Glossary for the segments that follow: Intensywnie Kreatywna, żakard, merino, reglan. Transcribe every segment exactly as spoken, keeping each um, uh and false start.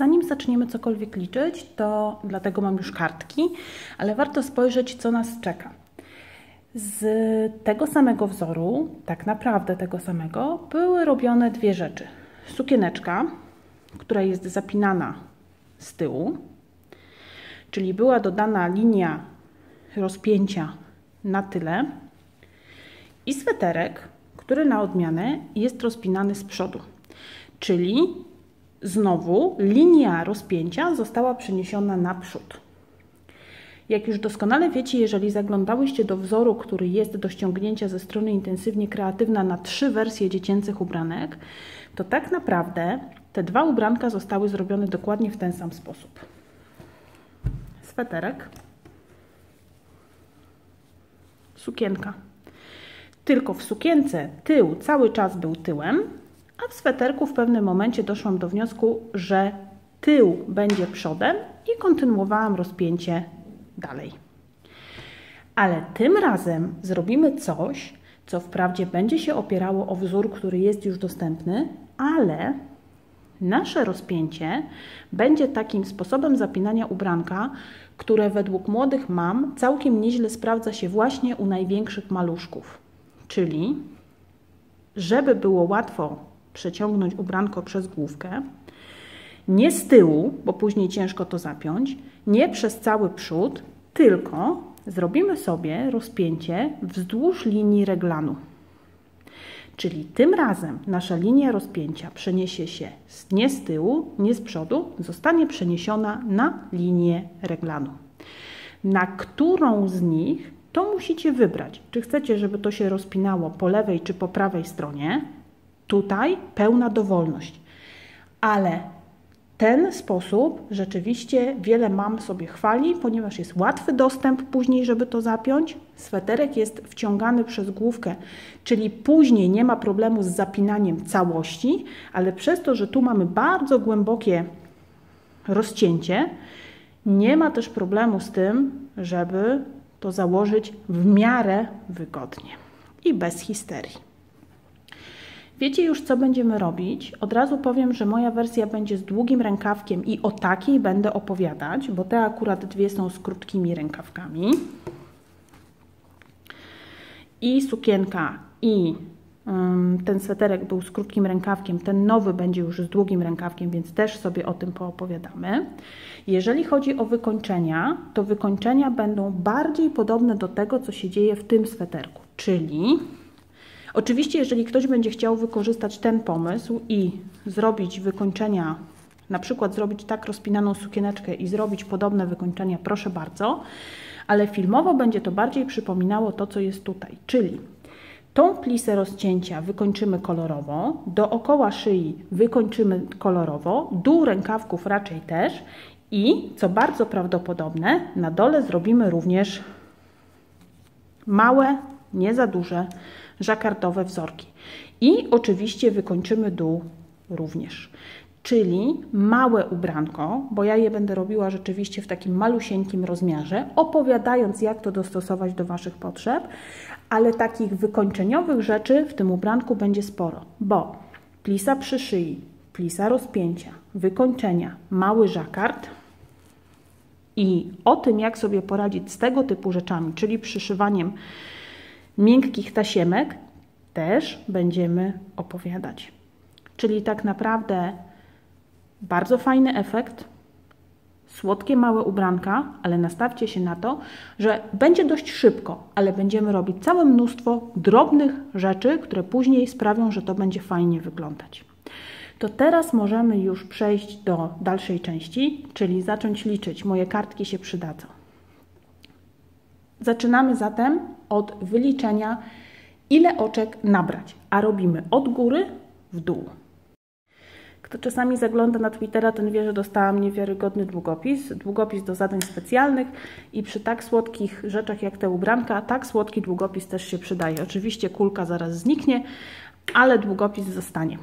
zanim zaczniemy cokolwiek liczyć, to dlatego mam już kartki, ale warto spojrzeć, co nas czeka. Z tego samego wzoru, tak naprawdę tego samego, były robione dwie rzeczy. Sukieneczka, która jest zapinana z tyłu, czyli była dodana linia rozpięcia na tyle, i sweterek, który na odmianę jest rozpinany z przodu, czyli znowu linia rozpięcia została przeniesiona naprzód. Jak już doskonale wiecie, jeżeli zaglądałyście do wzoru, który jest do ściągnięcia ze strony Intensywnie Kreatywna na trzy wersje dziecięcych ubranek, to tak naprawdę te dwa ubranka zostały zrobione dokładnie w ten sam sposób. Sweterek, sukienka. Tylko w sukience tył cały czas był tyłem, a w sweterku w pewnym momencie doszłam do wniosku, że tył będzie przodem i kontynuowałam rozpięcie dalej. Ale tym razem zrobimy coś, co wprawdzie będzie się opierało o wzór, który jest już dostępny, ale nasze rozpięcie będzie takim sposobem zapinania ubranka, które według młodych mam całkiem nieźle sprawdza się właśnie u największych maluszków. Czyli, żeby było łatwo przeciągnąć ubranko przez główkę, nie z tyłu, bo później ciężko to zapiąć, nie przez cały przód, tylko zrobimy sobie rozpięcie wzdłuż linii reglanu. Czyli tym razem nasza linia rozpięcia przeniesie się nie z tyłu, nie z przodu, zostanie przeniesiona na linię reglanu. Na którą z nich, to musicie wybrać, czy chcecie, żeby to się rozpinało po lewej czy po prawej stronie. Tutaj pełna dowolność, ale ten sposób rzeczywiście wiele mam sobie chwali, ponieważ jest łatwy dostęp później, żeby to zapiąć. Sweterek jest wciągany przez główkę, czyli później nie ma problemu z zapinaniem całości, ale przez to, że tu mamy bardzo głębokie rozcięcie, nie ma też problemu z tym, żeby to założyć w miarę wygodnie i bez histerii. Wiecie już, co będziemy robić. Od razu powiem, że moja wersja będzie z długim rękawkiem i o takiej będę opowiadać, bo te akurat dwie są z krótkimi rękawkami. I sukienka, i um, ten sweterek był z krótkim rękawkiem, ten nowy będzie już z długim rękawkiem, więc też sobie o tym poopowiadamy. Jeżeli chodzi o wykończenia, to wykończenia będą bardziej podobne do tego, co się dzieje w tym sweterku, czyli... Oczywiście, jeżeli ktoś będzie chciał wykorzystać ten pomysł i zrobić wykończenia, na przykład zrobić tak rozpinaną sukieneczkę i zrobić podobne wykończenia, proszę bardzo, ale filmowo będzie to bardziej przypominało to, co jest tutaj, czyli tą plisę rozcięcia wykończymy kolorowo, dookoła szyi wykończymy kolorowo, dół rękawków raczej też i, co bardzo prawdopodobne, na dole zrobimy również małe, nie za duże, żakardowe wzorki. I oczywiście wykończymy dół również. Czyli małe ubranko, bo ja je będę robiła rzeczywiście w takim malusieńkim rozmiarze, opowiadając, jak to dostosować do Waszych potrzeb, ale takich wykończeniowych rzeczy w tym ubranku będzie sporo, bo plisa przy szyi, plisa rozpięcia, wykończenia, mały żakard. I o tym, jak sobie poradzić z tego typu rzeczami, czyli przyszywaniem miękkich tasiemek, też będziemy opowiadać. Czyli tak naprawdę bardzo fajny efekt, słodkie małe ubranka, ale nastawcie się na to, że będzie dość szybko, ale będziemy robić całe mnóstwo drobnych rzeczy, które później sprawią, że to będzie fajnie wyglądać. To teraz możemy już przejść do dalszej części, czyli zacząć liczyć. Moje kartki się przydadzą. Zaczynamy zatem od wyliczenia, ile oczek nabrać, a robimy od góry w dół. Kto czasami zagląda na Twittera, ten wie, że dostałam niewiarygodny długopis, długopis do zadań specjalnych i przy tak słodkich rzeczach jak te ubranka, tak słodki długopis też się przydaje. Oczywiście kulka zaraz zniknie, ale długopis zostanie.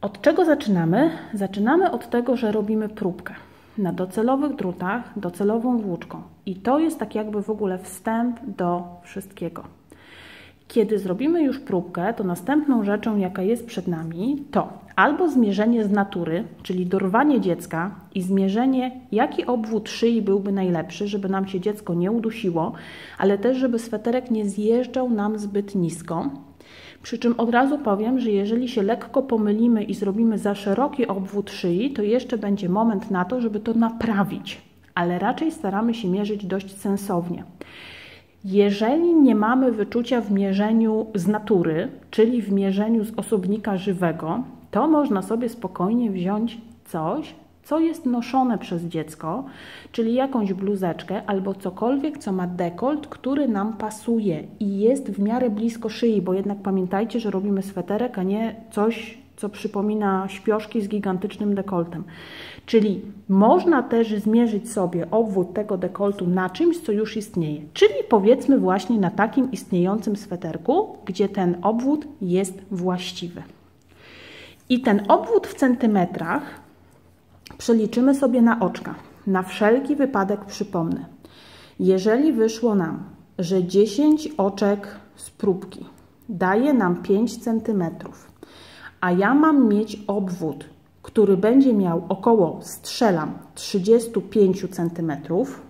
Od czego zaczynamy? Zaczynamy od tego, że robimy próbkę na docelowych drutach, docelową włóczką. I to jest tak jakby w ogóle wstęp do wszystkiego. Kiedy zrobimy już próbkę, to następną rzeczą, jaka jest przed nami, to albo zmierzenie z natury, czyli dorwanie dziecka i zmierzenie, jaki obwód szyi byłby najlepszy, żeby nam się dziecko nie udusiło, ale też, żeby sweterek nie zjeżdżał nam zbyt nisko. Przy czym od razu powiem, że jeżeli się lekko pomylimy i zrobimy za szeroki obwód szyi, to jeszcze będzie moment na to, żeby to naprawić, ale raczej staramy się mierzyć dość sensownie. Jeżeli nie mamy wyczucia w mierzeniu z natury, czyli w mierzeniu z osobnika żywego, to można sobie spokojnie wziąć coś, co jest noszone przez dziecko, czyli jakąś bluzeczkę albo cokolwiek, co ma dekolt, który nam pasuje i jest w miarę blisko szyi, bo jednak pamiętajcie, że robimy sweterek, a nie coś, co przypomina śpioszki z gigantycznym dekoltem. Czyli można też zmierzyć sobie obwód tego dekoltu na czymś, co już istnieje. Czyli powiedzmy właśnie na takim istniejącym sweterku, gdzie ten obwód jest właściwy. I ten obwód w centymetrach przeliczymy sobie na oczka. Na wszelki wypadek przypomnę. Jeżeli wyszło nam, że dziesięć oczek z próbki daje nam pięć centymetrów, a ja mam mieć obwód, który będzie miał około, strzelam, trzydzieści pięć centymetrów,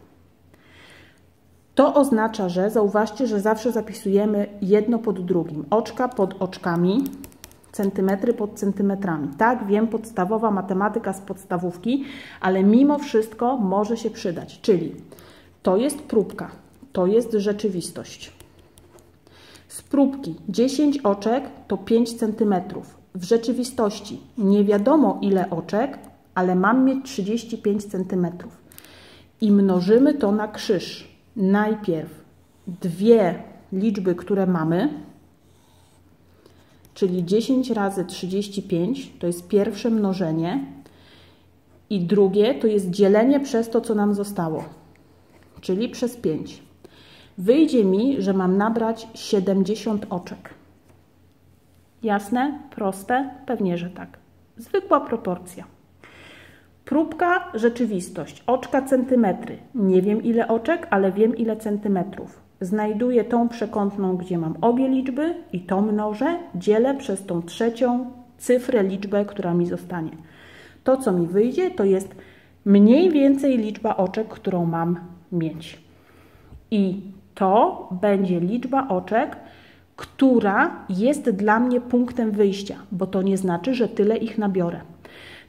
to oznacza, że zauważcie, że zawsze zapisujemy jedno pod drugim. Oczka pod oczkami, centymetry pod centymetrami. Tak, wiem, podstawowa matematyka z podstawówki, ale mimo wszystko może się przydać. Czyli to jest próbka, to jest rzeczywistość. Z próbki dziesięć oczek to pięć centymetrów. W rzeczywistości nie wiadomo ile oczek, ale mam mieć trzydzieści pięć centymetrów. I mnożymy to na krzyż. Najpierw dwie liczby, które mamy, czyli dziesięć razy trzydzieści pięć, to jest pierwsze mnożenie. I drugie to jest dzielenie przez to, co nam zostało, czyli przez pięć. Wyjdzie mi, że mam nabrać siedemdziesiąt oczek. Jasne? Proste? Pewnie, że tak. Zwykła proporcja. Próbka, rzeczywistość. Oczka, centymetry. Nie wiem ile oczek, ale wiem ile centymetrów. Znajduję tą przekątną, gdzie mam obie liczby i to mnożę, dzielę przez tą trzecią cyfrę, liczbę, która mi zostanie. To, co mi wyjdzie, to jest mniej więcej liczba oczek, którą mam mieć. I to będzie liczba oczek, która jest dla mnie punktem wyjścia, bo to nie znaczy, że tyle ich nabiorę.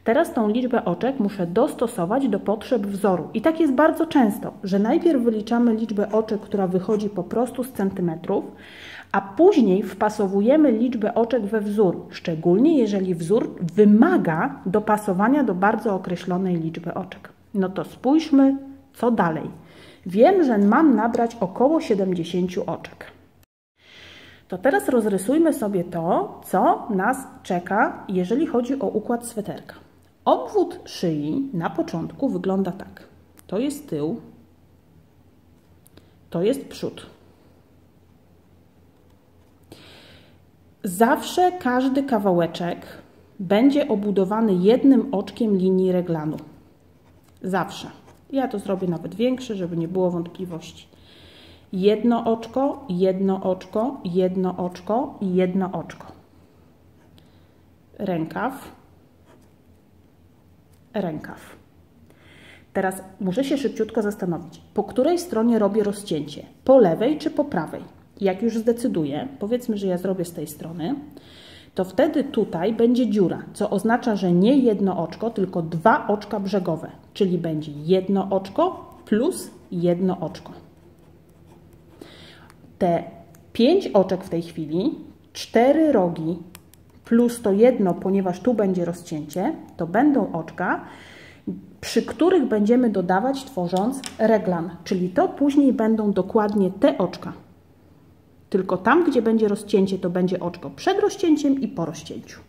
Teraz tą liczbę oczek muszę dostosować do potrzeb wzoru. I tak jest bardzo często, że najpierw wyliczamy liczbę oczek, która wychodzi po prostu z centymetrów, a później wpasowujemy liczbę oczek we wzór, szczególnie jeżeli wzór wymaga dopasowania do bardzo określonej liczby oczek. No to spójrzmy, co dalej. Wiem, że mam nabrać około siedemdziesiąt oczek. To teraz rozrysujmy sobie to, co nas czeka, jeżeli chodzi o układ sweterka. Obwód szyi na początku wygląda tak. To jest tył, to jest przód. Zawsze każdy kawałeczek będzie obudowany jednym oczkiem linii reglanu. Zawsze. Ja to zrobię nawet większe, żeby nie było wątpliwości. Jedno oczko, jedno oczko, jedno oczko i jedno oczko. Rękaw, rękaw. Teraz muszę się szybciutko zastanowić, po której stronie robię rozcięcie, po lewej czy po prawej. Jak już zdecyduję, powiedzmy, że ja zrobię z tej strony, to wtedy tutaj będzie dziura, co oznacza, że nie jedno oczko, tylko dwa oczka brzegowe, czyli będzie jedno oczko plus jedno oczko. Te pięć oczek w tej chwili, cztery rogi plus to jedno, ponieważ tu będzie rozcięcie, to będą oczka, przy których będziemy dodawać, tworząc reglan. Czyli to później będą dokładnie te oczka. Tylko tam, gdzie będzie rozcięcie, to będzie oczko przed rozcięciem i po rozcięciu.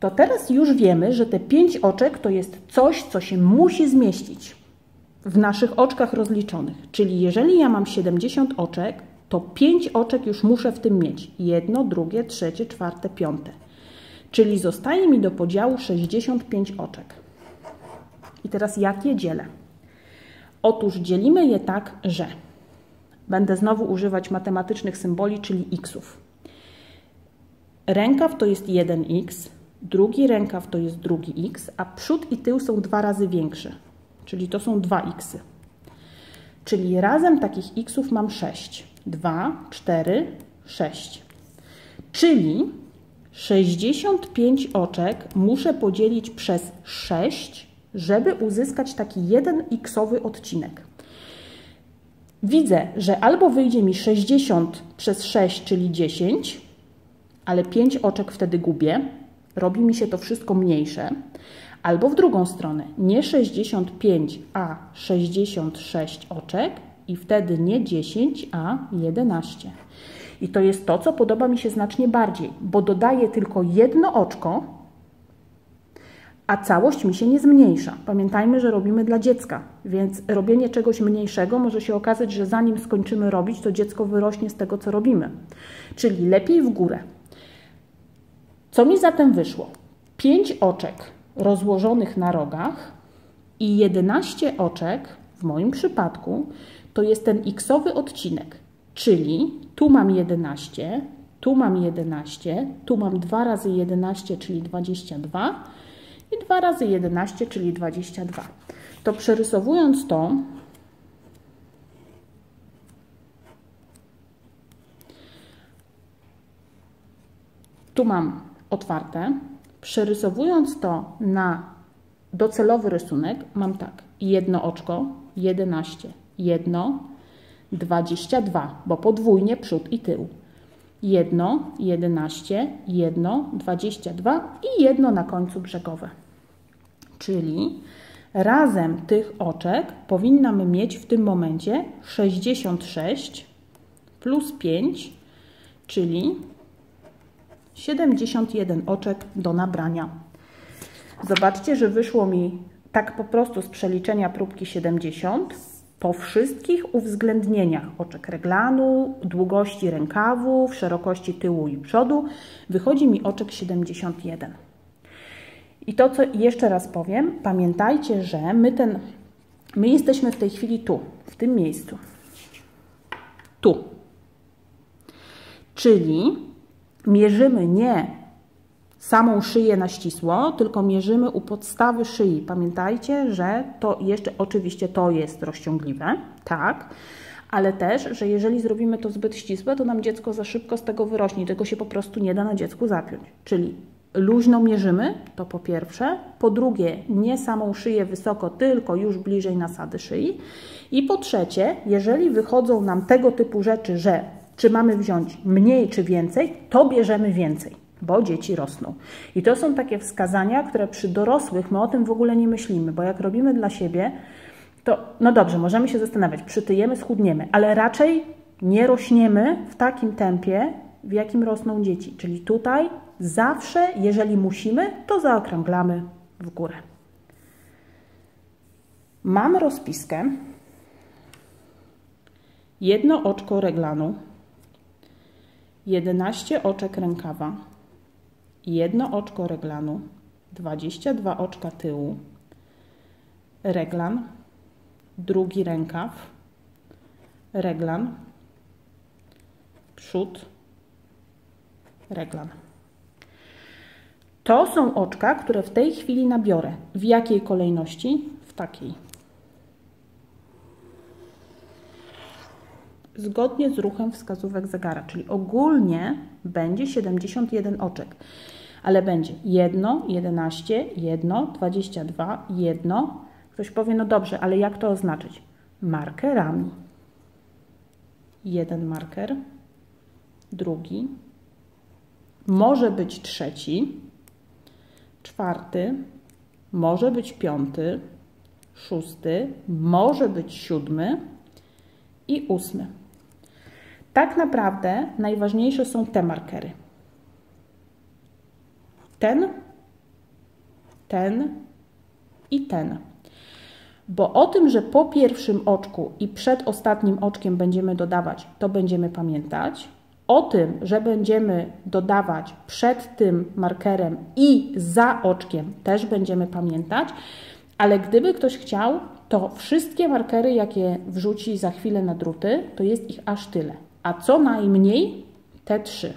To teraz już wiemy, że te pięć oczek to jest coś, co się musi zmieścić w naszych oczkach rozliczonych. Czyli jeżeli ja mam siedemdziesiąt oczek, to pięć oczek już muszę w tym mieć. Jedno, drugie, trzecie, czwarte, piąte. Czyli zostaje mi do podziału sześćdziesiąt pięć oczek. I teraz jak je dzielę? Otóż dzielimy je tak, że będę znowu używać matematycznych symboli, czyli xów. Rękaw to jest jeden x, Drugi rękaw to jest drugi X, a przód i tył są dwa razy większe, czyli to są dwa X-y. Czyli razem takich X-ów mam sześć. dwa, cztery, sześć. Czyli sześćdziesiąt pięć oczek muszę podzielić przez sześć, żeby uzyskać taki jeden X-owy odcinek. Widzę, że albo wyjdzie mi sześćdziesiąt przez sześć, czyli dziesięć, ale pięć oczek wtedy gubię, robi mi się to wszystko mniejsze, albo w drugą stronę, nie sześćdziesiąt pięć, a sześćdziesiąt sześć oczek i wtedy nie dziesięć, a jedenaście. I to jest to, co podoba mi się znacznie bardziej, bo dodaję tylko jedno oczko, a całość mi się nie zmniejsza. Pamiętajmy, że robimy dla dziecka, więc robienie czegoś mniejszego może się okazać, że zanim skończymy robić, to dziecko wyrośnie z tego, co robimy. Czyli lepiej w górę. Co mi zatem wyszło? pięć oczek rozłożonych na rogach i jedenaście oczek, w moim przypadku, to jest ten x-owy odcinek. Czyli tu mam jedenaście, tu mam jedenaście, tu mam dwa razy jedenaście, czyli dwadzieścia dwa i dwa razy jedenaście, czyli dwadzieścia dwa. To przerysowując to, tu mam otwarte, przerysowując to na docelowy rysunek, mam tak, jedno oczko, jedenaście, jedno, dwadzieścia dwa, bo podwójnie przód i tył. Jedno, jedenaście, jedno, dwadzieścia dwa i jedno na końcu brzegowe. Czyli razem tych oczek powinnam mieć w tym momencie sześćdziesiąt sześć plus pięć, czyli siedemdziesiąt jeden oczek do nabrania. Zobaczcie, że wyszło mi tak po prostu z przeliczenia próbki siedemdziesiąt po wszystkich uwzględnieniach oczek reglanu, długości rękawów, szerokości tyłu i przodu, wychodzi mi oczek siedemdziesiąt jeden. I to, co jeszcze raz powiem, pamiętajcie, że my, ten, my jesteśmy w tej chwili tu, w tym miejscu. Tu. Czyli mierzymy nie samą szyję na ścisło, tylko mierzymy u podstawy szyi. Pamiętajcie, że to jeszcze oczywiście to jest rozciągliwe, tak, ale też, że jeżeli zrobimy to zbyt ścisłe, to nam dziecko za szybko z tego wyrośnie, tego się po prostu nie da na dziecku zapiąć. Czyli luźno mierzymy, to po pierwsze, po drugie nie samą szyję wysoko, tylko już bliżej nasady szyi i po trzecie, jeżeli wychodzą nam tego typu rzeczy, że czy mamy wziąć mniej czy więcej, to bierzemy więcej, bo dzieci rosną. I to są takie wskazania, które przy dorosłych my o tym w ogóle nie myślimy, bo jak robimy dla siebie, to no dobrze, możemy się zastanawiać, przytyjemy, schudniemy, ale raczej nie rośniemy w takim tempie, w jakim rosną dzieci. Czyli tutaj zawsze, jeżeli musimy, to zaokrąglamy w górę. Mam rozpiskę, jedno oczko reglanu, jedenaście oczek rękawa, jedno oczko reglanu, dwadzieścia dwa oczka tyłu, reglan, drugi rękaw, reglan, przód, reglan. To są oczka, które w tej chwili nabiorę. W jakiej kolejności? W takiej. Zgodnie z ruchem wskazówek zegara, czyli ogólnie będzie siedemdziesiąt jeden oczek, ale będzie jedno, jedenaście, jedno, dwadzieścia dwa, jedno. Ktoś powie, no dobrze, ale jak to oznaczyć? Markerami. Jeden marker, drugi, może być trzeci, czwarty, może być piąty, szósty, może być siódmy i ósmy. Tak naprawdę najważniejsze są te markery. Ten, ten i ten. Bo o tym, że po pierwszym oczku i przed ostatnim oczkiem będziemy dodawać, to będziemy pamiętać. O tym, że będziemy dodawać przed tym markerem i za oczkiem, też będziemy pamiętać. Ale gdyby ktoś chciał, to wszystkie markery, jakie wrzuci za chwilę na druty, to jest ich aż tyle. A co najmniej te trzy.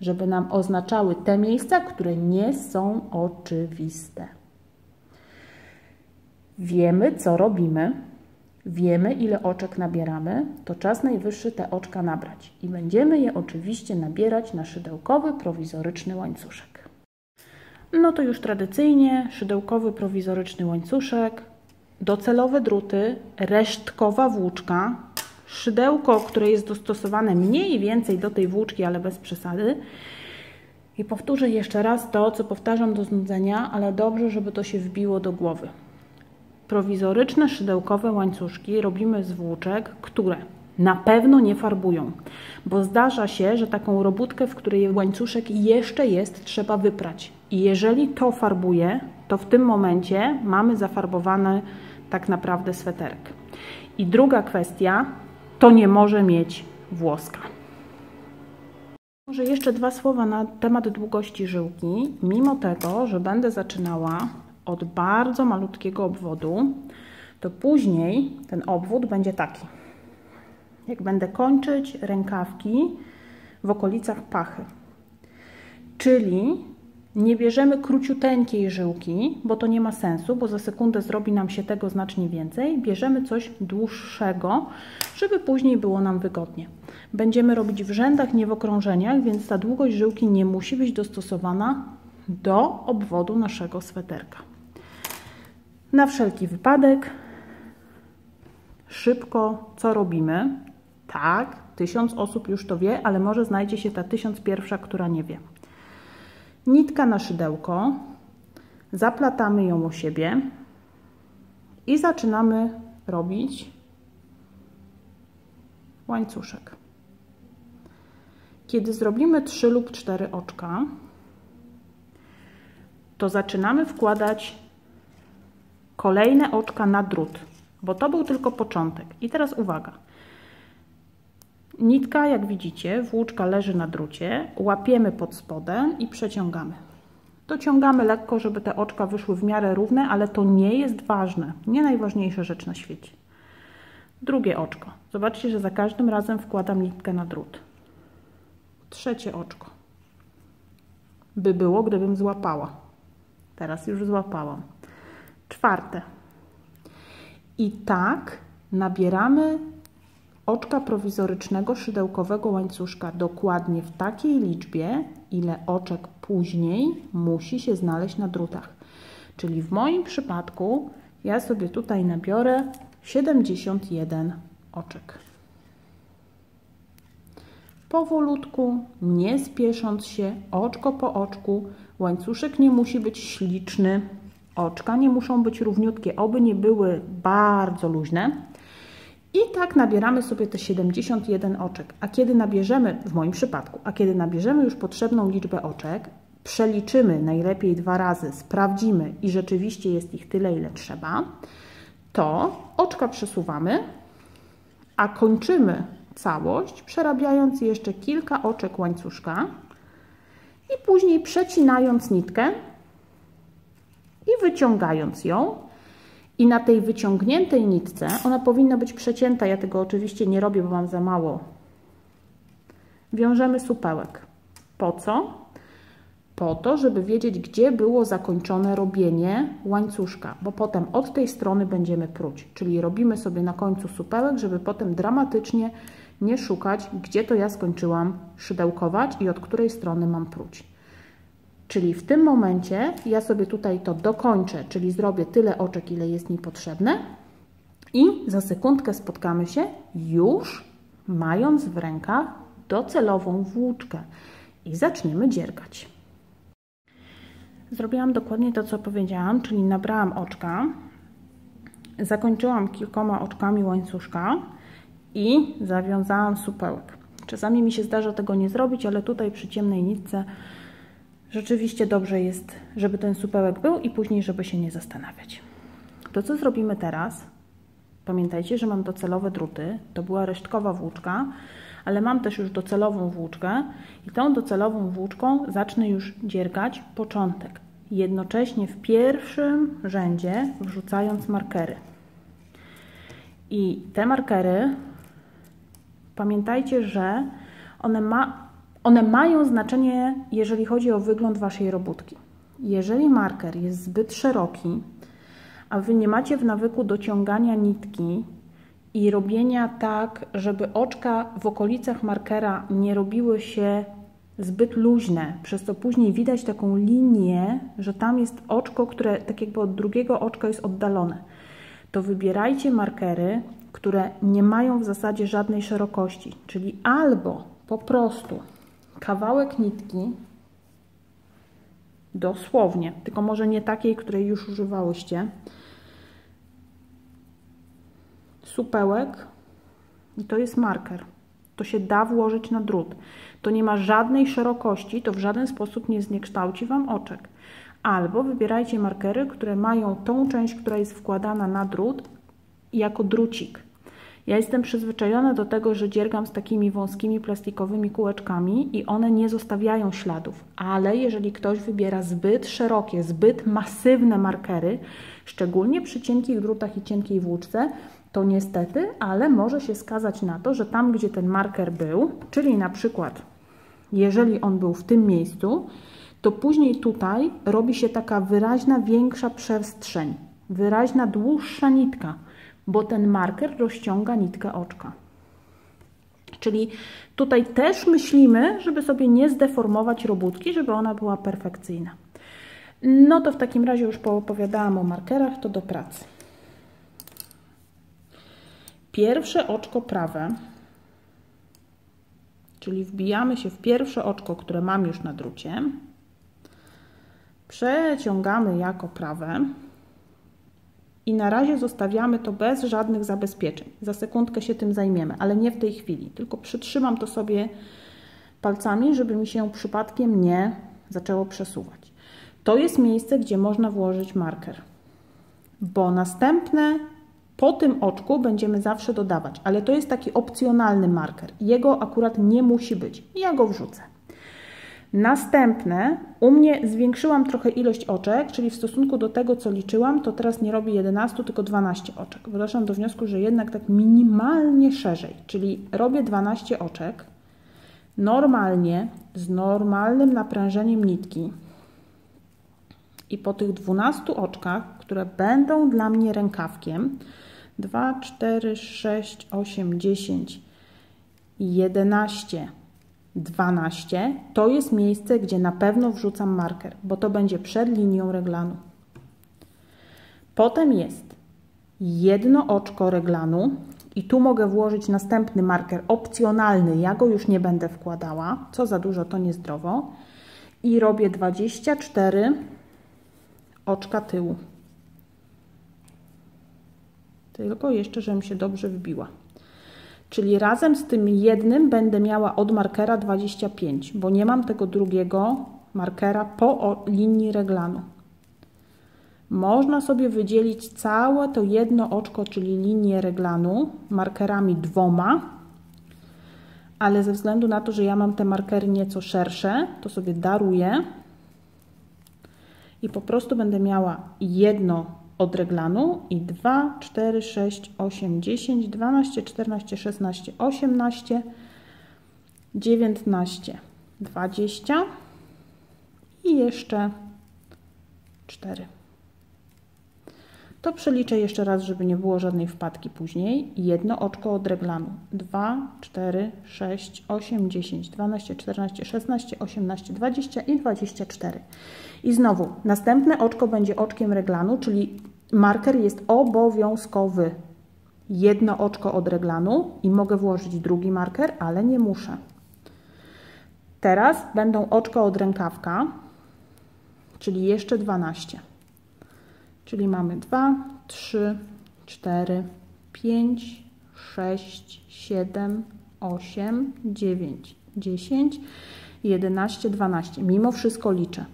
żeby nam oznaczały te miejsca, które nie są oczywiste. Wiemy, co robimy, wiemy, ile oczek nabieramy, to czas najwyższy te oczka nabrać. I będziemy je oczywiście nabierać na szydełkowy, prowizoryczny łańcuszek. No to już tradycyjnie szydełkowy, prowizoryczny łańcuszek, docelowe druty, resztkowa włóczka, szydełko, które jest dostosowane mniej więcej do tej włóczki, ale bez przesady. I powtórzę jeszcze raz to, co powtarzam do znudzenia, ale dobrze, żeby to się wbiło do głowy. Prowizoryczne szydełkowe łańcuszki robimy z włóczek, które na pewno nie farbują, bo zdarza się, że taką robótkę, w której łańcuszek jeszcze jest, trzeba wyprać. I jeżeli to farbuje, to w tym momencie mamy zafarbowany tak naprawdę sweterek. I druga kwestia, to nie może mieć włoska. Może jeszcze dwa słowa na temat długości żyłki, mimo tego, że będę zaczynała od bardzo malutkiego obwodu, to później ten obwód będzie taki. Jak będę kończyć rękawki w okolicach pachy. Czyli nie bierzemy króciuteńkiej żyłki, bo to nie ma sensu, bo za sekundę zrobi nam się tego znacznie więcej. Bierzemy coś dłuższego, żeby później było nam wygodnie. Będziemy robić w rzędach, nie w okrążeniach, więc ta długość żyłki nie musi być dostosowana do obwodu naszego sweterka. Na wszelki wypadek szybko co robimy? Tak, tysiąc osób już to wie, ale może znajdzie się ta tysiąc pierwsza, która nie wie. Nitka na szydełko, zaplatamy ją o siebie i zaczynamy robić łańcuszek. Kiedy zrobimy trzy lub cztery oczka, to zaczynamy wkładać kolejne oczka na drut, bo to był tylko początek. I teraz uwaga. Nitka, jak widzicie, włóczka leży na drucie, łapiemy pod spodem i przeciągamy. Dociągamy lekko, żeby te oczka wyszły w miarę równe, ale to nie jest ważne, nie najważniejsza rzecz na świecie. Drugie oczko. Zobaczcie, że za każdym razem wkładam nitkę na drut. Trzecie oczko. By było, gdybym złapała. Teraz już złapałam. Czwarte. I tak nabieramy oczka prowizorycznego szydełkowego łańcuszka dokładnie w takiej liczbie, ile oczek później musi się znaleźć na drutach. Czyli w moim przypadku ja sobie tutaj nabiorę siedemdziesiąt jeden oczek. Powolutku, nie spiesząc się, oczko po oczku. Łańcuszek nie musi być śliczny, oczka nie muszą być równiutkie, oby nie były bardzo luźne. I tak nabieramy sobie te siedemdziesiąt jeden oczek, a kiedy nabierzemy, w moim przypadku, a kiedy nabierzemy już potrzebną liczbę oczek, przeliczymy najlepiej dwa razy, sprawdzimy i rzeczywiście jest ich tyle, ile trzeba, to oczka przesuwamy, a kończymy całość, przerabiając jeszcze kilka oczek łańcuszka i później przecinając nitkę i wyciągając ją. I na tej wyciągniętej nitce, ona powinna być przecięta, ja tego oczywiście nie robię, bo mam za mało, wiążemy supełek. Po co? Po to, żeby wiedzieć, gdzie było zakończone robienie łańcuszka, bo potem od tej strony będziemy pruć, czyli robimy sobie na końcu supełek, żeby potem dramatycznie nie szukać, gdzie to ja skończyłam szydełkować i od której strony mam pruć. Czyli w tym momencie ja sobie tutaj to dokończę, czyli zrobię tyle oczek, ile jest mi potrzebne i za sekundkę spotkamy się już mając w rękach docelową włóczkę i zaczniemy dziergać. Zrobiłam dokładnie to, co powiedziałam, czyli nabrałam oczka, zakończyłam kilkoma oczkami łańcuszka i zawiązałam supełek. Czasami mi się zdarza tego nie zrobić, ale tutaj przy ciemnej nitce rzeczywiście dobrze jest, żeby ten supełek był i później, żeby się nie zastanawiać. To, co zrobimy teraz, pamiętajcie, że mam docelowe druty, to była resztkowa włóczka, ale mam też już docelową włóczkę i tą docelową włóczką zacznę już dziergać początek, jednocześnie w pierwszym rzędzie wrzucając markery. I te markery, pamiętajcie, że one ma One mają znaczenie, jeżeli chodzi o wygląd Waszej robótki. Jeżeli marker jest zbyt szeroki, a Wy nie macie w nawyku dociągania nitki i robienia tak, żeby oczka w okolicach markera nie robiły się zbyt luźne, przez co później widać taką linię, że tam jest oczko, które tak jakby od drugiego oczka jest oddalone, to wybierajcie markery, które nie mają w zasadzie żadnej szerokości, czyli albo po prostu kawałek nitki, dosłownie, tylko może nie takiej, której już używałyście, supełek i to jest marker. To się da włożyć na drut. To nie ma żadnej szerokości, to w żaden sposób nie zniekształci Wam oczek. Albo wybierajcie markery, które mają tą część, która jest wkładana na drut jako drucik. Ja jestem przyzwyczajona do tego, że dziergam z takimi wąskimi plastikowymi kółeczkami i one nie zostawiają śladów, ale jeżeli ktoś wybiera zbyt szerokie, zbyt masywne markery, szczególnie przy cienkich drutach i cienkiej włóczce, to niestety, ale może się skazać na to, że tam, gdzie ten marker był, czyli na przykład jeżeli on był w tym miejscu, to później tutaj robi się taka wyraźna, większa przestrzeń, wyraźna, dłuższa nitka, bo ten marker rozciąga nitkę oczka. Czyli tutaj też myślimy, żeby sobie nie zdeformować robótki, żeby ona była perfekcyjna. No to w takim razie już poopowiadałam o markerach, to do pracy. Pierwsze oczko prawe, czyli wbijamy się w pierwsze oczko, które mam już na drucie, przeciągamy jako prawe i na razie zostawiamy to bez żadnych zabezpieczeń. Za sekundkę się tym zajmiemy, ale nie w tej chwili, tylko przytrzymam to sobie palcami, żeby mi się przypadkiem nie zaczęło przesuwać. To jest miejsce, gdzie można włożyć marker, bo następne po tym oczku będziemy zawsze dodawać, ale to jest taki opcjonalny marker. Jego akurat nie musi być. Ja go wrzucę. Następne, u mnie zwiększyłam trochę ilość oczek, czyli w stosunku do tego, co liczyłam, to teraz nie robię jedenastu, tylko dwanaście oczek. Doszłam do wniosku, że jednak tak minimalnie szerzej, czyli robię dwanaście oczek, normalnie, z normalnym naprężeniem nitki i po tych dwunastu oczkach, które będą dla mnie rękawkiem, dwa, cztery, sześć, osiem, dziesięć, jedenaście, dwanaście, to jest miejsce, gdzie na pewno wrzucam marker, bo to będzie przed linią reglanu. Potem jest jedno oczko reglanu i tu mogę włożyć następny marker opcjonalny, ja go już nie będę wkładała, co za dużo, to niezdrowo, i robię dwadzieścia cztery oczka tyłu. Tylko jeszcze, żebym się dobrze wbiła. Czyli razem z tym jednym będę miała od markera dwadzieścia pięć, bo nie mam tego drugiego markera po linii reglanu. Można sobie wydzielić całe to jedno oczko, czyli linię reglanu, markerami dwoma, ale ze względu na to, że ja mam te markery nieco szersze, to sobie daruję i po prostu będę miała jedno od reglanu i dwa, cztery, sześć, osiem, dziesięć, dwanaście, czternaście, szesnaście, osiemnaście, dziewiętnaście, dwadzieścia i jeszcze cztery. To przeliczę jeszcze raz, żeby nie było żadnej wpadki później. Jedno oczko od reglanu. dwa, cztery, sześć, osiem, dziesięć, dwanaście, czternaście, szesnaście, osiemnaście, dwadzieścia i dwadzieścia cztery. I znowu, następne oczko będzie oczkiem reglanu, czyli marker jest obowiązkowy. Jedno oczko od reglanu i mogę włożyć drugi marker, ale nie muszę. Teraz będą oczka od rękawka, czyli jeszcze dwanaście. Czyli mamy dwa, trzy, cztery, pięć, sześć, siedem, osiem, dziewięć, dziesięć, jedenaście, dwanaście. Mimo wszystko liczę.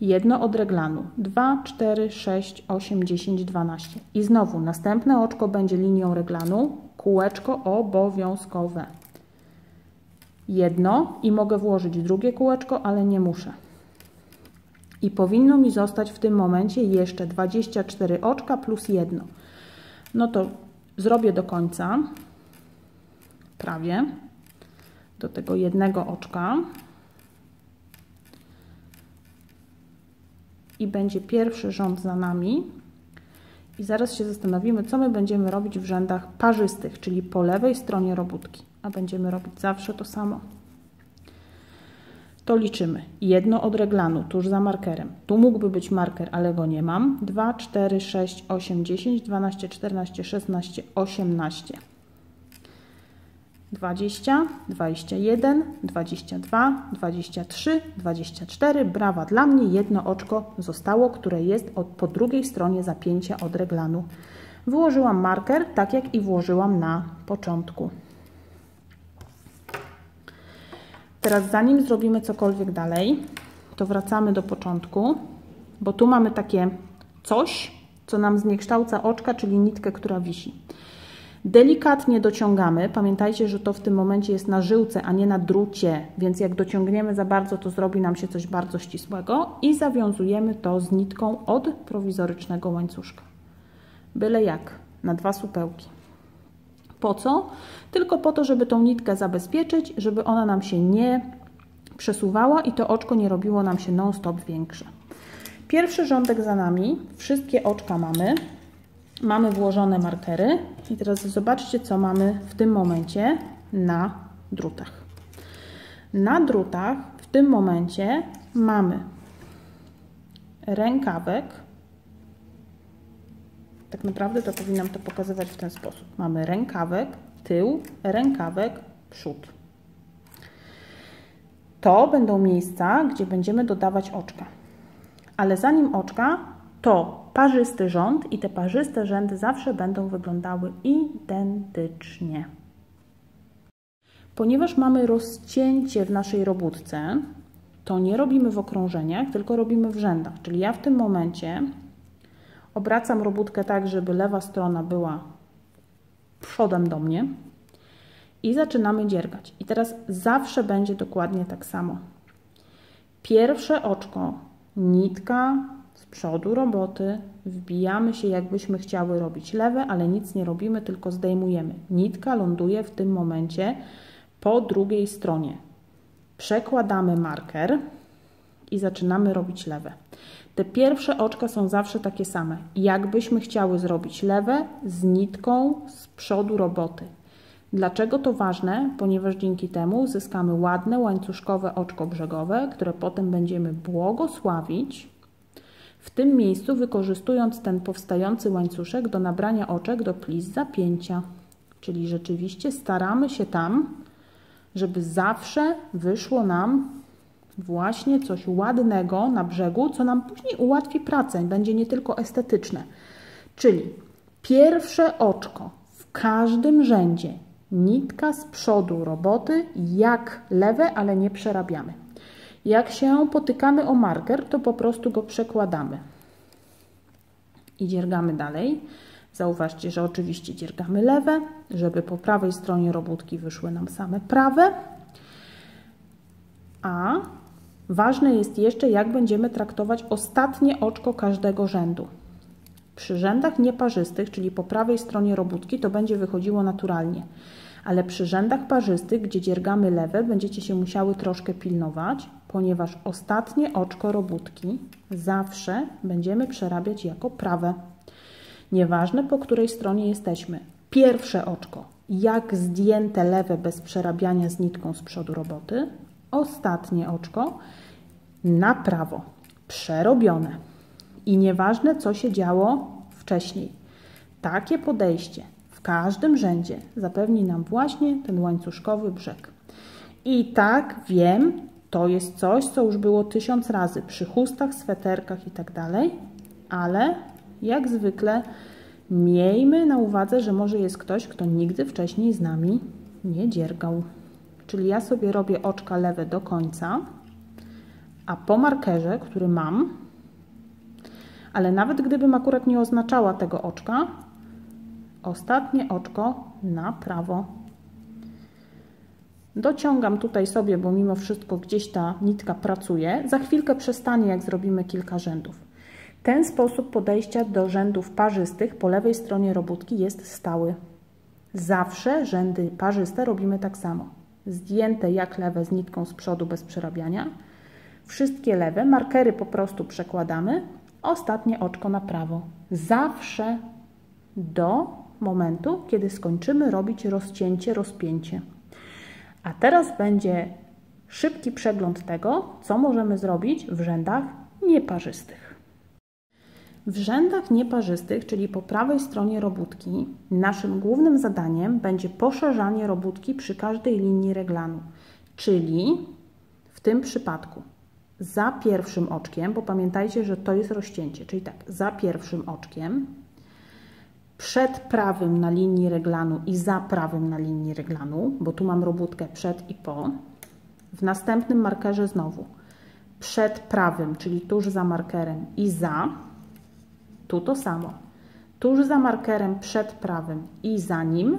Jedno od reglanu. dwa, cztery, sześć, osiem, dziesięć, dwanaście. I znowu następne oczko będzie linią reglanu. Kółeczko obowiązkowe. Jedno i mogę włożyć drugie kółeczko, ale nie muszę. I powinno mi zostać w tym momencie jeszcze dwadzieścia cztery oczka plus jedno. No to zrobię do końca. Prawie. do tego jednego oczka. I będzie pierwszy rząd za nami. I zaraz się zastanowimy, co my będziemy robić w rzędach parzystych, czyli po lewej stronie robótki. A będziemy robić zawsze to samo. To liczymy. Jedno od reglanu, tuż za markerem. Tu mógłby być marker, ale go nie mam. dwa, cztery, sześć, osiem, dziesięć, dwanaście, czternaście, szesnaście, osiemnaście. dwadzieścia, dwadzieścia jeden, dwadzieścia dwa, dwadzieścia trzy, dwadzieścia cztery. Brawa dla mnie, jedno oczko zostało, które jest od, po drugiej stronie zapięcia od reglanu. Wyłożyłam marker, tak jak i włożyłam na początku. Teraz zanim zrobimy cokolwiek dalej, to wracamy do początku, bo tu mamy takie coś, co nam zniekształca oczka, czyli nitkę, która wisi. Delikatnie dociągamy. Pamiętajcie, że to w tym momencie jest na żyłce, a nie na drucie, więc jak dociągniemy za bardzo, to zrobi nam się coś bardzo ścisłego i zawiązujemy to z nitką od prowizorycznego łańcuszka. Byle jak, na dwa supełki. Po co? Tylko po to, żeby tą nitkę zabezpieczyć, żeby ona nam się nie przesuwała i to oczko nie robiło nam się non-stop większe. Pierwszy rządek za nami, wszystkie oczka mamy. Mamy włożone markery i teraz zobaczcie, co mamy w tym momencie na drutach. Na drutach w tym momencie mamy rękawek. Tak naprawdę to powinnam to pokazywać w ten sposób. Mamy rękawek, tył, rękawek, przód. To będą miejsca, gdzie będziemy dodawać oczka. Ale zanim oczka, to parzysty rząd i te parzyste rzędy zawsze będą wyglądały identycznie. Ponieważ mamy rozcięcie w naszej robótce, to nie robimy w okrążeniach, tylko robimy w rzędach. Czyli ja w tym momencie obracam robótkę tak, żeby lewa strona była przodem do mnie i zaczynamy dziergać. I teraz zawsze będzie dokładnie tak samo. Pierwsze oczko, nitka z przodu roboty, wbijamy się, jakbyśmy chciały robić lewe, ale nic nie robimy, tylko zdejmujemy. Nitka ląduje w tym momencie po drugiej stronie. Przekładamy marker i zaczynamy robić lewe. Te pierwsze oczka są zawsze takie same. Jakbyśmy chciały zrobić lewe z nitką z przodu roboty. Dlaczego to ważne? Ponieważ dzięki temu uzyskamy ładne, łańcuszkowe oczko brzegowe, które potem będziemy błogosławić, w tym miejscu wykorzystując ten powstający łańcuszek do nabrania oczek do plis zapięcia. Czyli rzeczywiście staramy się tam, żeby zawsze wyszło nam właśnie coś ładnego na brzegu, co nam później ułatwi pracę, będzie nie tylko estetyczne. Czyli pierwsze oczko w każdym rzędzie, nitka z przodu roboty, jak lewe, ale nie przerabiamy. Jak się potykamy o marker, to po prostu go przekładamy i dziergamy dalej. Zauważcie, że oczywiście dziergamy lewe, żeby po prawej stronie robótki wyszły nam same prawe. A ważne jest jeszcze, jak będziemy traktować ostatnie oczko każdego rzędu. Przy rzędach nieparzystych, czyli po prawej stronie robótki, to będzie wychodziło naturalnie. Ale przy rzędach parzystych, gdzie dziergamy lewe, będziecie się musiały troszkę pilnować, ponieważ ostatnie oczko robótki zawsze będziemy przerabiać jako prawe. Nieważne, po której stronie jesteśmy. Pierwsze oczko, jak zdjęte lewe bez przerabiania z nitką z przodu roboty. Ostatnie oczko na prawo, przerobione. I nieważne, co się działo wcześniej. Takie podejście w każdym rzędzie zapewni nam właśnie ten łańcuszkowy brzeg. I tak, wiem, to jest coś, co już było tysiąc razy przy chustach, sweterkach i tak dalej, ale jak zwykle miejmy na uwadze, że może jest ktoś, kto nigdy wcześniej z nami nie dziergał. Czyli ja sobie robię oczka lewe do końca, a po markerze, który mam, ale nawet gdybym akurat nie oznaczała tego oczka, ostatnie oczko na prawo. Dociągam tutaj sobie, bo mimo wszystko gdzieś ta nitka pracuje. Za chwilkę przestanie, jak zrobimy kilka rzędów. Ten sposób podejścia do rzędów parzystych po lewej stronie robótki jest stały. Zawsze rzędy parzyste robimy tak samo. zdjęte jak lewe z nitką z przodu bez przerabiania. Wszystkie lewe, markery po prostu przekładamy. Ostatnie oczko na prawo. Zawsze do momentu, kiedy skończymy robić rozcięcie, rozpięcie. A teraz będzie szybki przegląd tego, co możemy zrobić w rzędach nieparzystych. W rzędach nieparzystych, czyli po prawej stronie robótki, naszym głównym zadaniem będzie poszerzanie robótki przy każdej linii reglanu. Czyli w tym przypadku za pierwszym oczkiem, bo pamiętajcie, że to jest rozcięcie, czyli tak, za pierwszym oczkiem, przed prawym na linii reglanu i za prawym na linii reglanu, bo tu mam robótkę przed i po. W następnym markerze znowu przed prawym, czyli tuż za markerem i za, tu to samo, tuż za markerem, przed prawym i za nim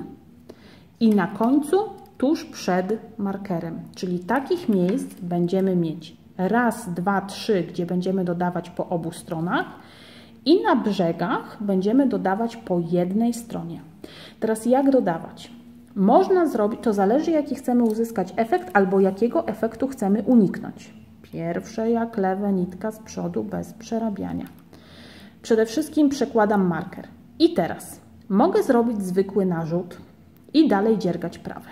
i na końcu tuż przed markerem, czyli takich miejsc będziemy mieć raz, dwa, trzy, gdzie będziemy dodawać po obu stronach i na brzegach będziemy dodawać po jednej stronie. Teraz jak dodawać? Można zrobić, to zależy jaki chcemy uzyskać efekt albo jakiego efektu chcemy uniknąć. Pierwsze jak lewe, nitka z przodu bez przerabiania. Przede wszystkim przekładam marker. I teraz mogę zrobić zwykły narzut i dalej dziergać prawe.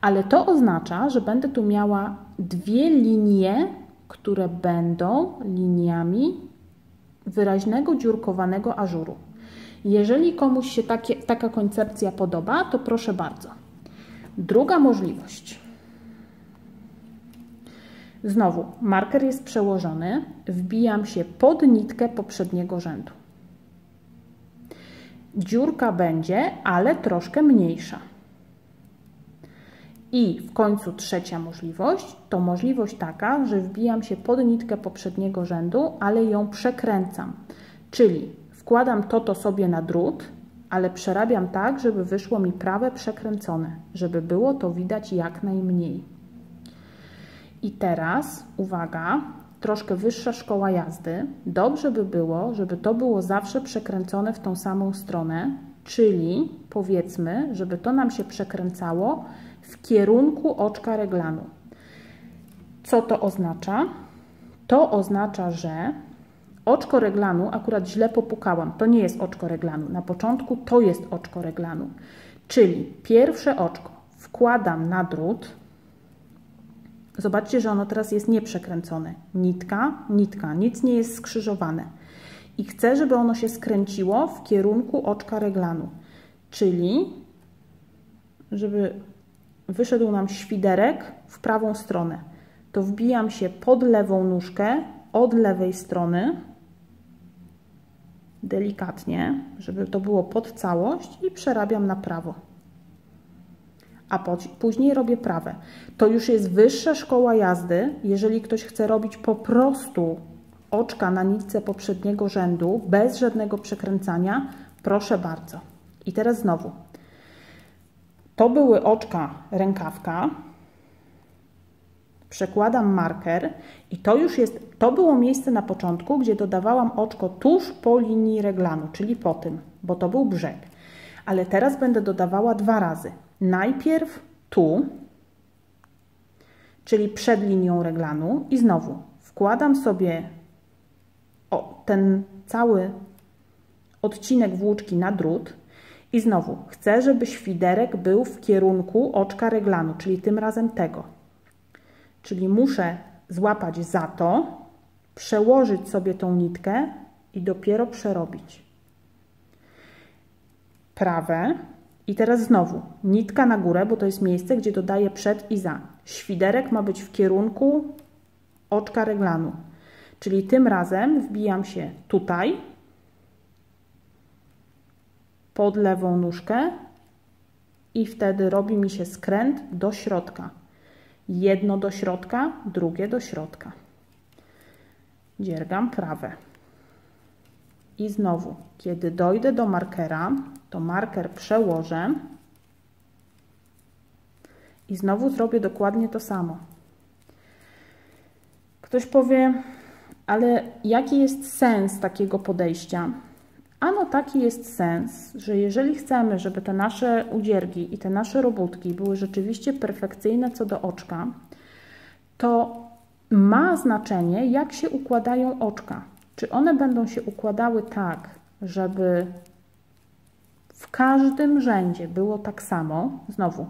Ale to oznacza, że będę tu miała dwie linie, które będą liniami wyraźnego dziurkowanego ażuru. Jeżeli komuś się takie, taka koncepcja podoba, to proszę bardzo. Druga możliwość. Znowu, marker jest przełożony, wbijam się pod nitkę poprzedniego rzędu. Dziurka będzie, ale troszkę mniejsza. I w końcu trzecia możliwość, to możliwość taka, że wbijam się pod nitkę poprzedniego rzędu, ale ją przekręcam. Czyli wkładam to, to sobie na drut, ale przerabiam tak, żeby wyszło mi prawe przekręcone, żeby było to widać jak najmniej. I teraz, uwaga, troszkę wyższa szkoła jazdy. Dobrze by było, żeby to było zawsze przekręcone w tą samą stronę, czyli powiedzmy, żeby to nam się przekręcało w kierunku oczka reglanu. Co to oznacza? To oznacza, że oczko reglanu, akurat źle popukałam, to nie jest oczko reglanu. Na początku to jest oczko reglanu, czyli pierwsze oczko wkładam na drut. Zobaczcie, że ono teraz jest nieprzekręcone. Nitka, nitka, nic nie jest skrzyżowane. I chcę, żeby ono się skręciło w kierunku oczka reglanu, czyli żeby wyszedł nam świderek w prawą stronę. To wbijam się pod lewą nóżkę od lewej strony, delikatnie, żeby to było pod całość i przerabiam na prawo. A później robię prawe. To już jest wyższa szkoła jazdy. Jeżeli ktoś chce robić po prostu oczka na nitce poprzedniego rzędu, bez żadnego przekręcania, proszę bardzo. I teraz znowu. To były oczka rękawka. Przekładam marker i to już jest, to było miejsce na początku, gdzie dodawałam oczko tuż po linii reglanu, czyli po tym, bo to był brzeg. Ale teraz będę dodawała dwa razy. Najpierw tu, czyli przed linią reglanu i znowu wkładam sobie o, ten cały odcinek włóczki na drut i znowu chcę, żeby świderek był w kierunku oczka reglanu, czyli tym razem tego. Czyli muszę złapać za to, przełożyć sobie tą nitkę i dopiero przerobić. Prawe. I teraz znowu nitka na górę, bo to jest miejsce, gdzie dodaję przed i za. Świderek ma być w kierunku oczka reglanu. Czyli tym razem wbijam się tutaj, pod lewą nóżkę i wtedy robi mi się skręt do środka. Jedno do środka, drugie do środka. Dziergam prawe. I znowu, kiedy dojdę do markera, to marker przełożę i znowu zrobię dokładnie to samo. Ktoś powie, ale jaki jest sens takiego podejścia? Ano taki jest sens, że jeżeli chcemy, żeby te nasze udziergi i te nasze robótki były rzeczywiście perfekcyjne co do oczka, to ma znaczenie, jak się układają oczka. Czy one będą się układały tak, żeby w każdym rzędzie było tak samo. Znowu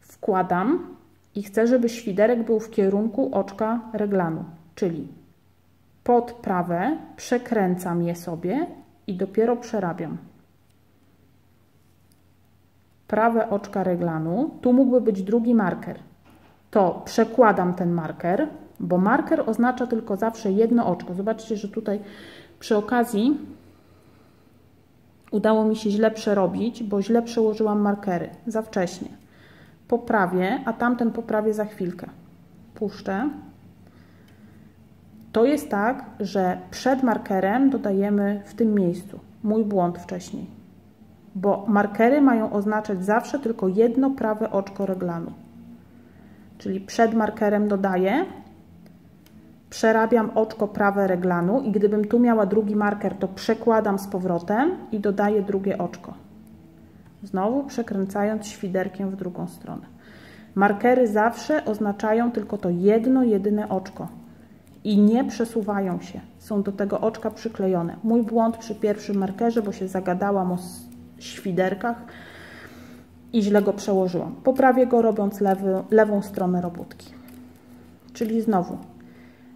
wkładam i chcę, żeby świderek był w kierunku oczka reglanu, czyli pod prawe przekręcam je sobie i dopiero przerabiam. Prawe oczka reglanu, tu mógłby być drugi marker. To przekładam ten marker, bo marker oznacza tylko zawsze jedno oczko. Zobaczcie, że tutaj przy okazji udało mi się źle przerobić, bo źle przełożyłam markery za wcześnie. Poprawię, a tamten poprawię za chwilkę. Puszczę. To jest tak, że przed markerem dodajemy w tym miejscu. Mój błąd wcześniej. Bo markery mają oznaczać zawsze tylko jedno prawe oczko reglanu. Czyli przed markerem dodaję, przerabiam oczko prawe reglanu i gdybym tu miała drugi marker, to przekładam z powrotem i dodaję drugie oczko. Znowu przekręcając świderkiem w drugą stronę. Markery zawsze oznaczają tylko to jedno, jedyne oczko. I nie przesuwają się. Są do tego oczka przyklejone. Mój błąd przy pierwszym markerze, bo się zagadałam o świderkach i źle go przełożyłam. Poprawię go, robiąc lewy, lewą stronę robótki. Czyli znowu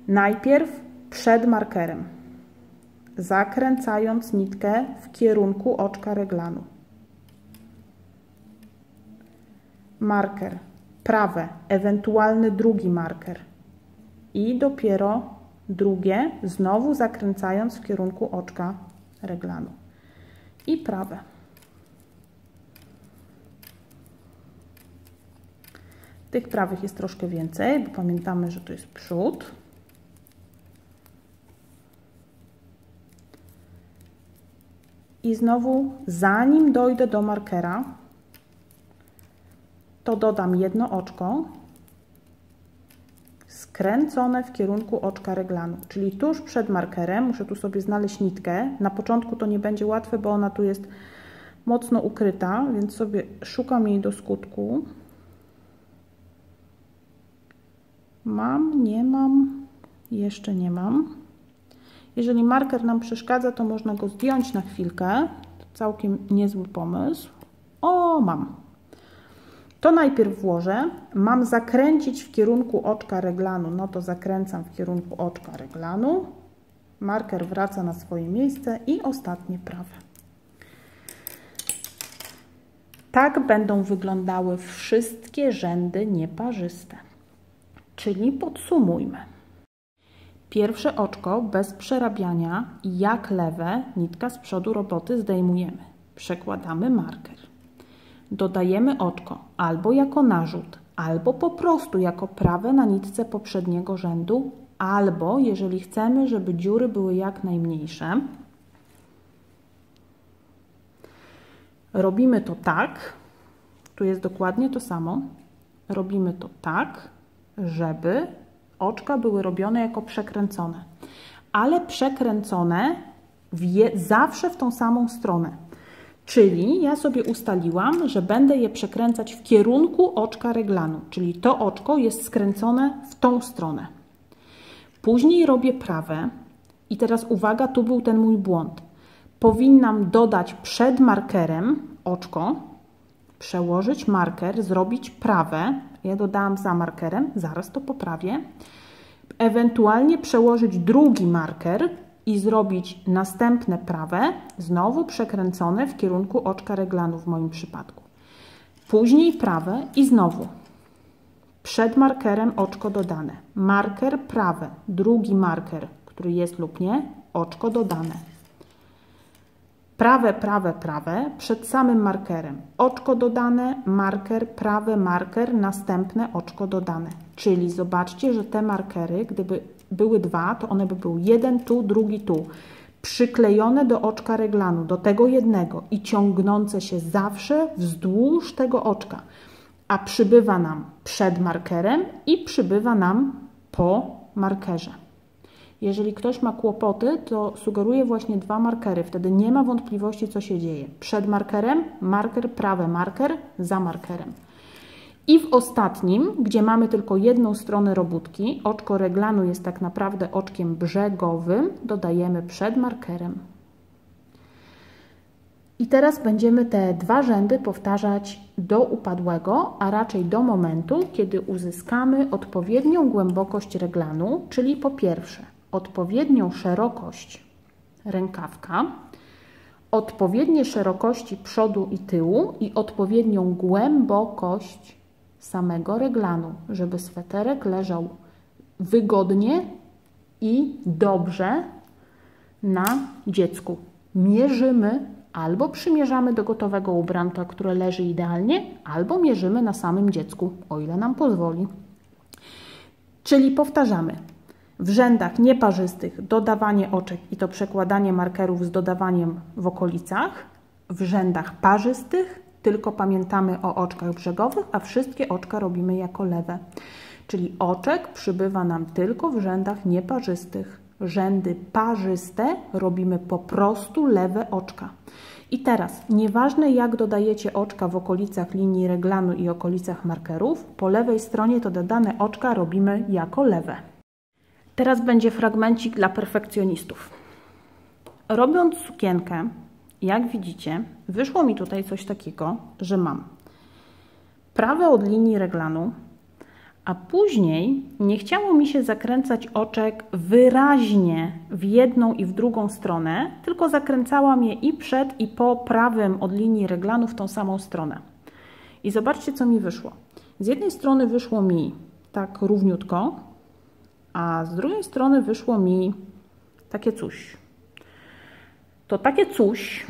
najpierw przed markerem, zakręcając nitkę w kierunku oczka reglanu. Marker, prawe, ewentualny drugi marker i dopiero drugie, znowu zakręcając w kierunku oczka reglanu i prawe. Tych prawych jest troszkę więcej, bo pamiętamy, że to jest przód. I znowu, zanim dojdę do markera, to dodam jedno oczko skręcone w kierunku oczka reglanu. Czyli tuż przed markerem, muszę tu sobie znaleźć nitkę. Na początku to nie będzie łatwe, bo ona tu jest mocno ukryta, więc sobie szukam jej do skutku. Mam, nie mam, jeszcze nie mam. Jeżeli marker nam przeszkadza, to można go zdjąć na chwilkę. To całkiem niezły pomysł. O, mam. To najpierw włożę. Mam zakręcić w kierunku oczka reglanu. No to zakręcam w kierunku oczka reglanu. Marker wraca na swoje miejsce i ostatnie prawe. Tak będą wyglądały wszystkie rzędy nieparzyste. Czyli podsumujmy. Pierwsze oczko bez przerabiania, jak lewe, nitka z przodu roboty zdejmujemy. Przekładamy marker. Dodajemy oczko albo jako narzut, albo po prostu jako prawe na nitce poprzedniego rzędu, albo jeżeli chcemy, żeby dziury były jak najmniejsze. Robimy to tak, tu jest dokładnie to samo, robimy to tak, żeby oczka były robione jako przekręcone, ale przekręcone w je, zawsze w tą samą stronę. Czyli ja sobie ustaliłam, że będę je przekręcać w kierunku oczka reglanu, czyli to oczko jest skręcone w tą stronę. Później robię prawe i teraz uwaga, tu był ten mój błąd. Powinnam dodać przed markerem oczko, przełożyć marker, zrobić prawe. Ja dodałam za markerem, zaraz to poprawię. Ewentualnie przełożyć drugi marker i zrobić następne prawe, znowu przekręcone w kierunku oczka reglanu w moim przypadku. Później prawe i znowu przed markerem oczko dodane. Marker prawe, drugi marker, który jest lub nie, oczko dodane. Prawe, prawe, prawe, przed samym markerem. Oczko dodane, marker, prawe, marker, następne oczko dodane. Czyli zobaczcie, że te markery, gdyby były dwa, to one by były jeden tu, drugi tu. Przyklejone do oczka reglanu, do tego jednego i ciągnące się zawsze wzdłuż tego oczka. A przybywa nam przed markerem i przybywa nam po markerze. Jeżeli ktoś ma kłopoty, to sugeruję właśnie dwa markery. Wtedy nie ma wątpliwości, co się dzieje. Przed markerem, marker, prawy marker, za markerem. I w ostatnim, gdzie mamy tylko jedną stronę robótki, oczko reglanu jest tak naprawdę oczkiem brzegowym, dodajemy przed markerem. I teraz będziemy te dwa rzędy powtarzać do upadłego, a raczej do momentu, kiedy uzyskamy odpowiednią głębokość reglanu, czyli po pierwsze odpowiednią szerokość rękawka, odpowiednie szerokości przodu i tyłu i odpowiednią głębokość samego reglanu, żeby sweterek leżał wygodnie i dobrze na dziecku. Mierzymy albo przymierzamy do gotowego ubranka, które leży idealnie, albo mierzymy na samym dziecku, o ile nam pozwoli. Czyli powtarzamy. W rzędach nieparzystych dodawanie oczek i to przekładanie markerów z dodawaniem w okolicach. W rzędach parzystych tylko pamiętamy o oczkach brzegowych, a wszystkie oczka robimy jako lewe. Czyli oczek przybywa nam tylko w rzędach nieparzystych. Rzędy parzyste robimy po prostu lewe oczka. I teraz, nieważne jak dodajecie oczka w okolicach linii reglanu i okolicach markerów, po lewej stronie to dodane oczka robimy jako lewe. Teraz będzie fragmencik dla perfekcjonistów. Robiąc sukienkę, jak widzicie, wyszło mi tutaj coś takiego, że mam prawe od linii reglanu, a później nie chciało mi się zakręcać oczek wyraźnie w jedną i w drugą stronę, tylko zakręcałam je i przed, i po prawym od linii reglanu w tą samą stronę. I zobaczcie, co mi wyszło. Z jednej strony wyszło mi tak równiutko, a z drugiej strony wyszło mi takie coś. To takie coś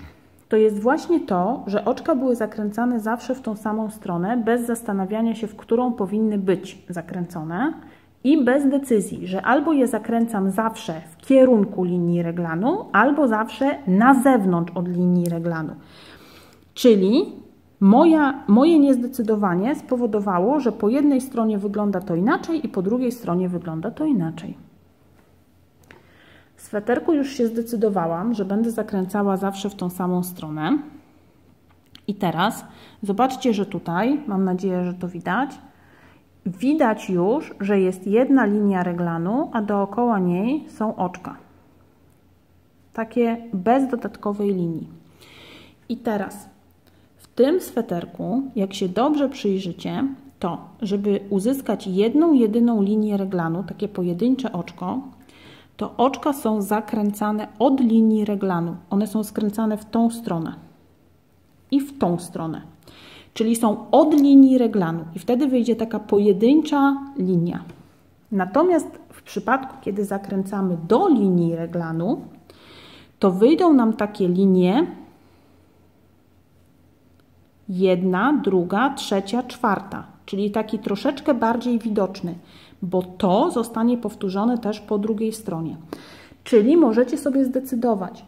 to jest właśnie to, że oczka były zakręcane zawsze w tą samą stronę, bez zastanawiania się, w którą powinny być zakręcone i bez decyzji, że albo je zakręcam zawsze w kierunku linii reglanu, albo zawsze na zewnątrz od linii reglanu. Czyli moja, moje niezdecydowanie spowodowało, że po jednej stronie wygląda to inaczej i po drugiej stronie wygląda to inaczej. W sweterku już się zdecydowałam, że będę zakręcała zawsze w tą samą stronę. I teraz zobaczcie, że tutaj, mam nadzieję, że to widać, widać już, że jest jedna linia reglanu, a dookoła niej są oczka. Takie bez dodatkowej linii. I teraz w tym sweterku, jak się dobrze przyjrzycie, to żeby uzyskać jedną, jedyną linię reglanu, takie pojedyncze oczko, to oczka są zakręcane od linii reglanu. One są skręcane w tą stronę i w tą stronę. Czyli są od linii reglanu i wtedy wyjdzie taka pojedyncza linia. Natomiast w przypadku, kiedy zakręcamy do linii reglanu, to wyjdą nam takie linie jedna, druga, trzecia, czwarta. Czyli taki troszeczkę bardziej widoczny, bo to zostanie powtórzone też po drugiej stronie. Czyli możecie sobie zdecydować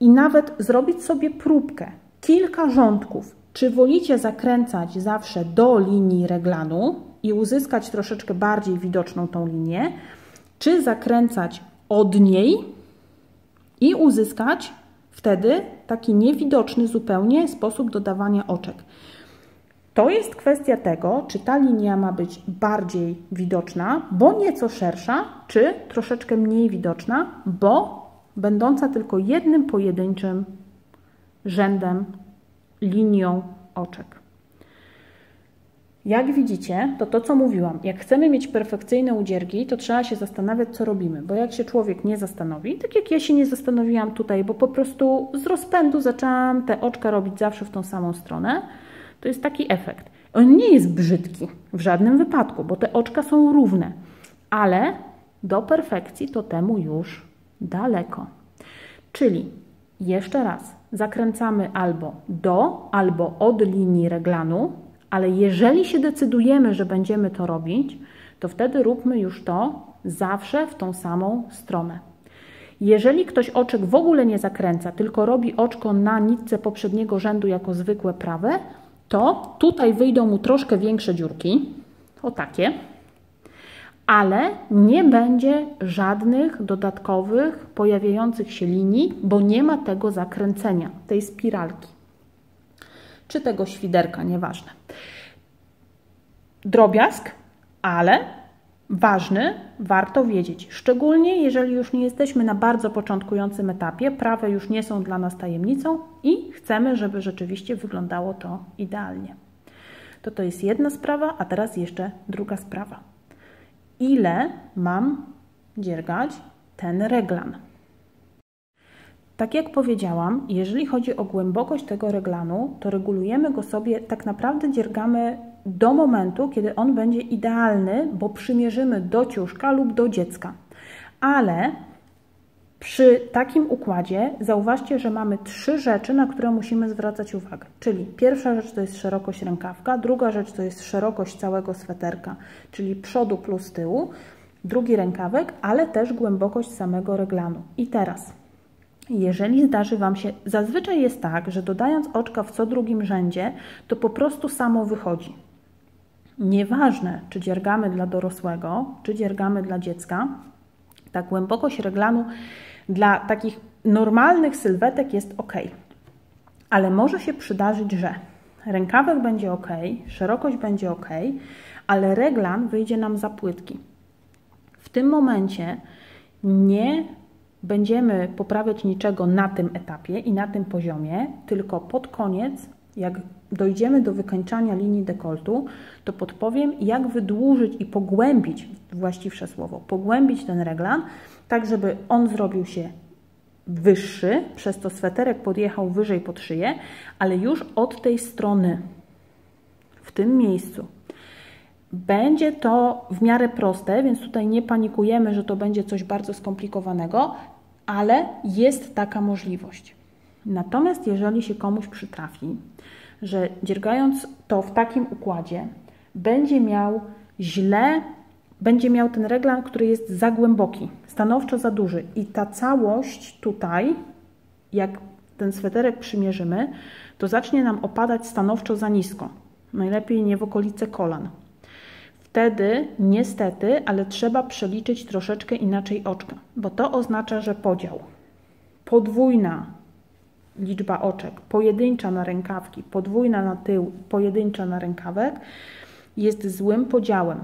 i nawet zrobić sobie próbkę, kilka rządków. Czy wolicie zakręcać zawsze do linii reglanu i uzyskać troszeczkę bardziej widoczną tą linię, czy zakręcać od niej i uzyskać wtedy taki niewidoczny zupełnie sposób dodawania oczek. To jest kwestia tego, czy ta linia ma być bardziej widoczna, bo nieco szersza, czy troszeczkę mniej widoczna, bo będąca tylko jednym pojedynczym rzędem, linią oczek. Jak widzicie, to to, co mówiłam, jak chcemy mieć perfekcyjne udziergi, to trzeba się zastanawiać, co robimy, bo jak się człowiek nie zastanowi, tak jak ja się nie zastanowiłam tutaj, bo po prostu z rozpędu zaczęłam te oczka robić zawsze w tą samą stronę, to jest taki efekt. On nie jest brzydki w żadnym wypadku, bo te oczka są równe, ale do perfekcji to temu już daleko. Czyli jeszcze raz, zakręcamy albo do, albo od linii reglanu, ale jeżeli się decydujemy, że będziemy to robić, to wtedy róbmy już to zawsze w tą samą stronę. Jeżeli ktoś oczek w ogóle nie zakręca, tylko robi oczko na nitce poprzedniego rzędu jako zwykłe prawe, to tutaj wyjdą mu troszkę większe dziurki, o takie, ale nie będzie żadnych dodatkowych pojawiających się linii, bo nie ma tego zakręcenia, tej spiralki, czy tego świderka, nieważne. Drobiazg, ale ważny, warto wiedzieć. Szczególnie jeżeli już nie jesteśmy na bardzo początkującym etapie, prawe już nie są dla nas tajemnicą i chcemy, żeby rzeczywiście wyglądało to idealnie. To to jest jedna sprawa, a teraz jeszcze druga sprawa. Ile mam dziergać ten reglan? Tak jak powiedziałam, jeżeli chodzi o głębokość tego reglanu, to regulujemy go sobie, tak naprawdę dziergamy do momentu, kiedy on będzie idealny, bo przymierzymy do ciuszka lub do dziecka. Ale przy takim układzie zauważcie, że mamy trzy rzeczy, na które musimy zwracać uwagę. Czyli pierwsza rzecz to jest szerokość rękawka, druga rzecz to jest szerokość całego sweterka, czyli przodu plus tyłu, drugi rękawek, ale też głębokość samego reglanu. I teraz, jeżeli zdarzy Wam się, zazwyczaj jest tak, że dodając oczka w co drugim rzędzie, to po prostu samo wychodzi. Nieważne, czy dziergamy dla dorosłego, czy dziergamy dla dziecka, ta głębokość reglanu dla takich normalnych sylwetek jest ok. Ale może się przydarzyć, że rękawek będzie ok, szerokość będzie ok, ale reglan wyjdzie nam za płytki. W tym momencie nie będziemy poprawiać niczego na tym etapie i na tym poziomie, tylko pod koniec, jak dojdziemy do wykańczania linii dekoltu, to podpowiem, jak wydłużyć i pogłębić, właściwsze słowo, pogłębić ten reglan, tak żeby on zrobił się wyższy, przez to sweterek podjechał wyżej pod szyję, ale już od tej strony, w tym miejscu. Będzie to w miarę proste, więc tutaj nie panikujemy, że to będzie coś bardzo skomplikowanego, ale jest taka możliwość. Natomiast jeżeli się komuś przytrafi, że dziergając to w takim układzie, będzie miał źle, będzie miał ten reglan, który jest za głęboki, stanowczo za duży i ta całość tutaj, jak ten sweterek przymierzymy, to zacznie nam opadać stanowczo za nisko, najlepiej nie w okolice kolan. Wtedy niestety, ale trzeba przeliczyć troszeczkę inaczej oczka, bo to oznacza, że podział, podwójna liczba oczek, pojedyncza na rękawki, podwójna na tył, pojedyncza na rękawek jest złym podziałem.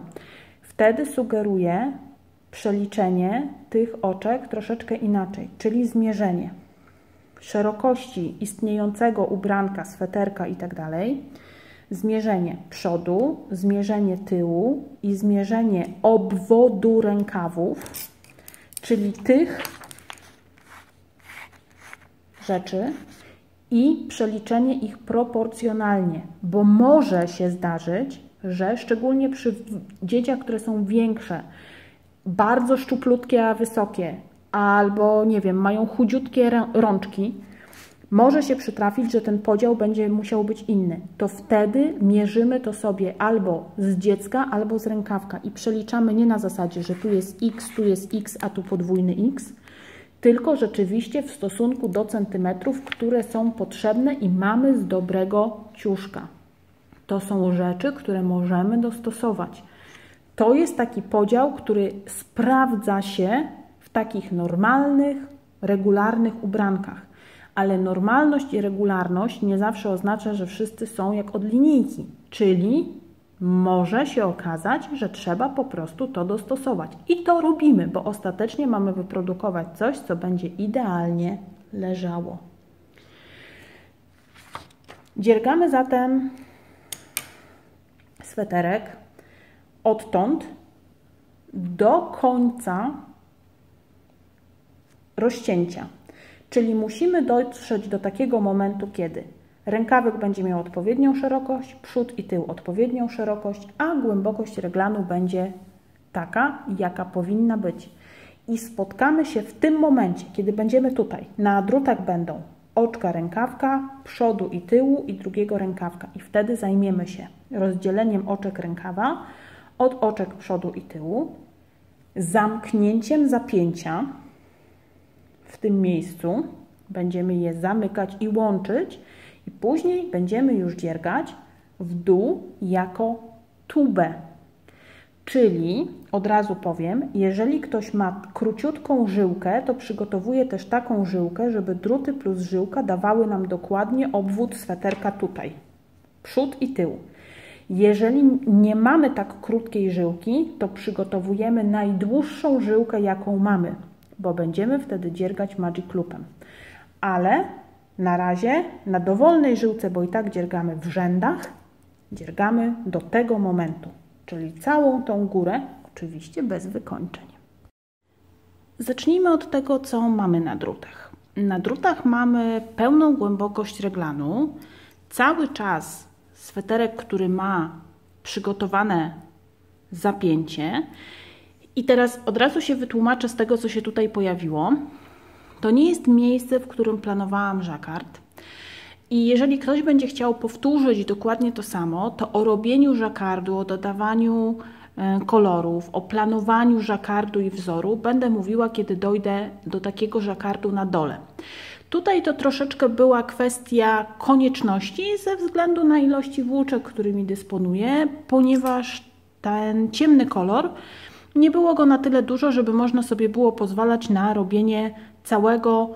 Wtedy sugeruję przeliczenie tych oczek troszeczkę inaczej, czyli zmierzenie szerokości istniejącego ubranka, sweterka itd., zmierzenie przodu, zmierzenie tyłu i zmierzenie obwodu rękawów, czyli tych rzeczy i przeliczenie ich proporcjonalnie, bo może się zdarzyć, że szczególnie przy dzieciach, które są większe, bardzo szczuplutkie, a wysokie, albo nie wiem, mają chudziutkie rączki, może się przytrafić, że ten podział będzie musiał być inny. To wtedy mierzymy to sobie albo z dziecka, albo z rękawka i przeliczamy nie na zasadzie, że tu jest x, tu jest x, a tu podwójny x, tylko rzeczywiście w stosunku do centymetrów, które są potrzebne i mamy z dobrego ciuszka. To są rzeczy, które możemy dostosować. To jest taki podział, który sprawdza się w takich normalnych, regularnych ubrankach. Ale normalność i regularność nie zawsze oznacza, że wszyscy są jak od linijki. Czyli może się okazać, że trzeba po prostu to dostosować. I to robimy, bo ostatecznie mamy wyprodukować coś, co będzie idealnie leżało. Dziergamy zatem sweterek odtąd do końca rozcięcia. Czyli musimy dotrzeć do takiego momentu, kiedy rękawek będzie miał odpowiednią szerokość, przód i tył odpowiednią szerokość, a głębokość reglanu będzie taka, jaka powinna być. I spotkamy się w tym momencie, kiedy będziemy tutaj. Na drutach będą oczka rękawka, przodu i tyłu i drugiego rękawka. I wtedy zajmiemy się rozdzieleniem oczek rękawa od oczek przodu i tyłu, zamknięciem zapięcia. W tym miejscu będziemy je zamykać i łączyć i później będziemy już dziergać w dół jako tubę. Czyli, od razu powiem, jeżeli ktoś ma króciutką żyłkę, to przygotowuję też taką żyłkę, żeby druty plus żyłka dawały nam dokładnie obwód sweterka tutaj, przód i tył. Jeżeli nie mamy tak krótkiej żyłki, to przygotowujemy najdłuższą żyłkę, jaką mamy, bo będziemy wtedy dziergać magic loopem. Ale na razie na dowolnej żyłce, bo i tak dziergamy w rzędach, dziergamy do tego momentu, czyli całą tą górę, oczywiście bez wykończeń. Zacznijmy od tego, co mamy na drutach. Na drutach mamy pełną głębokość reglanu, cały czas sweterek, który ma przygotowane zapięcie. I teraz od razu się wytłumaczę z tego, co się tutaj pojawiło. To nie jest miejsce, w którym planowałam żakard. I jeżeli ktoś będzie chciał powtórzyć dokładnie to samo, to o robieniu żakardu, o dodawaniu kolorów, o planowaniu żakardu i wzoru będę mówiła, kiedy dojdę do takiego żakardu na dole. Tutaj to troszeczkę była kwestia konieczności ze względu na ilości włóczek, którymi dysponuję, ponieważ ten ciemny kolor, nie było go na tyle dużo, żeby można sobie było pozwalać na robienie całego,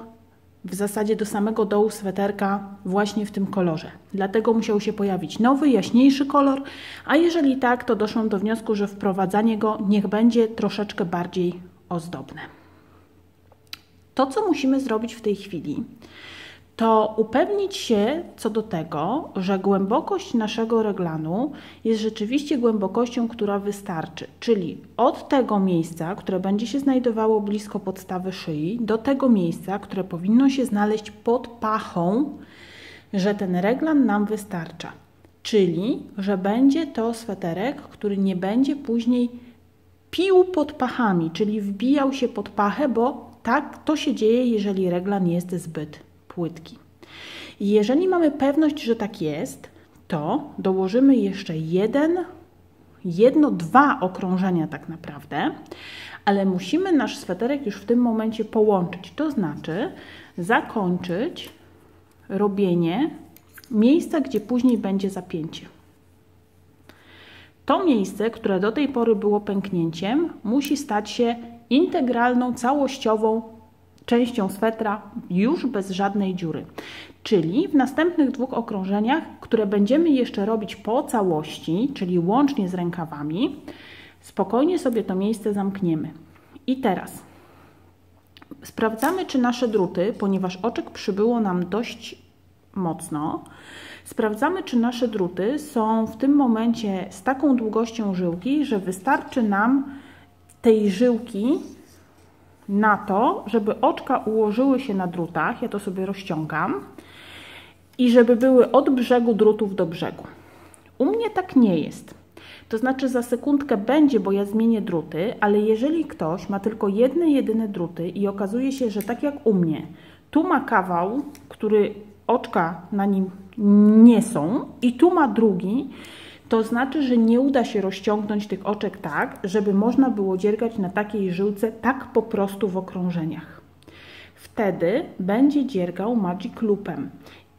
w zasadzie do samego dołu sweterka właśnie w tym kolorze. Dlatego musiał się pojawić nowy, jaśniejszy kolor, a jeżeli tak, to doszłam do wniosku, że wprowadzanie go niech będzie troszeczkę bardziej ozdobne. To, co musimy zrobić w tej chwili, to upewnić się co do tego, że głębokość naszego reglanu jest rzeczywiście głębokością, która wystarczy. Czyli od tego miejsca, które będzie się znajdowało blisko podstawy szyi, do tego miejsca, które powinno się znaleźć pod pachą, że ten reglan nam wystarcza. Czyli, że będzie to sweterek, który nie będzie później pił pod pachami, czyli wbijał się pod pachę, bo tak to się dzieje, jeżeli reglan jest zbyt płytki. Jeżeli mamy pewność, że tak jest, to dołożymy jeszcze jeden, jedno, dwa okrążenia tak naprawdę, ale musimy nasz sweterek już w tym momencie połączyć, to znaczy zakończyć robienie miejsca, gdzie później będzie zapięcie. To miejsce, które do tej pory było pęknięciem, musi stać się integralną, całościową częścią swetra już bez żadnej dziury. Czyli w następnych dwóch okrążeniach, które będziemy jeszcze robić po całości, czyli łącznie z rękawami, spokojnie sobie to miejsce zamkniemy. I teraz sprawdzamy, czy nasze druty, ponieważ oczek przybyło nam dość mocno, sprawdzamy, czy nasze druty są w tym momencie z taką długością żyłki, że wystarczy nam tej żyłki na to, żeby oczka ułożyły się na drutach, ja to sobie rozciągam, i żeby były od brzegu drutów do brzegu. U mnie tak nie jest. To znaczy za sekundkę będzie, bo ja zmienię druty, ale jeżeli ktoś ma tylko jedne, jedyne druty i okazuje się, że tak jak u mnie, tu ma kawał, który oczka na nim nie są i tu ma drugi, to znaczy, że nie uda się rozciągnąć tych oczek tak, żeby można było dziergać na takiej żyłce tak po prostu w okrążeniach. Wtedy będzie dziergał magic loopem.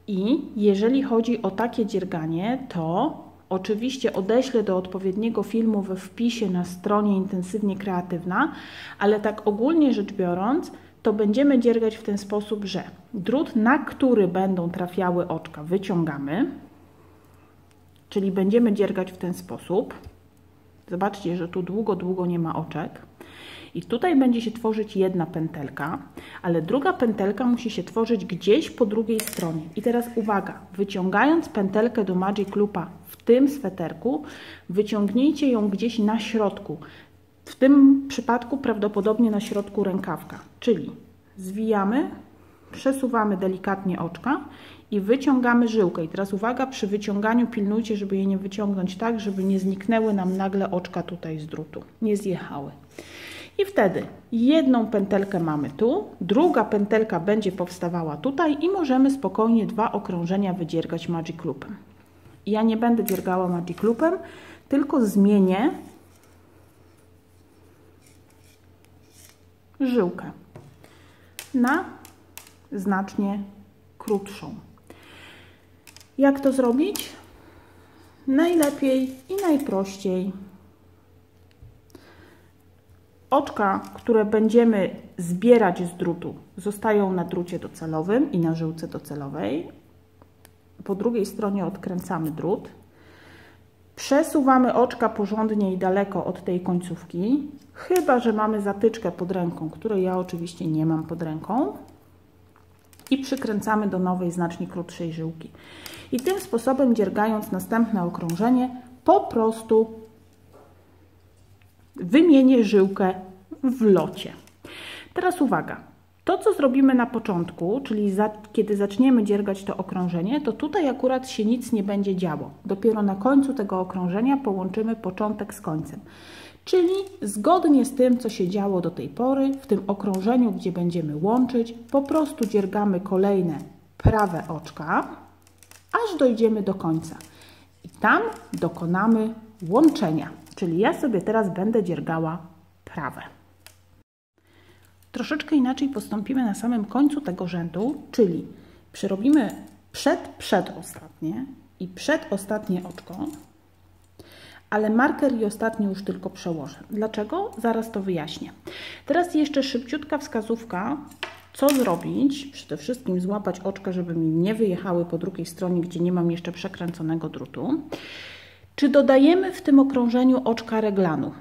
I jeżeli chodzi o takie dzierganie, to oczywiście odeślę do odpowiedniego filmu we wpisie na stronie Intensywnie Kreatywna, ale tak ogólnie rzecz biorąc, to będziemy dziergać w ten sposób, że drut, na który będą trafiały oczka, wyciągamy. Czyli będziemy dziergać w ten sposób. Zobaczcie, że tu długo, długo nie ma oczek. I tutaj będzie się tworzyć jedna pętelka, ale druga pętelka musi się tworzyć gdzieś po drugiej stronie. I teraz uwaga, wyciągając pętelkę do magic loopa w tym sweterku, wyciągnijcie ją gdzieś na środku. W tym przypadku prawdopodobnie na środku rękawka. Czyli zwijamy, przesuwamy delikatnie oczka i wyciągamy żyłkę. I teraz uwaga, przy wyciąganiu pilnujcie, żeby je nie wyciągnąć tak, żeby nie zniknęły nam nagle oczka tutaj z drutu, nie zjechały. I wtedy jedną pętelkę mamy tu, druga pętelka będzie powstawała tutaj i możemy spokojnie dwa okrążenia wydziergać magic loopem. Ja nie będę dziergała magic loopem, tylko zmienię żyłkę na znacznie krótszą. Jak to zrobić? Najlepiej i najprościej Oczka, które będziemy zbierać z drutu, zostają na drucie docelowym i na żyłce docelowej. Po drugiej stronie odkręcamy drut. Przesuwamy oczka porządnie i daleko od tej końcówki, chyba że mamy zatyczkę pod ręką, której ja oczywiście nie mam pod ręką. I przykręcamy do nowej, znacznie krótszej żyłki. I tym sposobem, dziergając następne okrążenie, po prostu wymienię żyłkę w locie. Teraz uwaga, to co zrobimy na początku, czyli za, kiedy zaczniemy dziergać to okrążenie, to tutaj akurat się nic nie będzie działo. Dopiero na końcu tego okrążenia połączymy początek z końcem. Czyli zgodnie z tym, co się działo do tej pory, w tym okrążeniu, gdzie będziemy łączyć, po prostu dziergamy kolejne prawe oczka, aż dojdziemy do końca. I tam dokonamy łączenia. Czyli ja sobie teraz będę dziergała prawe. Troszeczkę inaczej postąpimy na samym końcu tego rzędu, czyli przerobimy przed, przedostatnie i przedostatnie oczko, ale marker i ostatni już tylko przełożę. Dlaczego? Zaraz to wyjaśnię. Teraz jeszcze szybciutka wskazówka, co zrobić. Przede wszystkim złapać oczka, żeby mi nie wyjechały po drugiej stronie, gdzie nie mam jeszcze przekręconego drutu. Czy dodajemy w tym okrążeniu oczka reglanu,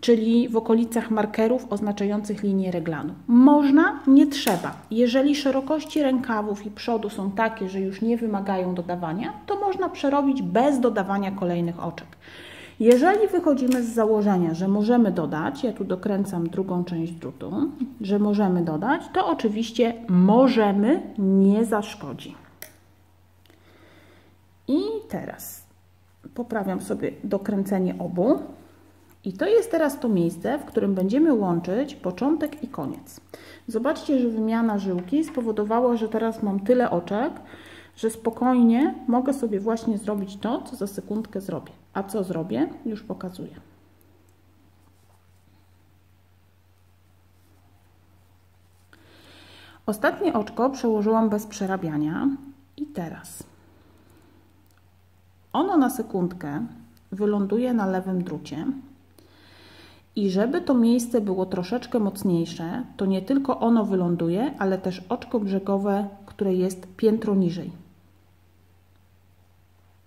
czyli w okolicach markerów oznaczających linię reglanu? Można, nie trzeba. Jeżeli szerokości rękawów i przodu są takie, że już nie wymagają dodawania, to można przerobić bez dodawania kolejnych oczek. Jeżeli wychodzimy z założenia, że możemy dodać, ja tu dokręcam drugą część drutu, że możemy dodać, to oczywiście możemy, nie zaszkodzi. I teraz poprawiam sobie dokręcenie obu. I to jest teraz to miejsce, w którym będziemy łączyć początek i koniec. Zobaczcie, że wymiana żyłki spowodowała, że teraz mam tyle oczek, że spokojnie mogę sobie właśnie zrobić to, co za sekundkę zrobię. A co zrobię? Już pokazuję. Ostatnie oczko przełożyłam bez przerabiania. I teraz ono na sekundkę wyląduje na lewym drucie. I żeby to miejsce było troszeczkę mocniejsze, to nie tylko ono wyląduje, ale też oczko brzegowe, które jest piętro niżej.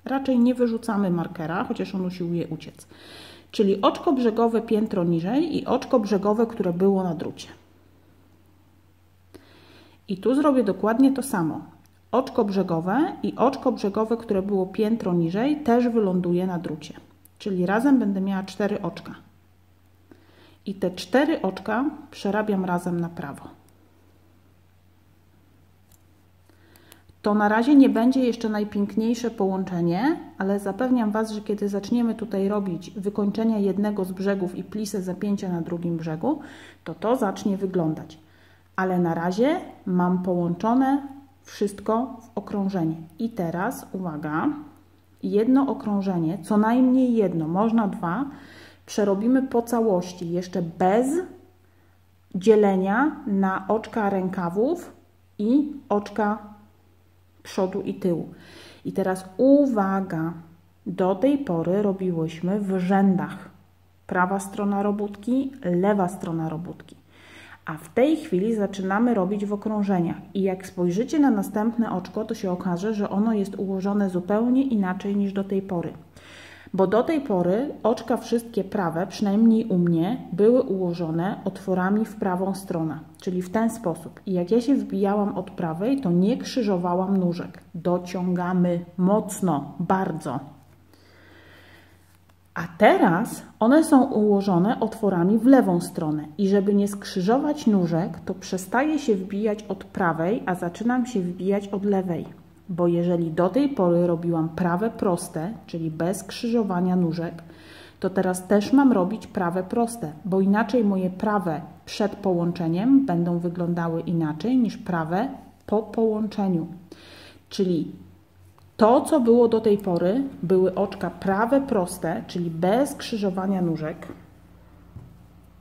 Raczej nie wyrzucamy markera, chociaż on usiłuje uciec. Czyli oczko brzegowe piętro niżej i oczko brzegowe, które było na drucie. I tu zrobię dokładnie to samo. Oczko brzegowe i oczko brzegowe, które było piętro niżej, też wyląduje na drucie. Czyli razem będę miała cztery oczka. I te cztery oczka przerabiam razem na prawo. To na razie nie będzie jeszcze najpiękniejsze połączenie, ale zapewniam Was, że kiedy zaczniemy tutaj robić wykończenie jednego z brzegów i plisę zapięcia na drugim brzegu, to to zacznie wyglądać. Ale na razie mam połączone wszystko w okrążenie. I teraz, uwaga, jedno okrążenie, co najmniej jedno, można dwa, przerobimy po całości, jeszcze bez dzielenia na oczka rękawów i oczka przodu i tyłu. I teraz uwaga, do tej pory robiłyśmy w rzędach. Prawa strona robótki, lewa strona robótki. A w tej chwili zaczynamy robić w okrążeniach. I jak spojrzycie na następne oczko, to się okaże, że ono jest ułożone zupełnie inaczej niż do tej pory. Bo do tej pory oczka wszystkie prawe, przynajmniej u mnie, były ułożone otworami w prawą stronę, czyli w ten sposób. I jak ja się wbijałam od prawej, to nie krzyżowałam nóżek. Dociągamy mocno, bardzo. A teraz one są ułożone otworami w lewą stronę. I żeby nie skrzyżować nóżek, to przestaję się wbijać od prawej, a zaczynam się wbijać od lewej. Bo jeżeli do tej pory robiłam prawe proste, czyli bez krzyżowania nóżek, to teraz też mam robić prawe proste, bo inaczej moje prawe przed połączeniem będą wyglądały inaczej niż prawe po połączeniu. Czyli to, co było do tej pory, były oczka prawe proste, czyli bez krzyżowania nóżek.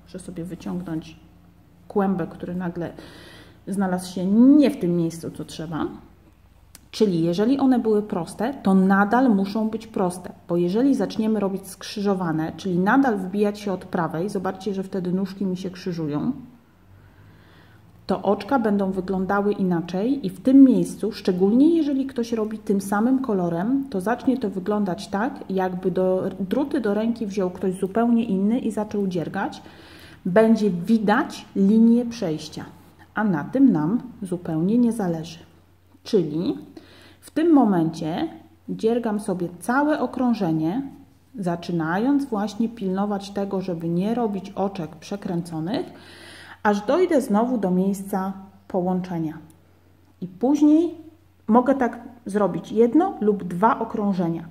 Muszę sobie wyciągnąć kłębek, który nagle znalazł się nie w tym miejscu, co trzeba. Czyli jeżeli one były proste, to nadal muszą być proste, bo jeżeli zaczniemy robić skrzyżowane, czyli nadal wbijać się od prawej, zobaczcie, że wtedy nóżki mi się krzyżują, to oczka będą wyglądały inaczej i w tym miejscu, szczególnie jeżeli ktoś robi tym samym kolorem, to zacznie to wyglądać tak, jakby do, druty do ręki wziął ktoś zupełnie inny i zaczął dziergać. Będzie widać linię przejścia, a na tym nam zupełnie nie zależy. Czyli w tym momencie dziergam sobie całe okrążenie, zaczynając właśnie pilnować tego, żeby nie robić oczek przekręconych, aż dojdę znowu do miejsca połączenia. I później mogę tak zrobić jedno lub dwa okrążenia,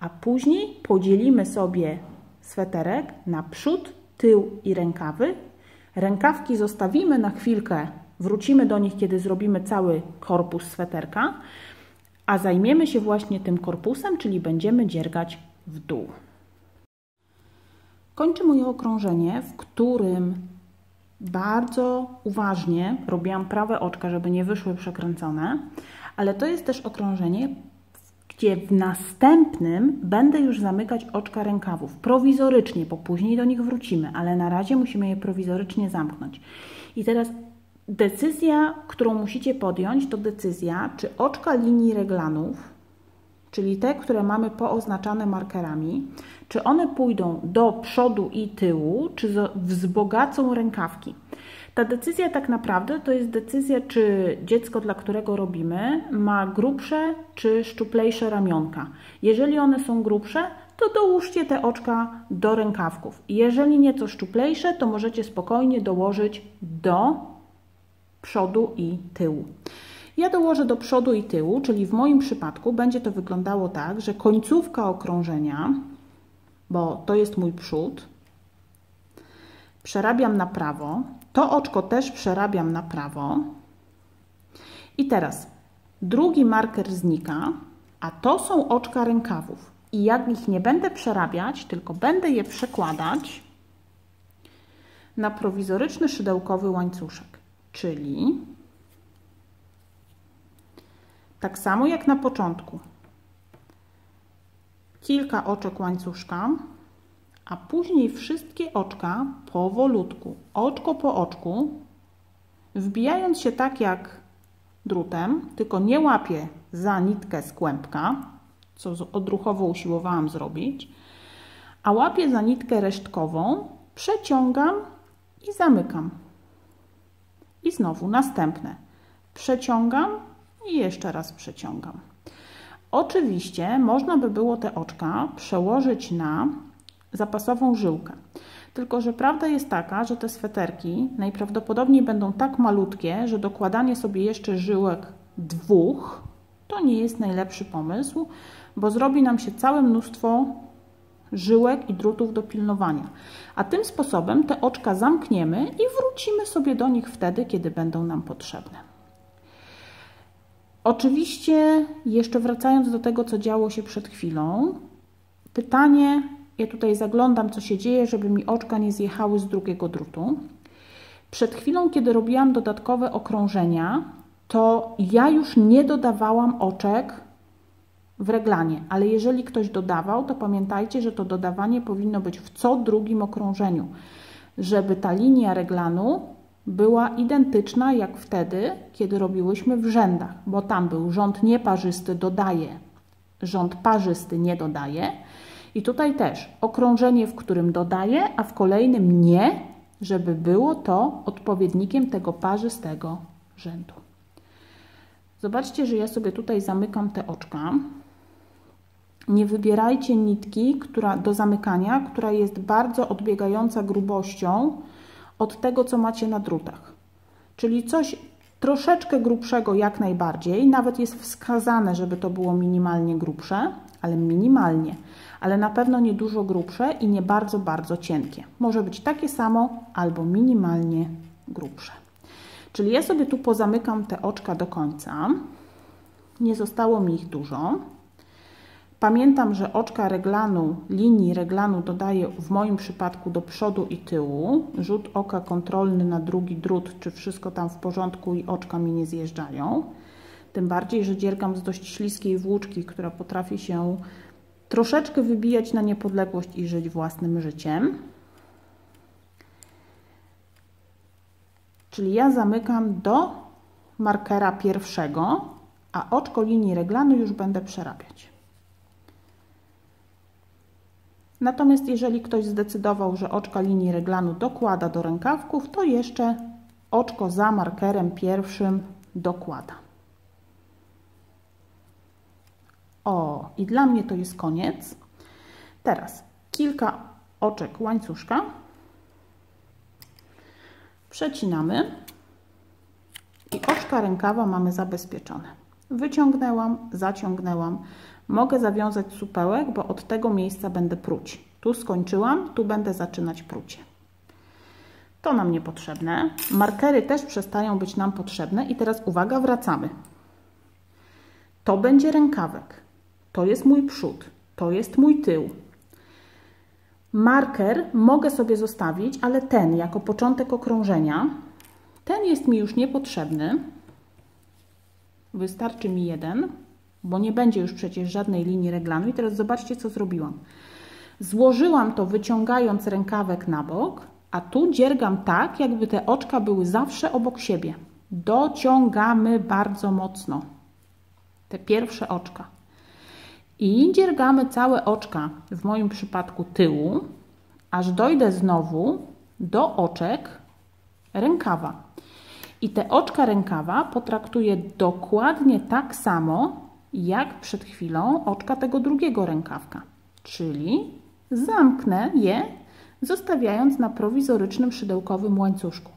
a później podzielimy sobie sweterek na przód, tył i rękawy. Rękawki zostawimy na chwilkę, wrócimy do nich, kiedy zrobimy cały korpus sweterka, a zajmiemy się właśnie tym korpusem, czyli będziemy dziergać w dół. Kończę moje okrążenie, w którym bardzo uważnie robiłam prawe oczka, żeby nie wyszły przekręcone, ale to jest też okrążenie, gdzie w następnym będę już zamykać oczka rękawów prowizorycznie, bo później do nich wrócimy, ale na razie musimy je prowizorycznie zamknąć. I teraz decyzja, którą musicie podjąć, to decyzja, czy oczka linii reglanów, czyli te, które mamy pooznaczane markerami, czy one pójdą do przodu i tyłu, czy wzbogacą rękawki. Ta decyzja tak naprawdę to jest decyzja, czy dziecko, dla którego robimy, ma grubsze czy szczuplejsze ramionka. Jeżeli one są grubsze, to dołóżcie te oczka do rękawków. Jeżeli nieco szczuplejsze, to możecie spokojnie dołożyć do przodu i tyłu. Ja dołożę do przodu i tyłu, czyli w moim przypadku będzie to wyglądało tak, że końcówka okrążenia, bo to jest mój przód, przerabiam na prawo, to oczko też przerabiam na prawo i teraz drugi marker znika, a to są oczka rękawów i jak ich nie będę przerabiać, tylko będę je przekładać na prowizoryczny szydełkowy łańcuszek. Czyli tak samo jak na początku, kilka oczek łańcuszka, a później wszystkie oczka powolutku, oczko po oczku, wbijając się tak jak drutem, tylko nie łapię za nitkę z kłębka, co odruchowo usiłowałam zrobić, a łapię za nitkę resztkową, przeciągam i zamykam. I znowu następne. Przeciągam i jeszcze raz przeciągam. Oczywiście można by było te oczka przełożyć na zapasową żyłkę. Tylko że prawda jest taka, że te sweterki najprawdopodobniej będą tak malutkie, że dokładanie sobie jeszcze żyłek dwóch to nie jest najlepszy pomysł, bo zrobi nam się całe mnóstwo żyłek i drutów do pilnowania. A tym sposobem te oczka zamkniemy i wrócimy sobie do nich wtedy, kiedy będą nam potrzebne. Oczywiście, jeszcze wracając do tego, co działo się przed chwilą, pytanie, ja tutaj zaglądam, co się dzieje, żeby mi oczka nie zjechały z drugiego drutu. Przed chwilą, kiedy robiłam dodatkowe okrążenia, to ja już nie dodawałam oczek w reglanie, ale jeżeli ktoś dodawał, to pamiętajcie, że to dodawanie powinno być w co drugim okrążeniu, żeby ta linia reglanu była identyczna jak wtedy, kiedy robiłyśmy w rzędach, bo tam był rząd nieparzysty dodaje, rząd parzysty nie dodaje i tutaj też okrążenie, w którym dodaje, a w kolejnym nie, żeby było to odpowiednikiem tego parzystego rzędu. Zobaczcie, że ja sobie tutaj zamykam te oczka. Nie wybierajcie nitki, która, do zamykania, która jest bardzo odbiegająca grubością od tego, co macie na drutach. Czyli coś troszeczkę grubszego jak najbardziej. Nawet jest wskazane, żeby to było minimalnie grubsze, ale minimalnie. Ale na pewno nie dużo grubsze i nie bardzo, bardzo cienkie. Może być takie samo albo minimalnie grubsze. Czyli ja sobie tu pozamykam te oczka do końca. Nie zostało mi ich dużo. Pamiętam, że oczka reglanu, linii reglanu dodaję w moim przypadku do przodu i tyłu. Rzut oka kontrolny na drugi drut, czy wszystko tam w porządku i oczka mi nie zjeżdżają. Tym bardziej, że dziergam z dość śliskiej włóczki, która potrafi się troszeczkę wybijać na niepodległość i żyć własnym życiem. Czyli ja zamykam do markera pierwszego, a oczko linii reglanu już będę przerabiać. Natomiast jeżeli ktoś zdecydował, że oczka linii reglanu dokłada do rękawków, to jeszcze oczko za markerem pierwszym dokłada. O, i dla mnie to jest koniec. Teraz kilka oczek łańcuszka. Przecinamy i oczka rękawa mamy zabezpieczone. Wyciągnęłam, zaciągnęłam. Mogę zawiązać supełek, bo od tego miejsca będę pruć. Tu skończyłam, tu będę zaczynać prucie. To nam niepotrzebne. Markery też przestają być nam potrzebne i teraz uwaga, wracamy. To będzie rękawek. To jest mój przód. To jest mój tył. Marker mogę sobie zostawić, ale ten jako początek okrążenia, ten jest mi już niepotrzebny. Wystarczy mi jeden, bo nie będzie już przecież żadnej linii reglanu. I teraz zobaczcie, co zrobiłam. Złożyłam to, wyciągając rękawek na bok, a tu dziergam tak, jakby te oczka były zawsze obok siebie. Dociągamy bardzo mocno te pierwsze oczka. I dziergamy całe oczka, w moim przypadku tyłu, aż dojdę znowu do oczek rękawa. I te oczka rękawa potraktuję dokładnie tak samo, jak przed chwilą oczka tego drugiego rękawka. Czyli zamknę je, zostawiając na prowizorycznym szydełkowym łańcuszku.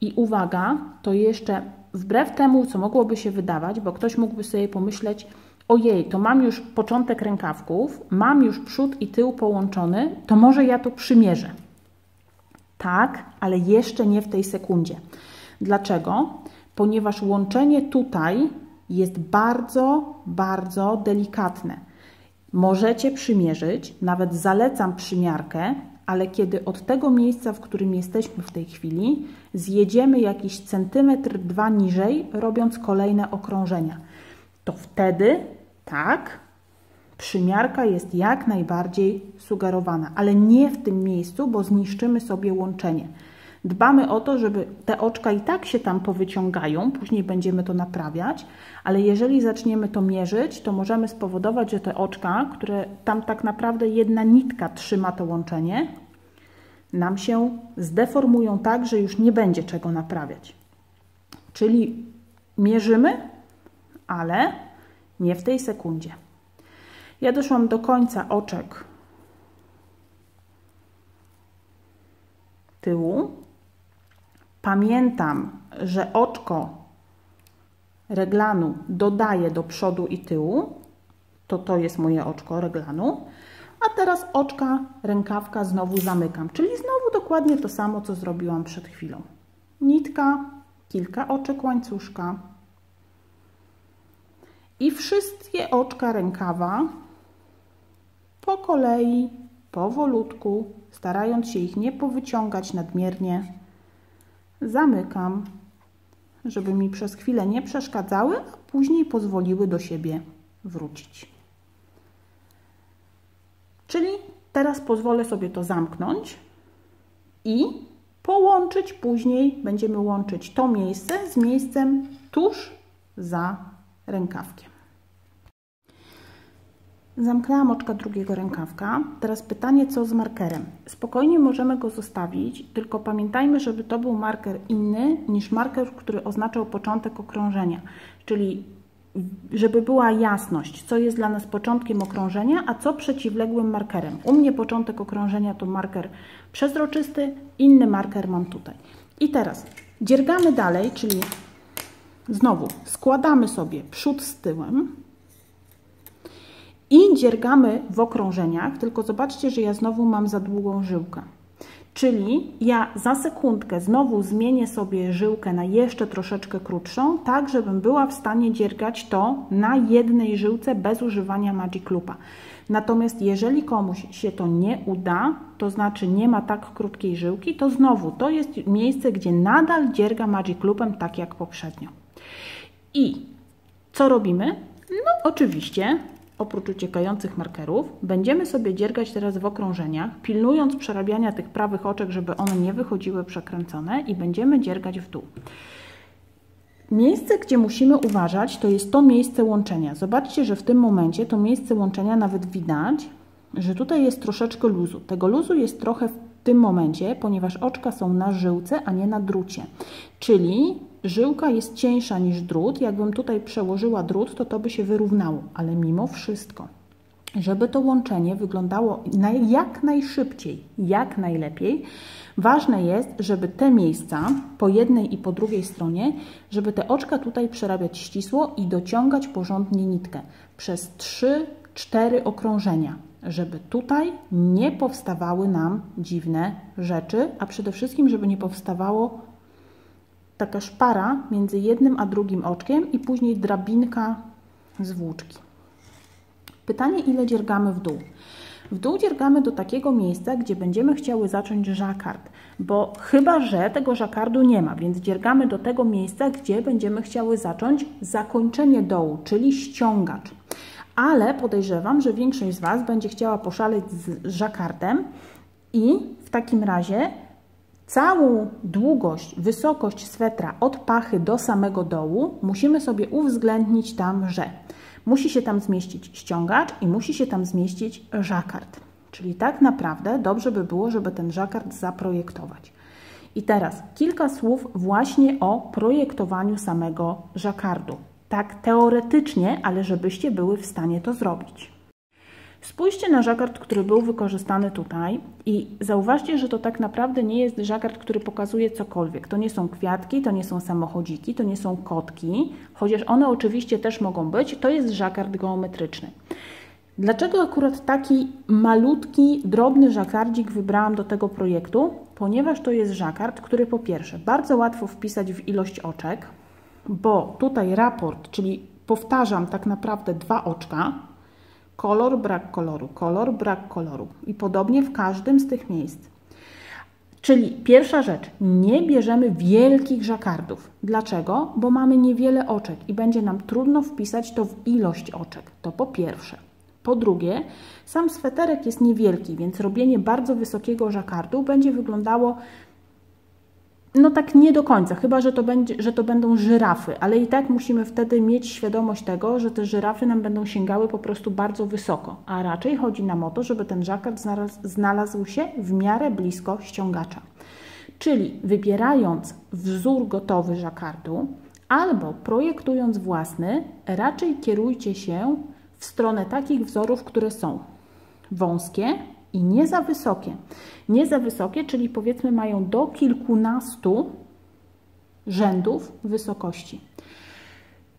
I uwaga, to jeszcze wbrew temu, co mogłoby się wydawać, bo ktoś mógłby sobie pomyśleć, ojej, to mam już początek rękawków, mam już przód i tył połączony, to może ja to przymierzę. Tak, ale jeszcze nie w tej sekundzie. Dlaczego? Ponieważ łączenie tutaj jest bardzo, bardzo delikatne. Możecie przymierzyć, nawet zalecam przymiarkę, ale kiedy od tego miejsca, w którym jesteśmy w tej chwili, zjedziemy jakiś centymetr, dwa niżej, robiąc kolejne okrążenia, to wtedy, tak, przymiarka jest jak najbardziej sugerowana, ale nie w tym miejscu, bo zniszczymy sobie łączenie. Dbamy o to, żeby te oczka i tak się tam powyciągają, później będziemy to naprawiać, ale jeżeli zaczniemy to mierzyć, to możemy spowodować, że te oczka, które tam tak naprawdę jedna nitka trzyma to łączenie, nam się zdeformują tak, że już nie będzie czego naprawiać. Czyli mierzymy, ale nie w tej sekundzie. Ja doszłam do końca oczek tyłu. Pamiętam, że oczko reglanu dodaję do przodu i tyłu. To to jest moje oczko reglanu. A teraz oczka rękawka znowu zamykam. Czyli znowu dokładnie to samo, co zrobiłam przed chwilą. Nitka, kilka oczek łańcuszka. I wszystkie oczka rękawa po kolei, powolutku, starając się ich nie powyciągać nadmiernie, zamykam, żeby mi przez chwilę nie przeszkadzały, a później pozwoliły do siebie wrócić. Czyli teraz pozwolę sobie to zamknąć i połączyć później, będziemy łączyć to miejsce z miejscem tuż za rękawkiem. Zamknęłam oczka drugiego rękawka. Teraz pytanie, co z markerem? Spokojnie możemy go zostawić, tylko pamiętajmy, żeby to był marker inny niż marker, który oznaczał początek okrążenia. Czyli żeby była jasność, co jest dla nas początkiem okrążenia, a co przeciwległym markerem. U mnie początek okrążenia to marker przezroczysty, inny marker mam tutaj. I teraz dziergamy dalej, czyli znowu składamy sobie przód z tyłem i dziergamy w okrążeniach, tylko zobaczcie, że ja znowu mam za długą żyłkę. Czyli ja za sekundkę znowu zmienię sobie żyłkę na jeszcze troszeczkę krótszą, tak żebym była w stanie dziergać to na jednej żyłce bez używania Magic Loopa. Natomiast jeżeli komuś się to nie uda, to znaczy nie ma tak krótkiej żyłki, to znowu to jest miejsce, gdzie nadal dzierga Magic Loopem tak jak poprzednio. I Co robimy? No oczywiście, oprócz uciekających markerów, będziemy sobie dziergać teraz w okrążeniach, pilnując przerabiania tych prawych oczek, żeby one nie wychodziły przekręcone i będziemy dziergać w dół. Miejsce, gdzie musimy uważać, to jest to miejsce łączenia. Zobaczcie, że w tym momencie to miejsce łączenia nawet widać, że tutaj jest troszeczkę luzu. Tego luzu jest trochę w tym momencie, ponieważ oczka są na żyłce, a nie na drucie. Czyli żyłka jest cieńsza niż drut. Jakbym tutaj przełożyła drut, to to by się wyrównało. Ale mimo wszystko, żeby to łączenie wyglądało jak najszybciej, jak najlepiej, ważne jest, żeby te miejsca po jednej i po drugiej stronie, żeby te oczka tutaj przerabiać ścisło i dociągać porządnie nitkę przez trzy, cztery okrążenia, żeby tutaj nie powstawały nam dziwne rzeczy, a przede wszystkim, żeby nie powstawało taka szpara między jednym a drugim oczkiem i później drabinka z włóczki. Pytanie, ile dziergamy w dół? W dół dziergamy do takiego miejsca, gdzie będziemy chciały zacząć żakard, bo chyba, że tego żakardu nie ma, więc dziergamy do tego miejsca, gdzie będziemy chciały zacząć zakończenie dołu, czyli ściągacz. Ale podejrzewam, że większość z Was będzie chciała poszaleć z żakardem i w takim razie całą długość, wysokość swetra od pachy do samego dołu musimy sobie uwzględnić tam, że musi się tam zmieścić ściągacz i musi się tam zmieścić żakard. Czyli tak naprawdę dobrze by było, żeby ten żakard zaprojektować. I teraz kilka słów właśnie o projektowaniu samego żakardu. Tak teoretycznie, ale żebyście były w stanie to zrobić. Spójrzcie na żakard, który był wykorzystany tutaj i zauważcie, że to tak naprawdę nie jest żakard, który pokazuje cokolwiek. To nie są kwiatki, to nie są samochodziki, to nie są kotki, chociaż one oczywiście też mogą być. To jest żakard geometryczny. Dlaczego akurat taki malutki, drobny żakardzik wybrałam do tego projektu? Ponieważ to jest żakard, który po pierwsze bardzo łatwo wpisać w ilość oczek, bo tutaj raport, czyli powtarzam tak naprawdę dwa oczka, kolor, brak koloru, kolor, brak koloru i podobnie w każdym z tych miejsc. Czyli pierwsza rzecz, nie bierzemy wielkich żakardów. Dlaczego? Bo mamy niewiele oczek i będzie nam trudno wpisać to w ilość oczek. To po pierwsze. Po drugie, sam sweterek jest niewielki, więc robienie bardzo wysokiego żakardu będzie wyglądało no tak nie do końca, chyba że to, będzie, że to będą żyrafy, ale i tak musimy wtedy mieć świadomość tego, że te żyrafy nam będą sięgały po prostu bardzo wysoko, a raczej chodzi nam o to, żeby ten żakard znalazł się w miarę blisko ściągacza. Czyli wybierając wzór gotowy żakardu albo projektując własny, raczej kierujcie się w stronę takich wzorów, które są wąskie, i nie za wysokie. Nie za wysokie, czyli powiedzmy mają do kilkunastu rzędów wysokości.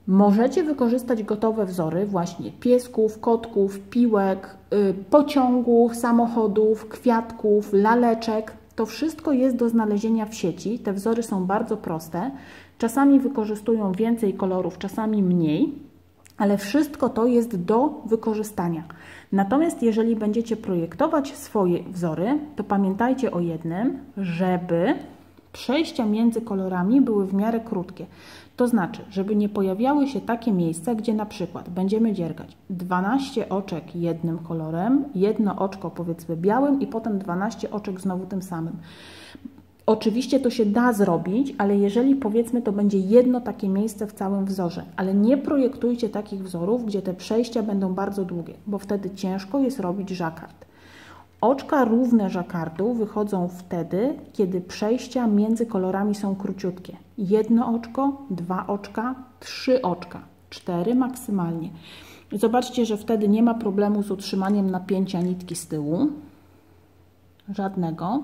Możecie wykorzystać gotowe wzory właśnie piesków, kotków, piłek, yy, pociągów, samochodów, kwiatków, laleczek. To wszystko jest do znalezienia w sieci. Te wzory są bardzo proste. Czasami wykorzystują więcej kolorów, czasami mniej. Ale wszystko to jest do wykorzystania. Natomiast jeżeli będziecie projektować swoje wzory, to pamiętajcie o jednym, żeby przejścia między kolorami były w miarę krótkie. To znaczy, żeby nie pojawiały się takie miejsca, gdzie na przykład będziemy dziergać dwanaście oczek jednym kolorem, jedno oczko powiedzmy białym i potem dwanaście oczek znowu tym samym. Oczywiście to się da zrobić, ale jeżeli powiedzmy to będzie jedno takie miejsce w całym wzorze, ale nie projektujcie takich wzorów, gdzie te przejścia będą bardzo długie, bo wtedy ciężko jest robić żakard. Oczka równe żakardu wychodzą wtedy, kiedy przejścia między kolorami są króciutkie. Jedno oczko, dwa oczka, trzy oczka, cztery maksymalnie. Zobaczcie, że wtedy nie ma problemu z utrzymaniem napięcia nitki z tyłu, żadnego.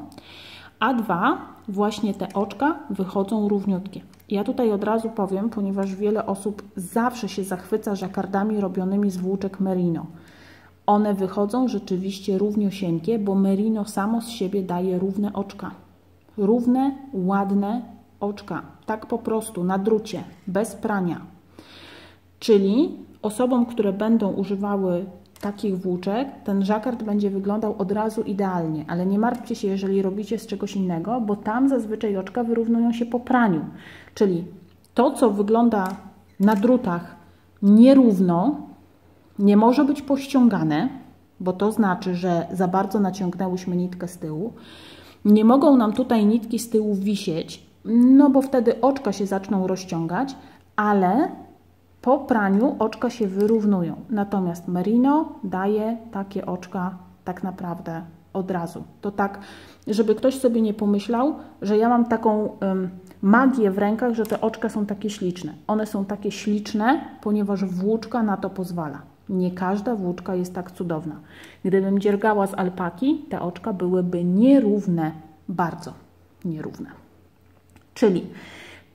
A dwa, właśnie te oczka wychodzą równiutkie. Ja tutaj od razu powiem, ponieważ wiele osób zawsze się zachwyca żakardami robionymi z włóczek merino. One wychodzą rzeczywiście równiosieńkie, bo merino samo z siebie daje równe oczka. Równe, ładne oczka. Tak po prostu, na drucie, bez prania. Czyli osobom, które będą używały takich włóczek, ten żakard będzie wyglądał od razu idealnie, ale nie martwcie się, jeżeli robicie z czegoś innego, bo tam zazwyczaj oczka wyrównują się po praniu, czyli to, co wygląda na drutach nierówno, nie może być pościągane, bo to znaczy, że za bardzo naciągnęłyśmy nitkę z tyłu. Nie mogą nam tutaj nitki z tyłu wisieć, no bo wtedy oczka się zaczną rozciągać, ale po praniu oczka się wyrównują. Natomiast merino daje takie oczka tak naprawdę od razu. To tak, żeby ktoś sobie nie pomyślał, że ja mam taką ym, magię w rękach, że te oczka są takie śliczne. One są takie śliczne, ponieważ włóczka na to pozwala. Nie każda włóczka jest tak cudowna. Gdybym dziergała z alpaki, te oczka byłyby nierówne, bardzo nierówne. Czyli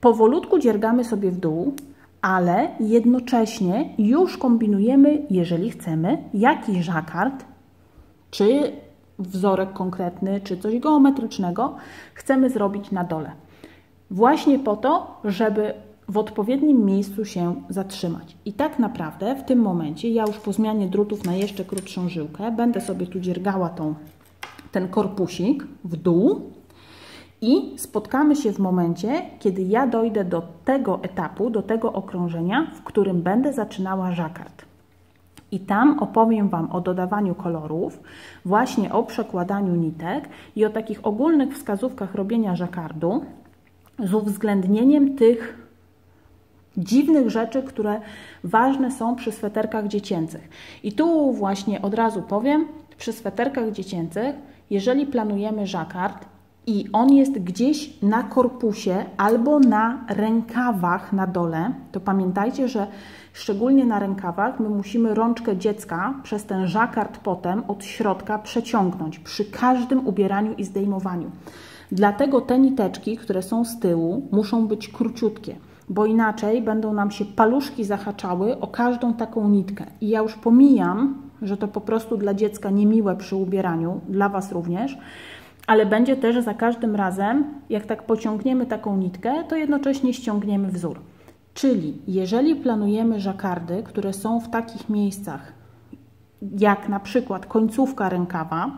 powolutku dziergamy sobie w dół, ale jednocześnie już kombinujemy, jeżeli chcemy, jakiś żakard, czy wzorek konkretny, czy coś geometrycznego chcemy zrobić na dole. Właśnie po to, żeby w odpowiednim miejscu się zatrzymać. I tak naprawdę w tym momencie ja już po zmianie drutów na jeszcze krótszą żyłkę będę sobie tu dziergała tą, ten korpusik w dół i spotkamy się w momencie, kiedy ja dojdę do tego etapu, do tego okrążenia, w którym będę zaczynała żakard. I tam opowiem Wam o dodawaniu kolorów, właśnie o przekładaniu nitek i o takich ogólnych wskazówkach robienia żakardu z uwzględnieniem tych dziwnych rzeczy, które ważne są przy sweterkach dziecięcych. I tu właśnie od razu powiem, przy sweterkach dziecięcych, jeżeli planujemy żakard i on jest gdzieś na korpusie albo na rękawach na dole, to pamiętajcie, że szczególnie na rękawach my musimy rączkę dziecka przez ten żakard potem od środka przeciągnąć przy każdym ubieraniu i zdejmowaniu. Dlatego te niteczki, które są z tyłu, muszą być króciutkie, bo inaczej będą nam się paluszki zahaczały o każdą taką nitkę. I ja już pomijam, że to po prostu dla dziecka niemiłe przy ubieraniu, dla Was również, ale będzie też za każdym razem, jak tak pociągniemy taką nitkę, to jednocześnie ściągniemy wzór. Czyli jeżeli planujemy żakardy, które są w takich miejscach, jak na przykład końcówka rękawa,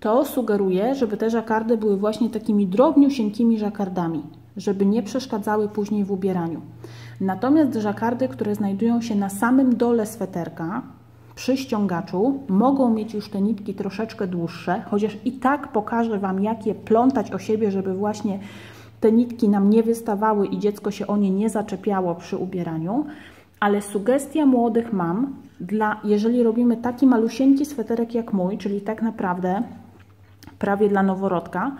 to sugeruję, żeby te żakardy były właśnie takimi drobniusieńkimi żakardami, żeby nie przeszkadzały później w ubieraniu. Natomiast żakardy, które znajdują się na samym dole sweterka, przy ściągaczu, mogą mieć już te nitki troszeczkę dłuższe, chociaż i tak pokażę Wam, jak je plątać o siebie, żeby właśnie te nitki nam nie wystawały i dziecko się o nie nie zaczepiało przy ubieraniu. Ale sugestia młodych mam, dla, jeżeli robimy taki malusieńki sweterek jak mój, czyli tak naprawdę prawie dla noworodka,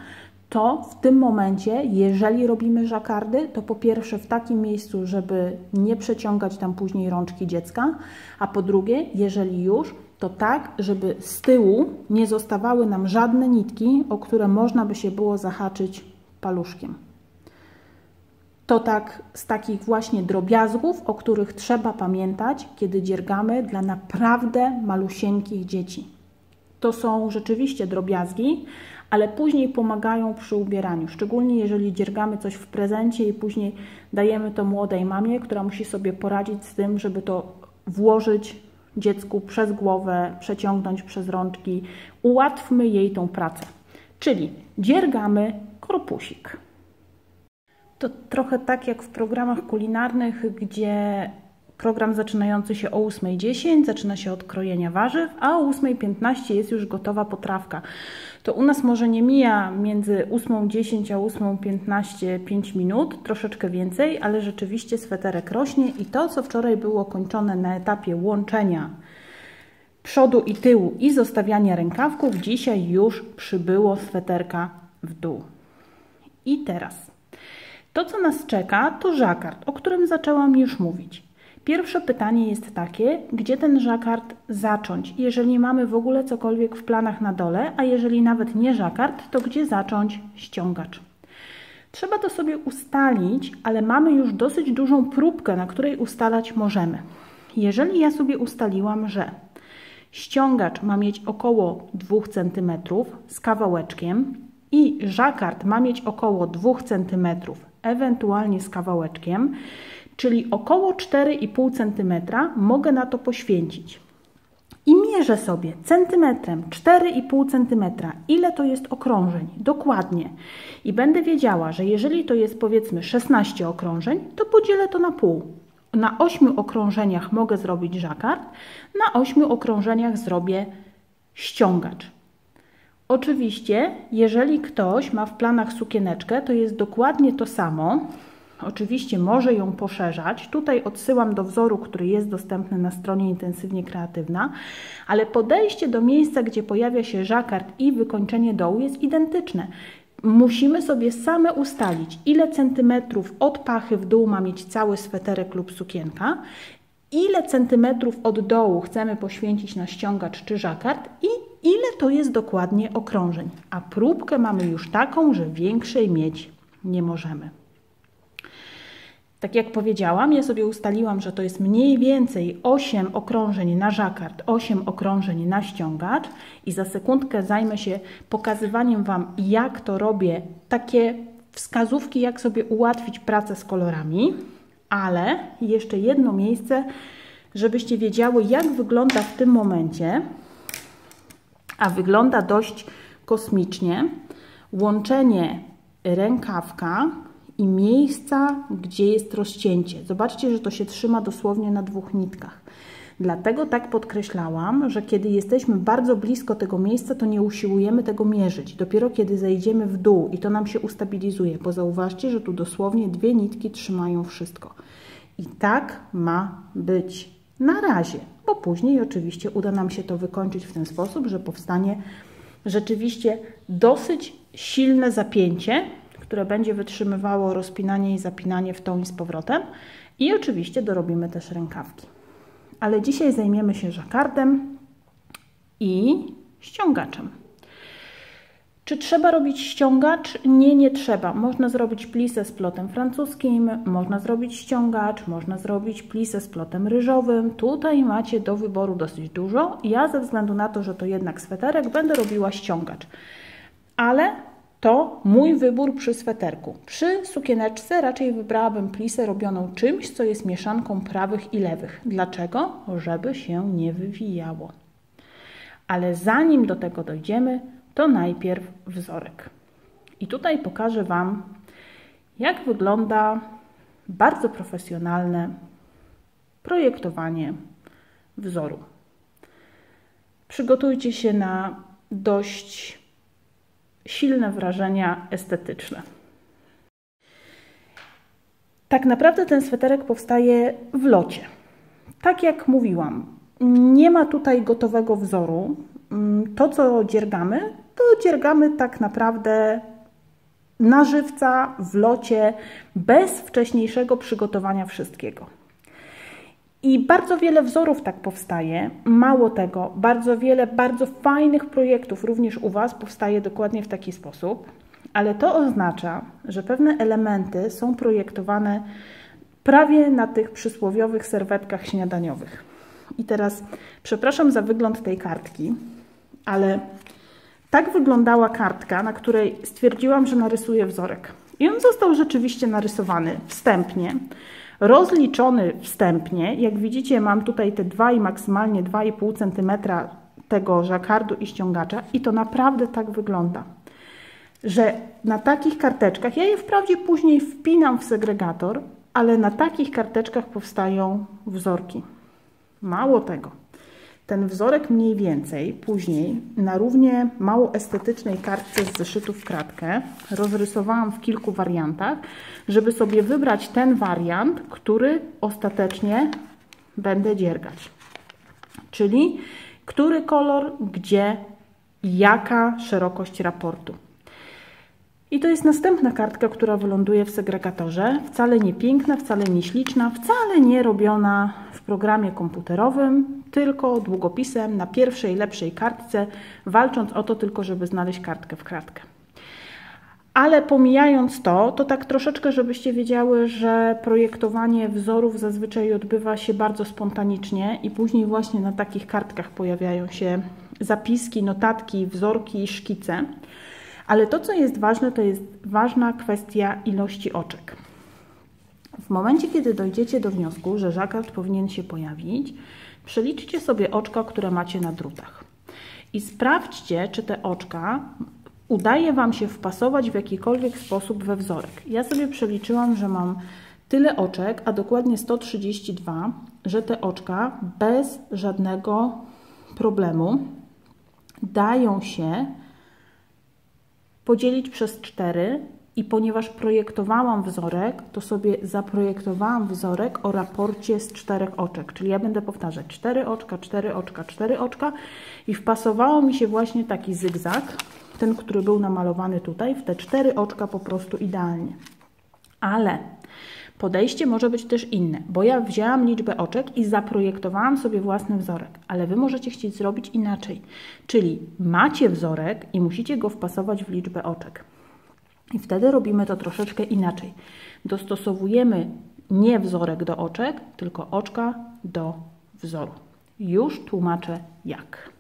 to w tym momencie, jeżeli robimy żakardy, to po pierwsze w takim miejscu, żeby nie przeciągać tam później rączki dziecka, a po drugie, jeżeli już, to tak, żeby z tyłu nie zostawały nam żadne nitki, o które można by się było zahaczyć paluszkiem. To tak z takich właśnie drobiazgów, o których trzeba pamiętać, kiedy dziergamy dla naprawdę malusieńkich dzieci. To są rzeczywiście drobiazgi, ale później pomagają przy ubieraniu. Szczególnie jeżeli dziergamy coś w prezencie i później dajemy to młodej mamie, która musi sobie poradzić z tym, żeby to włożyć dziecku przez głowę, przeciągnąć przez rączki. Ułatwmy jej tą pracę. Czyli dziergamy korpusik. To trochę tak jak w programach kulinarnych, gdzie program zaczynający się o ósmej dziesięć zaczyna się od krojenia warzyw, a o ósmej piętnaście jest już gotowa potrawka. To u nas może nie mija między ósmą dziesięć a ósmą piętnaście pięć minut, troszeczkę więcej, ale rzeczywiście sweterek rośnie i to, co wczoraj było kończone na etapie łączenia przodu i tyłu i zostawiania rękawków, dzisiaj już przybyło sweterka w dół. I teraz to, co nas czeka, to żakard, o którym zaczęłam już mówić. Pierwsze pytanie jest takie, gdzie ten żakard zacząć, jeżeli mamy w ogóle cokolwiek w planach na dole, a jeżeli nawet nie żakard, to gdzie zacząć ściągacz. Trzeba to sobie ustalić, ale mamy już dosyć dużą próbkę, na której ustalać możemy. Jeżeli ja sobie ustaliłam, że ściągacz ma mieć około dwa centymetry z kawałeczkiem i żakard ma mieć około dwa centymetry, ewentualnie z kawałeczkiem, czyli około cztery i pół centymetra mogę na to poświęcić. I mierzę sobie centymetrem, cztery i pół centymetra, ile to jest okrążeń, dokładnie. I będę wiedziała, że jeżeli to jest powiedzmy szesnaście okrążeń, to podzielę to na pół. na ośmiu okrążeniach mogę zrobić żakard, na ośmiu okrążeniach zrobię ściągacz. Oczywiście, jeżeli ktoś ma w planach sukieneczkę, to jest dokładnie to samo. Oczywiście może ją poszerzać. Tutaj odsyłam do wzoru, który jest dostępny na stronie Intensywnie Kreatywna, ale podejście do miejsca, gdzie pojawia się żakard i wykończenie dołu jest identyczne. Musimy sobie same ustalić, ile centymetrów od pachy w dół ma mieć cały sweterek lub sukienka, ile centymetrów od dołu chcemy poświęcić na ściągacz czy żakard i ile to jest dokładnie okrążeń. A próbkę mamy już taką, że większej mieć nie możemy. Tak jak powiedziałam, ja sobie ustaliłam, że to jest mniej więcej osiem okrążeń na żakard, osiem okrążeń na ściągacz i za sekundkę zajmę się pokazywaniem Wam, jak to robię, takie wskazówki, jak sobie ułatwić pracę z kolorami, ale jeszcze jedno miejsce, żebyście wiedziały, jak wygląda w tym momencie, a wygląda dość kosmicznie, łączenie rękawka i miejsca, gdzie jest rozcięcie. Zobaczcie, że to się trzyma dosłownie na dwóch nitkach. Dlatego tak podkreślałam, że kiedy jesteśmy bardzo blisko tego miejsca, to nie usiłujemy tego mierzyć. Dopiero kiedy zejdziemy w dół i to nam się ustabilizuje, bo zauważcie, że tu dosłownie dwie nitki trzymają wszystko. I tak ma być na razie, bo później oczywiście uda nam się to wykończyć w ten sposób, że powstanie rzeczywiście dosyć silne zapięcie, które będzie wytrzymywało rozpinanie i zapinanie w tą i z powrotem. I oczywiście dorobimy też rękawki. Ale dzisiaj zajmiemy się żakardem i ściągaczem. Czy trzeba robić ściągacz? Nie, nie trzeba. Można zrobić plisę z plotem francuskim, można zrobić ściągacz, można zrobić plisę z plotem ryżowym. Tutaj macie do wyboru dosyć dużo. Ja ze względu na to, że to jednak sweterek, będę robiła ściągacz. Ale to mój wybór przy sweterku. Przy sukieneczce raczej wybrałabym plisę robioną czymś, co jest mieszanką prawych i lewych. Dlaczego? Żeby się nie wywijało. Ale zanim do tego dojdziemy, to najpierw wzorek. I tutaj pokażę Wam, jak wygląda bardzo profesjonalne projektowanie wzoru. Przygotujcie się na dość silne wrażenia estetyczne. Tak naprawdę ten sweterek powstaje w locie. Tak jak mówiłam, nie ma tutaj gotowego wzoru. To, co dziergamy, to dziergamy tak naprawdę na żywca, w locie, bez wcześniejszego przygotowania wszystkiego. I bardzo wiele wzorów tak powstaje, mało tego, bardzo wiele bardzo fajnych projektów również u Was powstaje dokładnie w taki sposób, ale to oznacza, że pewne elementy są projektowane prawie na tych przysłowiowych serwetkach śniadaniowych. I teraz przepraszam za wygląd tej kartki, ale tak wyglądała kartka, na której stwierdziłam, że narysuję wzorek. I on został rzeczywiście narysowany wstępnie, rozliczony wstępnie. Jak widzicie, mam tutaj te dwa i maksymalnie dwa i pół centymetra tego żakardu i ściągacza i to naprawdę tak wygląda, że na takich karteczkach, ja je wprawdzie później wpinam w segregator, ale na takich karteczkach powstają wzorki. Mało tego, ten wzorek mniej więcej później na równie mało estetycznej kartce z zeszytu w kratkę rozrysowałam w kilku wariantach, żeby sobie wybrać ten wariant, który ostatecznie będę dziergać. Czyli który kolor, gdzie, jaka szerokość raportu. I to jest następna kartka, która wyląduje w segregatorze. Wcale nie piękna, wcale nie śliczna, wcale nie robiona w programie komputerowym, tylko długopisem na pierwszej, lepszej kartce, walcząc o to tylko, żeby znaleźć kartkę w kratkę. Ale pomijając to, to tak troszeczkę, żebyście wiedziały, że projektowanie wzorów zazwyczaj odbywa się bardzo spontanicznie i później właśnie na takich kartkach pojawiają się zapiski, notatki, wzorki, szkice. Ale to, co jest ważne, to jest ważna kwestia ilości oczek. W momencie, kiedy dojdziecie do wniosku, że żakard powinien się pojawić, przeliczcie sobie oczka, które macie na drutach. I sprawdźcie, czy te oczka udaje Wam się wpasować w jakikolwiek sposób we wzorek. Ja sobie przeliczyłam, że mam tyle oczek, a dokładnie sto trzydzieści dwa, że te oczka bez żadnego problemu dają się podzielić przez cztery i ponieważ projektowałam wzorek, to sobie zaprojektowałam wzorek o raporcie z czterech oczek, czyli ja będę powtarzać cztery oczka, cztery oczka, cztery oczka i wpasowało mi się właśnie taki zygzak, ten, który był namalowany tutaj, w te cztery oczka po prostu idealnie. Ale podejście może być też inne, bo ja wzięłam liczbę oczek i zaprojektowałam sobie własny wzorek, ale Wy możecie chcieć zrobić inaczej, czyli macie wzorek i musicie go wpasować w liczbę oczek. I wtedy robimy to troszeczkę inaczej. Dostosowujemy nie wzorek do oczek, tylko oczka do wzoru. Już tłumaczę jak.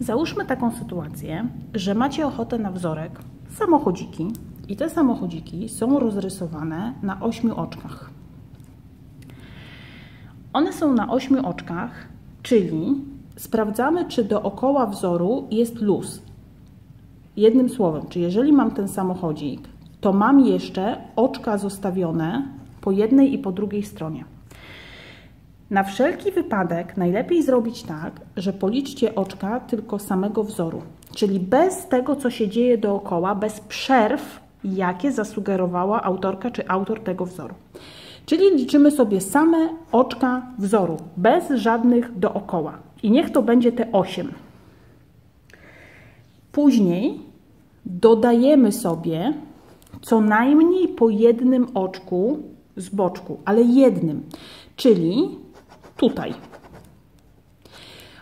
Załóżmy taką sytuację, że macie ochotę na wzorek samochodziki i te samochodziki są rozrysowane na ośmiu oczkach. One są na ośmiu oczkach, czyli sprawdzamy, czy dookoła wzoru jest luz. Jednym słowem, czy jeżeli mam ten samochodzik, to mam jeszcze oczka zostawione po jednej i po drugiej stronie. Na wszelki wypadek najlepiej zrobić tak, że policzcie oczka tylko samego wzoru, czyli bez tego, co się dzieje dookoła, bez przerw, jakie zasugerowała autorka czy autor tego wzoru. Czyli liczymy sobie same oczka wzoru, bez żadnych dookoła. I niech to będzie te osiem. Później dodajemy sobie co najmniej po jednym oczku z boczku, ale jednym, czyli tutaj.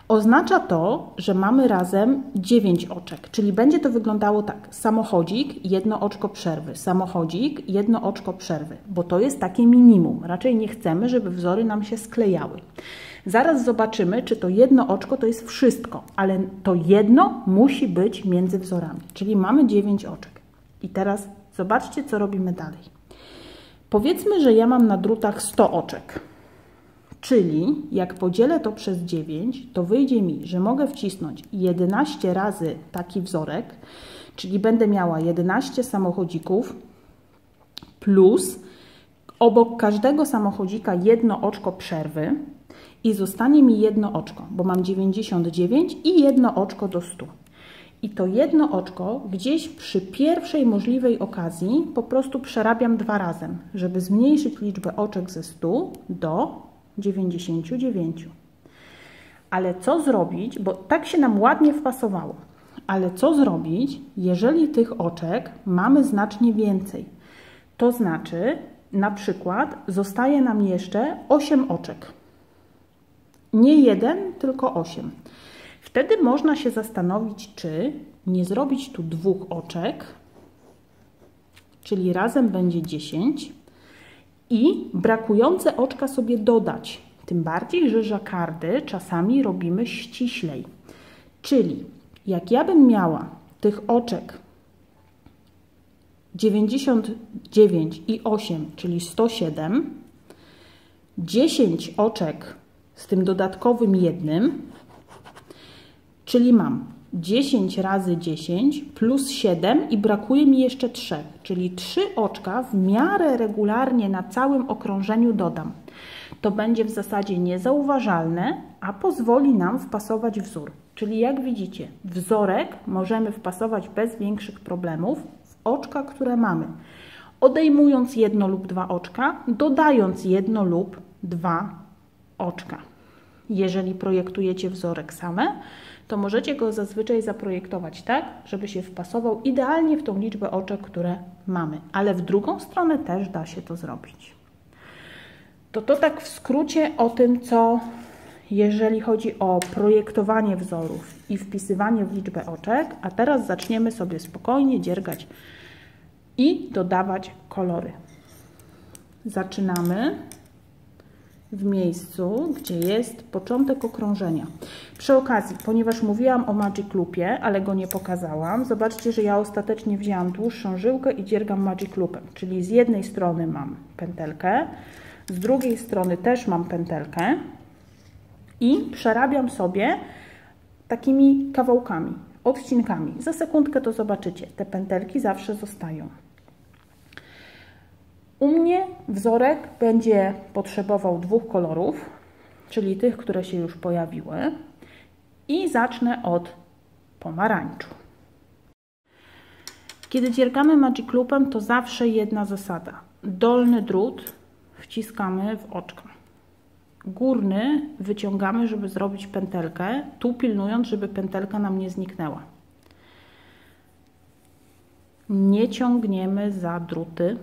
Oznacza to, że mamy razem dziewięć oczek, czyli będzie to wyglądało tak. Samochodzik, jedno oczko przerwy, samochodzik, jedno oczko przerwy, bo to jest takie minimum. Raczej nie chcemy, żeby wzory nam się sklejały. Zaraz zobaczymy, czy to jedno oczko to jest wszystko, ale to jedno musi być między wzorami, czyli mamy dziewięć oczek. I teraz zobaczcie, co robimy dalej. Powiedzmy, że ja mam na drutach sto oczek, czyli jak podzielę to przez dziewięć, to wyjdzie mi, że mogę wcisnąć jedenaście razy taki wzorek, czyli będę miała jedenaście samochodzików plus obok każdego samochodzika jedno oczko przerwy, i zostanie mi jedno oczko, bo mam dziewięćdziesiąt dziewięć i jedno oczko do stu. I to jedno oczko gdzieś przy pierwszej możliwej okazji po prostu przerabiam dwa razem, żeby zmniejszyć liczbę oczek ze stu do dziewięćdziesięciu dziewięciu. Ale co zrobić, bo tak się nam ładnie wpasowało, ale co zrobić, jeżeli tych oczek mamy znacznie więcej? To znaczy, na przykład zostaje nam jeszcze osiem oczek. Nie jeden, tylko osiem. Wtedy można się zastanowić, czy nie zrobić tu dwóch oczek, czyli razem będzie dziesięć i brakujące oczka sobie dodać. Tym bardziej, że żakardy czasami robimy ściślej. Czyli jak ja bym miała tych oczek dziewięćdziesiąt dziewięć i osiem, czyli sto siedem, dziesięć oczek z tym dodatkowym jednym, czyli mam dziesięć razy dziesięć plus siedem i brakuje mi jeszcze trzy, czyli trzy oczka w miarę regularnie na całym okrążeniu dodam. To będzie w zasadzie niezauważalne, a pozwoli nam wpasować wzór. Czyli jak widzicie, wzorek możemy wpasować bez większych problemów w oczka, które mamy, odejmując jedno lub dwa oczka, dodając jedno lub dwa oczka. oczka. Jeżeli projektujecie wzorek same, to możecie go zazwyczaj zaprojektować tak, żeby się wpasował idealnie w tą liczbę oczek, które mamy, ale w drugą stronę też da się to zrobić. To to tak w skrócie o tym, co jeżeli chodzi o projektowanie wzorów i wpisywanie w liczbę oczek, a teraz zaczniemy sobie spokojnie dziergać i dodawać kolory. Zaczynamy w miejscu, gdzie jest początek okrążenia. Przy okazji, ponieważ mówiłam o Magic Loopie, ale go nie pokazałam, zobaczcie, że ja ostatecznie wzięłam dłuższą żyłkę i dziergam Magic Loopem, czyli z jednej strony mam pętelkę, z drugiej strony też mam pętelkę i przerabiam sobie takimi kawałkami, odcinkami. Za sekundkę to zobaczycie, te pętelki zawsze zostają. U mnie wzorek będzie potrzebował dwóch kolorów, czyli tych, które się już pojawiły. I zacznę od pomarańczu. Kiedy dziergamy Magic Loopem, to zawsze jedna zasada. Dolny drut wciskamy w oczka. Górny wyciągamy, żeby zrobić pętelkę, tu pilnując, żeby pętelka nam nie zniknęła. Nie ciągniemy za druty,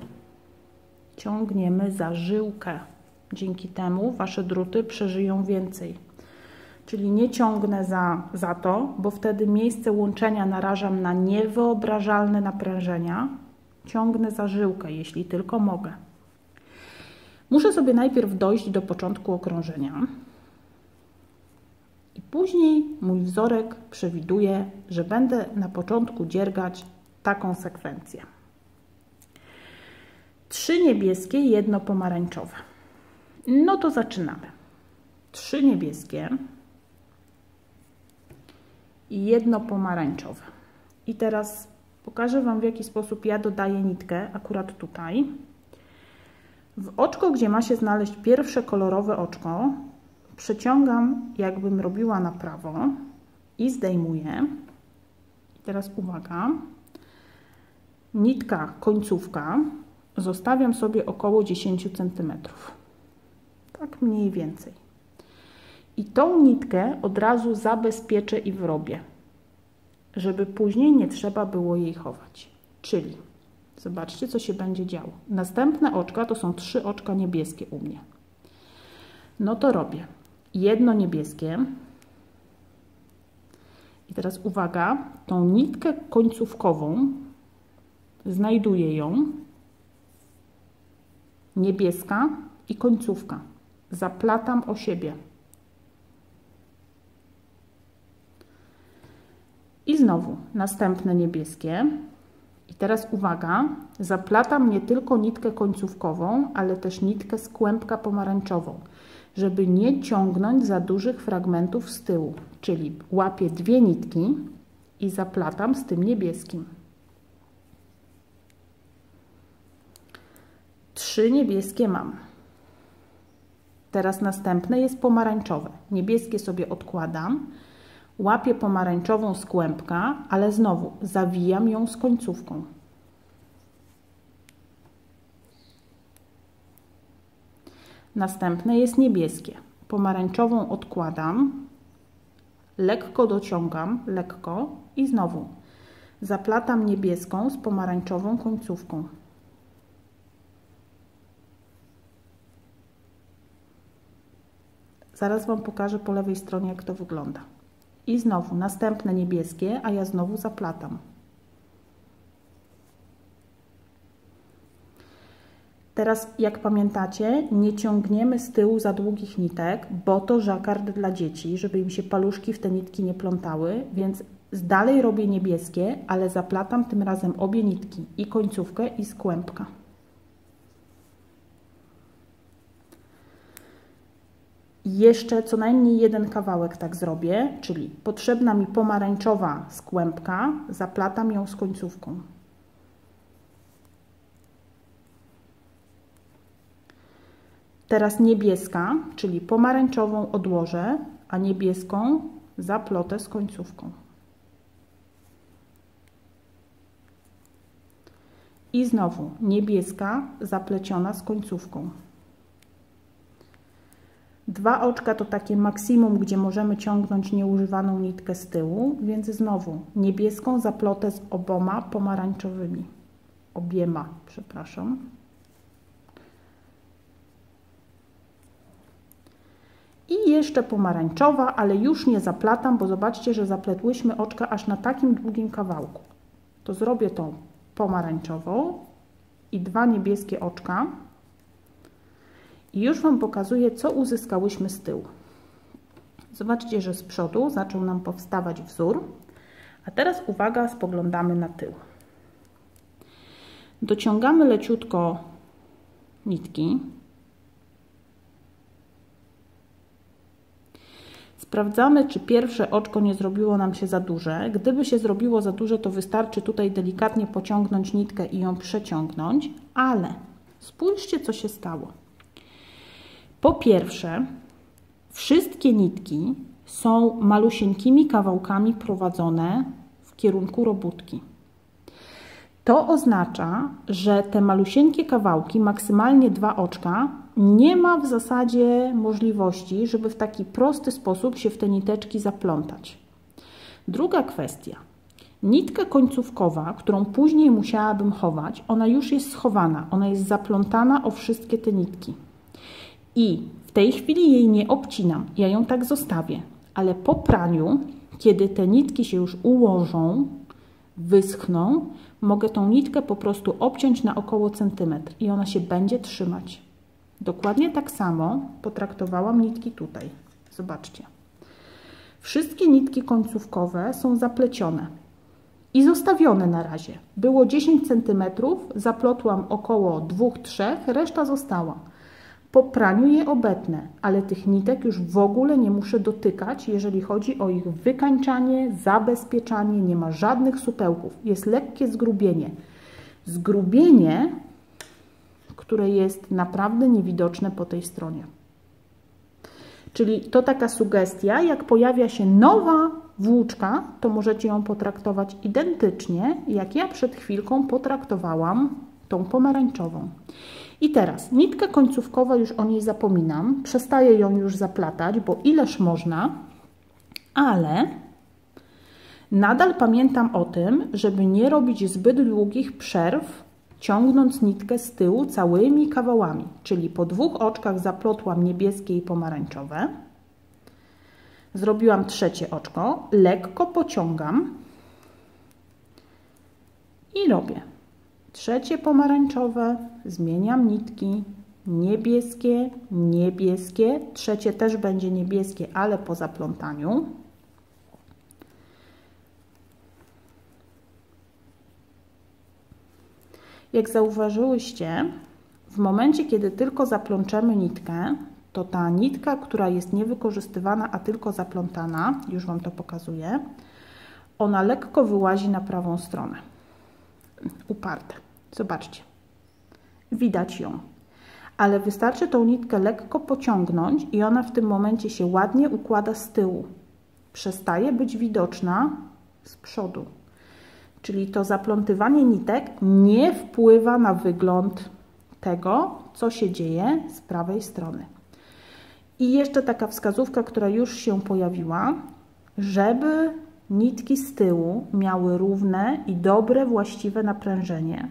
ciągniemy za żyłkę. Dzięki temu Wasze druty przeżyją więcej. Czyli nie ciągnę za, za to, bo wtedy miejsce łączenia narażam na niewyobrażalne naprężenia. Ciągnę za żyłkę, jeśli tylko mogę. Muszę sobie najpierw dojść do początku okrążenia. I później mój wzorek przewiduje, że będę na początku dziergać taką sekwencję. Trzy niebieskie, jedno pomarańczowe. No to zaczynamy. Trzy niebieskie i jedno pomarańczowe. I teraz pokażę Wam, w jaki sposób ja dodaję nitkę, akurat tutaj. W oczko, gdzie ma się znaleźć pierwsze kolorowe oczko, przeciągam, jakbym robiła na prawo i zdejmuję. I teraz uwaga. Nitka, końcówka, zostawiam sobie około dziesięć centymetrów. Tak mniej więcej. I tą nitkę od razu zabezpieczę i wyrobię, żeby później nie trzeba było jej chować. Czyli zobaczcie, co się będzie działo. Następne oczka to są trzy oczka niebieskie u mnie. No to robię jedno niebieskie. I teraz uwaga, tą nitkę końcówkową, znajduję ją, niebieska i końcówka. Zaplatam o siebie. I znowu następne niebieskie. I teraz uwaga, zaplatam nie tylko nitkę końcówkową, ale też nitkę z kłębka pomarańczową, żeby nie ciągnąć za dużych fragmentów z tyłu. Czyli łapię dwie nitki i zaplatam z tym niebieskim. Trzy niebieskie mam. Teraz następne jest pomarańczowe. Niebieskie sobie odkładam. Łapię pomarańczową z kłębka, ale znowu zawijam ją z końcówką. Następne jest niebieskie. Pomarańczową odkładam, lekko dociągam, lekko i znowu zaplatam niebieską z pomarańczową końcówką. Zaraz Wam pokażę po lewej stronie, jak to wygląda. I znowu następne niebieskie, a ja znowu zaplatam. Teraz, jak pamiętacie, nie ciągniemy z tyłu za długich nitek, bo to żakard dla dzieci, żeby im się paluszki w te nitki nie plątały, więc dalej robię niebieskie, ale zaplatam tym razem obie nitki, i końcówkę, i z kłębka. Jeszcze co najmniej jeden kawałek tak zrobię, czyli potrzebna mi pomarańczowa z kłębka, zaplatam ją z końcówką. Teraz niebieska, czyli pomarańczową odłożę, a niebieską zaplotę z końcówką. I znowu niebieska zapleciona z końcówką. Dwa oczka to takie maksimum, gdzie możemy ciągnąć nieużywaną nitkę z tyłu, więc znowu niebieską zaplotę z oboma pomarańczowymi. Obiema, przepraszam. I jeszcze pomarańczowa, ale już nie zaplatam, bo zobaczcie, że zapletłyśmy oczka aż na takim długim kawałku. To zrobię tą pomarańczową i dwa niebieskie oczka. I już Wam pokazuję, co uzyskałyśmy z tyłu. Zobaczcie, że z przodu zaczął nam powstawać wzór. A teraz uwaga, spoglądamy na tył. Dociągamy leciutko nitki. Sprawdzamy, czy pierwsze oczko nie zrobiło nam się za duże. Gdyby się zrobiło za duże, to wystarczy tutaj delikatnie pociągnąć nitkę i ją przeciągnąć, ale Spójrzcie, co się stało. Po pierwsze, wszystkie nitki są malusieńkimi kawałkami prowadzone w kierunku robótki. To oznacza, że te malusieńkie kawałki, maksymalnie dwa oczka, nie ma w zasadzie możliwości, żeby w taki prosty sposób się w te niteczki zaplątać. Druga kwestia. Nitka końcówkowa, którą później musiałabym chować, ona już jest schowana, ona jest zaplątana o wszystkie te nitki. I w tej chwili jej nie obcinam, ja ją tak zostawię, ale po praniu, kiedy te nitki się już ułożą, wyschną, mogę tą nitkę po prostu obciąć na około centymetr i ona się będzie trzymać. Dokładnie tak samo potraktowałam nitki tutaj. Zobaczcie. Wszystkie nitki końcówkowe są zaplecione i zostawione na razie. Było dziesięć centymetrów, zaplotłam około dwa do trzech, reszta została. Po praniu je obetnę, ale tych nitek już w ogóle nie muszę dotykać, jeżeli chodzi o ich wykańczanie, zabezpieczanie, nie ma żadnych supełków. Jest lekkie zgrubienie. Zgrubienie, które jest naprawdę niewidoczne po tej stronie. Czyli to taka sugestia, jak pojawia się nowa włóczka, to możecie ją potraktować identycznie, jak ja przed chwilką potraktowałam tą pomarańczową. I teraz nitka końcówkowa, już o niej zapominam, przestaję ją już zaplatać, bo ileż można, ale nadal pamiętam o tym, żeby nie robić zbyt długich przerw, ciągnąc nitkę z tyłu całymi kawałami, czyli po dwóch oczkach zaplotłam niebieskie i pomarańczowe, zrobiłam trzecie oczko, lekko pociągam i robię. Trzecie pomarańczowe, zmieniam nitki, niebieskie, niebieskie, trzecie też będzie niebieskie, ale po zaplątaniu. Jak zauważyłyście, w momencie, kiedy tylko zaplączemy nitkę, to ta nitka, która jest niewykorzystywana, a tylko zaplątana, już Wam to pokazuję, ona lekko wyłazi na prawą stronę. Uparte. Zobaczcie. Widać ją. Ale wystarczy tą nitkę lekko pociągnąć i ona w tym momencie się ładnie układa z tyłu. Przestaje być widoczna z przodu. Czyli to zaplątywanie nitek nie wpływa na wygląd tego, co się dzieje z prawej strony. I jeszcze taka wskazówka, która już się pojawiła, żeby nitki z tyłu miały równe i dobre, właściwe naprężenie.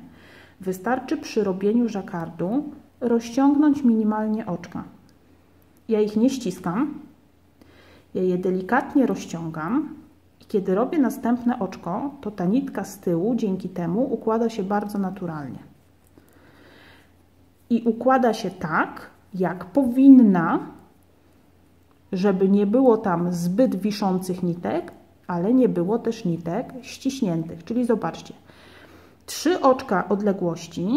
Wystarczy przy robieniu żakardu rozciągnąć minimalnie oczka. Ja ich nie ściskam, ja je delikatnie rozciągam. Kiedy robię następne oczko, to ta nitka z tyłu dzięki temu układa się bardzo naturalnie. I układa się tak, jak powinna, żeby nie było tam zbyt wiszących nitek, ale nie było też nitek ściśniętych. Czyli zobaczcie, trzy oczka odległości,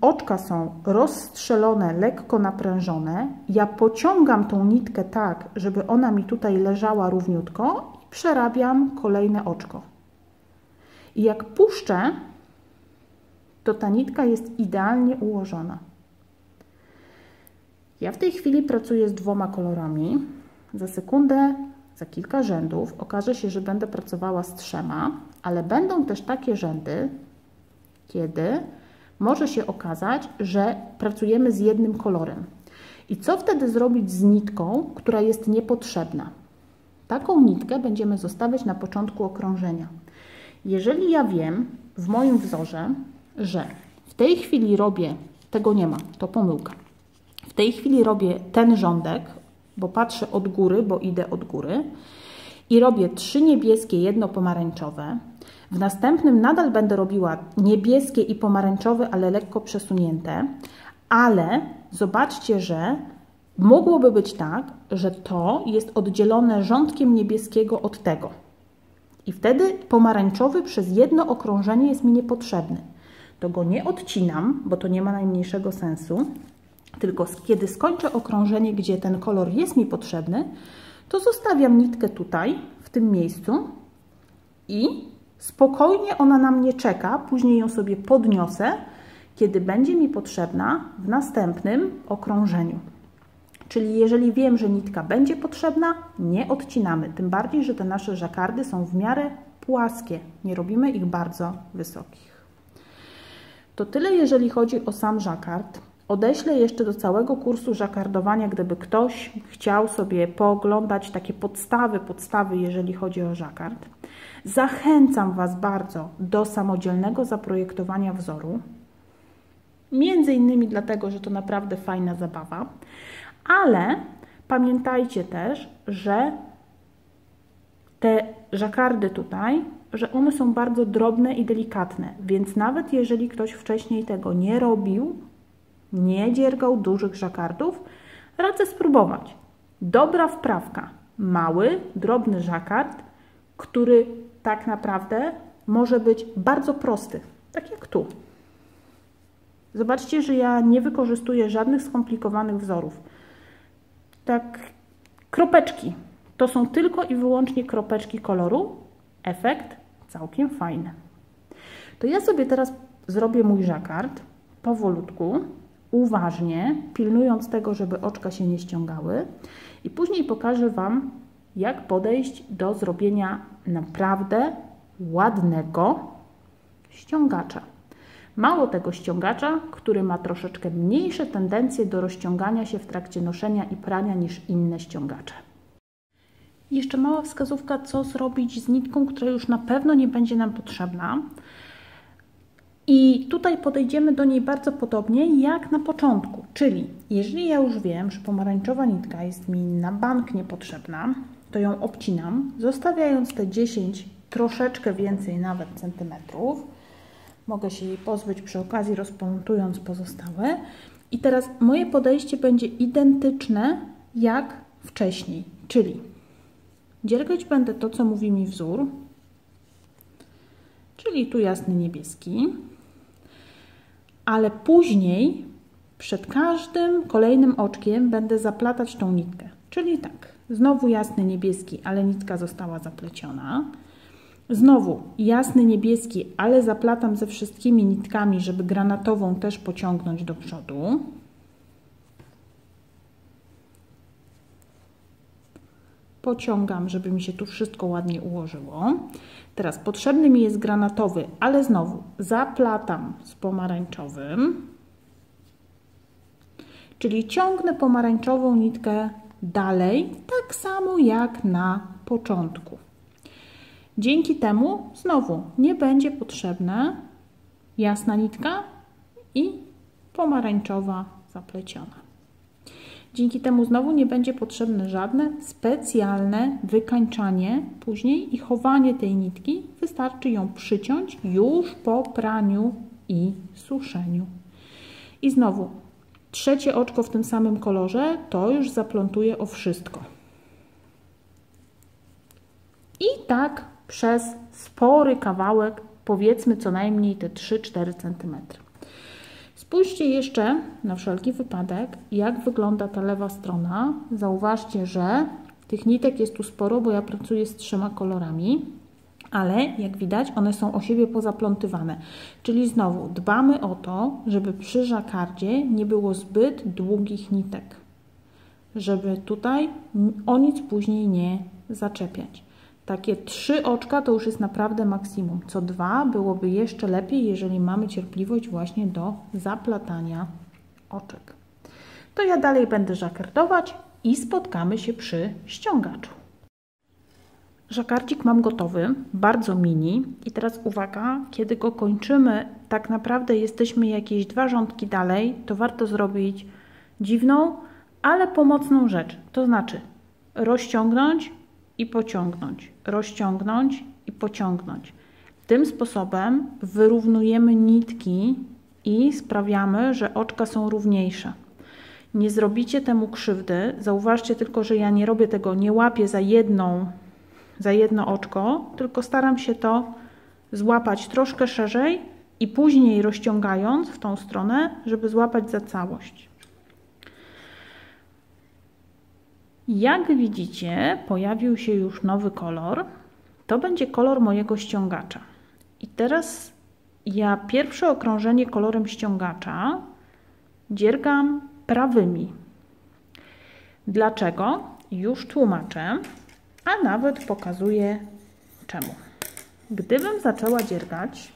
oczka są rozstrzelone, lekko naprężone. Ja pociągam tą nitkę tak, żeby ona mi tutaj leżała równiutko. Przerabiam kolejne oczko. I jak puszczę, to ta nitka jest idealnie ułożona. Ja w tej chwili pracuję z dwoma kolorami. Za sekundę, za kilka rzędów okaże się, że będę pracowała z trzema, ale będą też takie rzędy, kiedy może się okazać, że pracujemy z jednym kolorem. I co wtedy zrobić z nitką, która jest niepotrzebna? Taką nitkę będziemy zostawiać na początku okrążenia. Jeżeli ja wiem w moim wzorze, że w tej chwili robię, tego nie ma, to pomyłka. W tej chwili robię ten rządek, bo patrzę od góry, bo idę od góry i robię trzy niebieskie, jedno pomarańczowe. W następnym nadal będę robiła niebieskie i pomarańczowe, ale lekko przesunięte, ale zobaczcie, że mogłoby być tak, że to jest oddzielone rządkiem niebieskiego od tego. I wtedy pomarańczowy przez jedno okrążenie jest mi niepotrzebny. To go nie odcinam, bo to nie ma najmniejszego sensu. Tylko kiedy skończę okrążenie, gdzie ten kolor jest mi potrzebny, to zostawiam nitkę tutaj, w tym miejscu i spokojnie ona na mnie czeka. Później ją sobie podniosę, kiedy będzie mi potrzebna w następnym okrążeniu. Czyli jeżeli wiem, że nitka będzie potrzebna, nie odcinamy. Tym bardziej, że te nasze żakardy są w miarę płaskie. Nie robimy ich bardzo wysokich. To tyle, jeżeli chodzi o sam żakard. Odeślę jeszcze do całego kursu żakardowania, gdyby ktoś chciał sobie pooglądać takie podstawy, podstawy, jeżeli chodzi o żakard. Zachęcam Was bardzo do samodzielnego zaprojektowania wzoru. Między innymi dlatego, że to naprawdę fajna zabawa. Ale pamiętajcie też, że te żakardy tutaj, że one są bardzo drobne i delikatne. Więc nawet jeżeli ktoś wcześniej tego nie robił, nie dziergał dużych żakardów, radzę spróbować. Dobra wprawka. Mały, drobny żakard, który tak naprawdę może być bardzo prosty. Tak jak tu. Zobaczcie, że ja nie wykorzystuję żadnych skomplikowanych wzorów. Tak, kropeczki. To są tylko i wyłącznie kropeczki koloru. Efekt całkiem fajny. To ja sobie teraz zrobię mój żakard powolutku, uważnie, pilnując tego, żeby oczka się nie ściągały. I później pokażę Wam, jak podejść do zrobienia naprawdę ładnego ściągacza. Mało tego ściągacza, który ma troszeczkę mniejsze tendencje do rozciągania się w trakcie noszenia i prania niż inne ściągacze. Jeszcze mała wskazówka, co zrobić z nitką, która już na pewno nie będzie nam potrzebna. I tutaj podejdziemy do niej bardzo podobnie jak na początku. Czyli jeżeli ja już wiem, że pomarańczowa nitka jest mi na bank niepotrzebna, to ją obcinam, zostawiając te dziesięć, troszeczkę więcej nawet centymetrów. Mogę się jej pozbyć przy okazji, rozpontując pozostałe. I teraz moje podejście będzie identyczne jak wcześniej. Czyli dziergać będę to, co mówi mi wzór. Czyli tu jasny niebieski. Ale później przed każdym kolejnym oczkiem będę zaplatać tą nitkę. Czyli tak, znowu jasny niebieski, ale nitka została zapleciona. Znowu jasny niebieski, ale zaplatam ze wszystkimi nitkami, żeby granatową też pociągnąć do przodu. Pociągam, żeby mi się tu wszystko ładnie ułożyło. Teraz potrzebny mi jest granatowy, ale znowu zaplatam z pomarańczowym. Czyli ciągnę pomarańczową nitkę dalej, tak samo jak na początku. Dzięki temu znowu nie będzie potrzebna jasna nitka i pomarańczowa zapleciona. Dzięki temu znowu nie będzie potrzebne żadne specjalne wykańczanie później i chowanie tej nitki. Wystarczy ją przyciąć już po praniu i suszeniu. I znowu trzecie oczko w tym samym kolorze, to już zaplątuję o wszystko. I tak przez spory kawałek, powiedzmy co najmniej te trzy cztery centymetry. Spójrzcie jeszcze na wszelki wypadek, jak wygląda ta lewa strona. Zauważcie, że tych nitek jest tu sporo, bo ja pracuję z trzema kolorami, ale jak widać one są o siebie pozaplątywane. Czyli znowu dbamy o to, żeby przy żakardzie nie było zbyt długich nitek, żeby tutaj o nic później nie zaczepiać. Takie trzy oczka to już jest naprawdę maksimum. Co dwa byłoby jeszcze lepiej, jeżeli mamy cierpliwość właśnie do zaplatania oczek. To ja dalej będę żakardować i spotkamy się przy ściągaczu. Żakardzik mam gotowy, bardzo mini. I teraz uwaga, kiedy go kończymy, tak naprawdę jesteśmy jakieś dwa rządki dalej, to warto zrobić dziwną, ale pomocną rzecz. To znaczy rozciągnąć i pociągnąć, rozciągnąć i pociągnąć. Tym sposobem wyrównujemy nitki i sprawiamy, że oczka są równiejsze. Nie zrobicie temu krzywdy. Zauważcie tylko, że ja nie robię tego, nie łapię za jedną, za jedno oczko, tylko staram się to złapać troszkę szerzej i później rozciągając w tą stronę, żeby złapać za całość. Jak widzicie, pojawił się już nowy kolor. To będzie kolor mojego ściągacza. I teraz ja pierwsze okrążenie kolorem ściągacza dziergam prawymi. Dlaczego? Już tłumaczę, a nawet pokazuję czemu. Gdybym zaczęła dziergać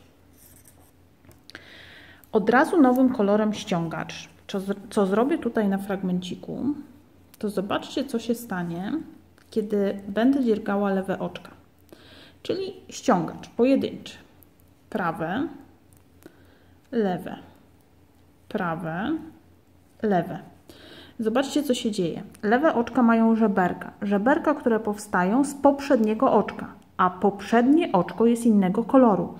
od razu nowym kolorem ściągacz, co, co zrobię tutaj na fragmenciku, to zobaczcie, co się stanie, kiedy będę dziergała lewe oczka. Czyli ściągacz pojedynczy. Prawe, lewe, prawe, lewe. Zobaczcie, co się dzieje. Lewe oczka mają żeberka. Żeberka, które powstają z poprzedniego oczka, a poprzednie oczko jest innego koloru.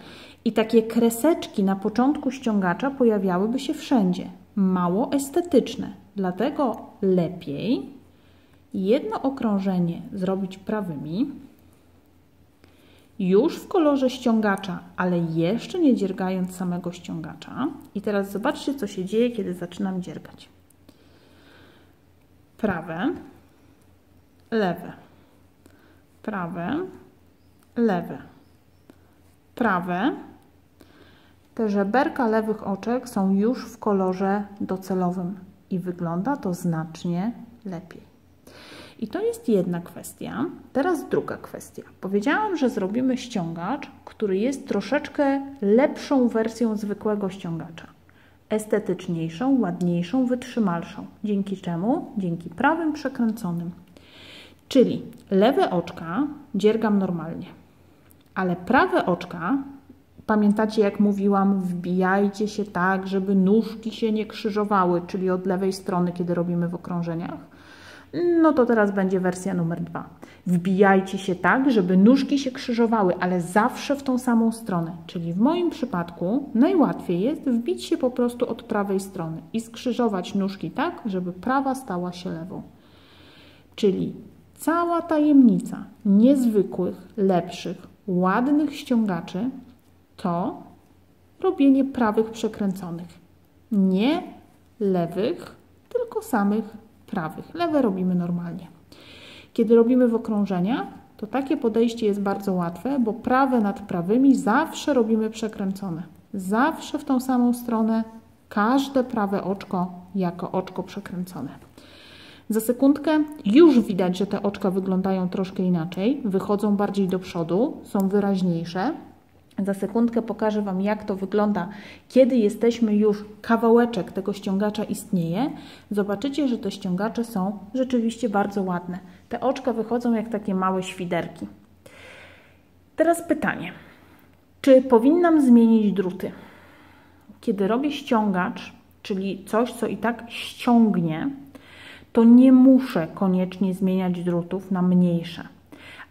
I takie kreseczki na początku ściągacza pojawiałyby się wszędzie. Mało estetyczne. Dlatego lepiej jedno okrążenie zrobić prawymi, już w kolorze ściągacza, ale jeszcze nie dziergając samego ściągacza. I teraz zobaczcie, co się dzieje, kiedy zaczynam dziergać. Prawe, lewe, prawe, lewe, prawe. Te żeberka lewych oczek są już w kolorze docelowym i wygląda to znacznie lepiej. I to jest jedna kwestia. Teraz druga kwestia. Powiedziałam, że zrobimy ściągacz, który jest troszeczkę lepszą wersją zwykłego ściągacza. Estetyczniejszą, ładniejszą, wytrzymalszą. Dzięki czemu? Dzięki prawym przekręconym. Czyli lewe oczka dziergam normalnie, ale prawe oczka, pamiętacie jak mówiłam, wbijajcie się tak, żeby nóżki się nie krzyżowały, czyli od lewej strony, kiedy robimy w okrążeniach. No to teraz będzie wersja numer dwa. Wbijajcie się tak, żeby nóżki się krzyżowały, ale zawsze w tą samą stronę. Czyli w moim przypadku najłatwiej jest wbić się po prostu od prawej strony i skrzyżować nóżki tak, żeby prawa stała się lewą. Czyli cała tajemnica niezwykłych, lepszych, ładnych ściągaczy to robienie prawych przekręconych. Nie lewych, tylko samych prawych. Lewe robimy normalnie. Kiedy robimy w okrążeniach, to takie podejście jest bardzo łatwe, bo prawe nad prawymi zawsze robimy przekręcone. Zawsze w tą samą stronę, każde prawe oczko jako oczko przekręcone. Za sekundkę już widać, że te oczka wyglądają troszkę inaczej, wychodzą bardziej do przodu, są wyraźniejsze. Za sekundkę pokażę Wam, jak to wygląda, kiedy jesteśmy już, kawałeczek tego ściągacza istnieje. Zobaczycie, że te ściągacze są rzeczywiście bardzo ładne. Te oczka wychodzą jak takie małe świderki. Teraz pytanie, czy powinnam zmienić druty? Kiedy robię ściągacz, czyli coś, co i tak ściągnie, to nie muszę koniecznie zmieniać drutów na mniejsze.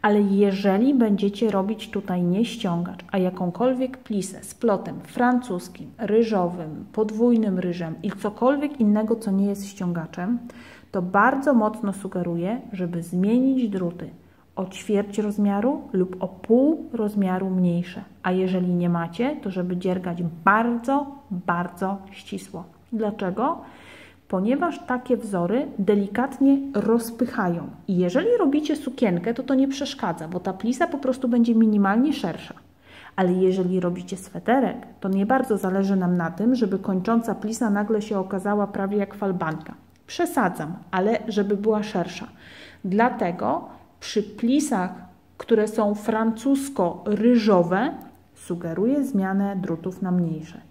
Ale jeżeli będziecie robić tutaj nie ściągacz, a jakąkolwiek plisę z plotem francuskim, ryżowym, podwójnym ryżem i cokolwiek innego, co nie jest ściągaczem, to bardzo mocno sugeruję, żeby zmienić druty o ćwierć rozmiaru lub o pół rozmiaru mniejsze. A jeżeli nie macie, to żeby dziergać bardzo, bardzo ścisło. Dlaczego? Ponieważ takie wzory delikatnie rozpychają. I jeżeli robicie sukienkę, to to nie przeszkadza, bo ta plisa po prostu będzie minimalnie szersza. Ale jeżeli robicie sweterek, to nie bardzo zależy nam na tym, żeby kończąca plisa nagle się okazała prawie jak falbanka. Przesadzam, ale żeby była szersza. Dlatego przy plisach, które są francusko-ryżowe, sugeruję zmianę drutów na mniejsze.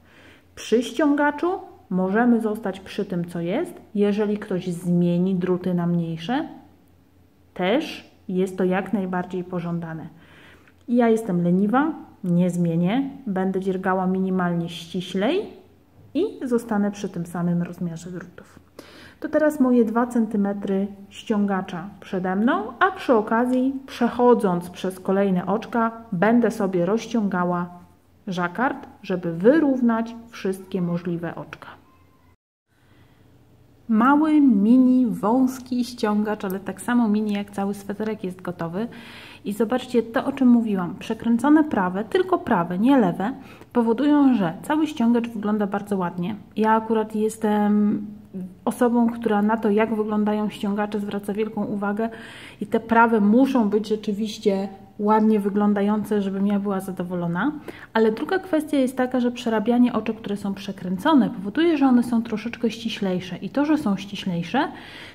Przy ściągaczu możemy zostać przy tym, co jest. Jeżeli ktoś zmieni druty na mniejsze, też jest to jak najbardziej pożądane. Ja jestem leniwa, nie zmienię, będę dziergała minimalnie ściślej i zostanę przy tym samym rozmiarze drutów. To teraz moje dwa centymetry ściągacza przede mną, a przy okazji, przechodząc przez kolejne oczka, będę sobie rozciągała żakard, żeby wyrównać wszystkie możliwe oczka. Mały, mini, wąski ściągacz, ale tak samo mini jak cały sweterek jest gotowy. I zobaczcie to, o czym mówiłam. Przekręcone prawe, tylko prawe, nie lewe, powodują, że cały ściągacz wygląda bardzo ładnie. Ja akurat jestem osobą, która na to, jak wyglądają ściągacze, zwraca wielką uwagę i te prawe muszą być rzeczywiście ładnie wyglądające, żebym ja była zadowolona. Ale druga kwestia jest taka, że przerabianie oczu, które są przekręcone, powoduje, że one są troszeczkę ściślejsze. I to, że są ściślejsze,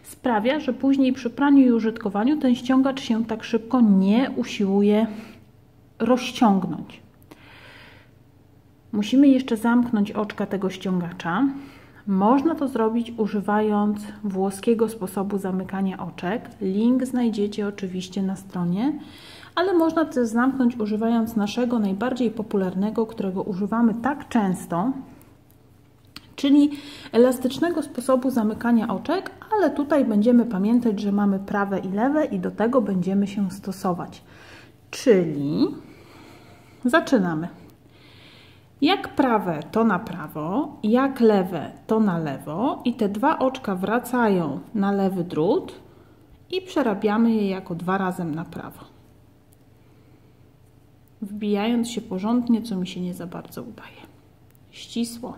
sprawia, że później przy praniu i użytkowaniu ten ściągacz się tak szybko nie usiłuje rozciągnąć. Musimy jeszcze zamknąć oczka tego ściągacza. Można to zrobić używając włoskiego sposobu zamykania oczek. Link znajdziecie oczywiście na stronie, ale można też zamknąć używając naszego najbardziej popularnego, którego używamy tak często, czyli elastycznego sposobu zamykania oczek, ale tutaj będziemy pamiętać, że mamy prawe i lewe i do tego będziemy się stosować. Czyli zaczynamy. Jak prawe to na prawo, jak lewe to na lewo i te dwa oczka wracają na lewy drut i przerabiamy je jako dwa razem na prawo. Wbijając się porządnie, co mi się nie za bardzo udaje. Ścisło.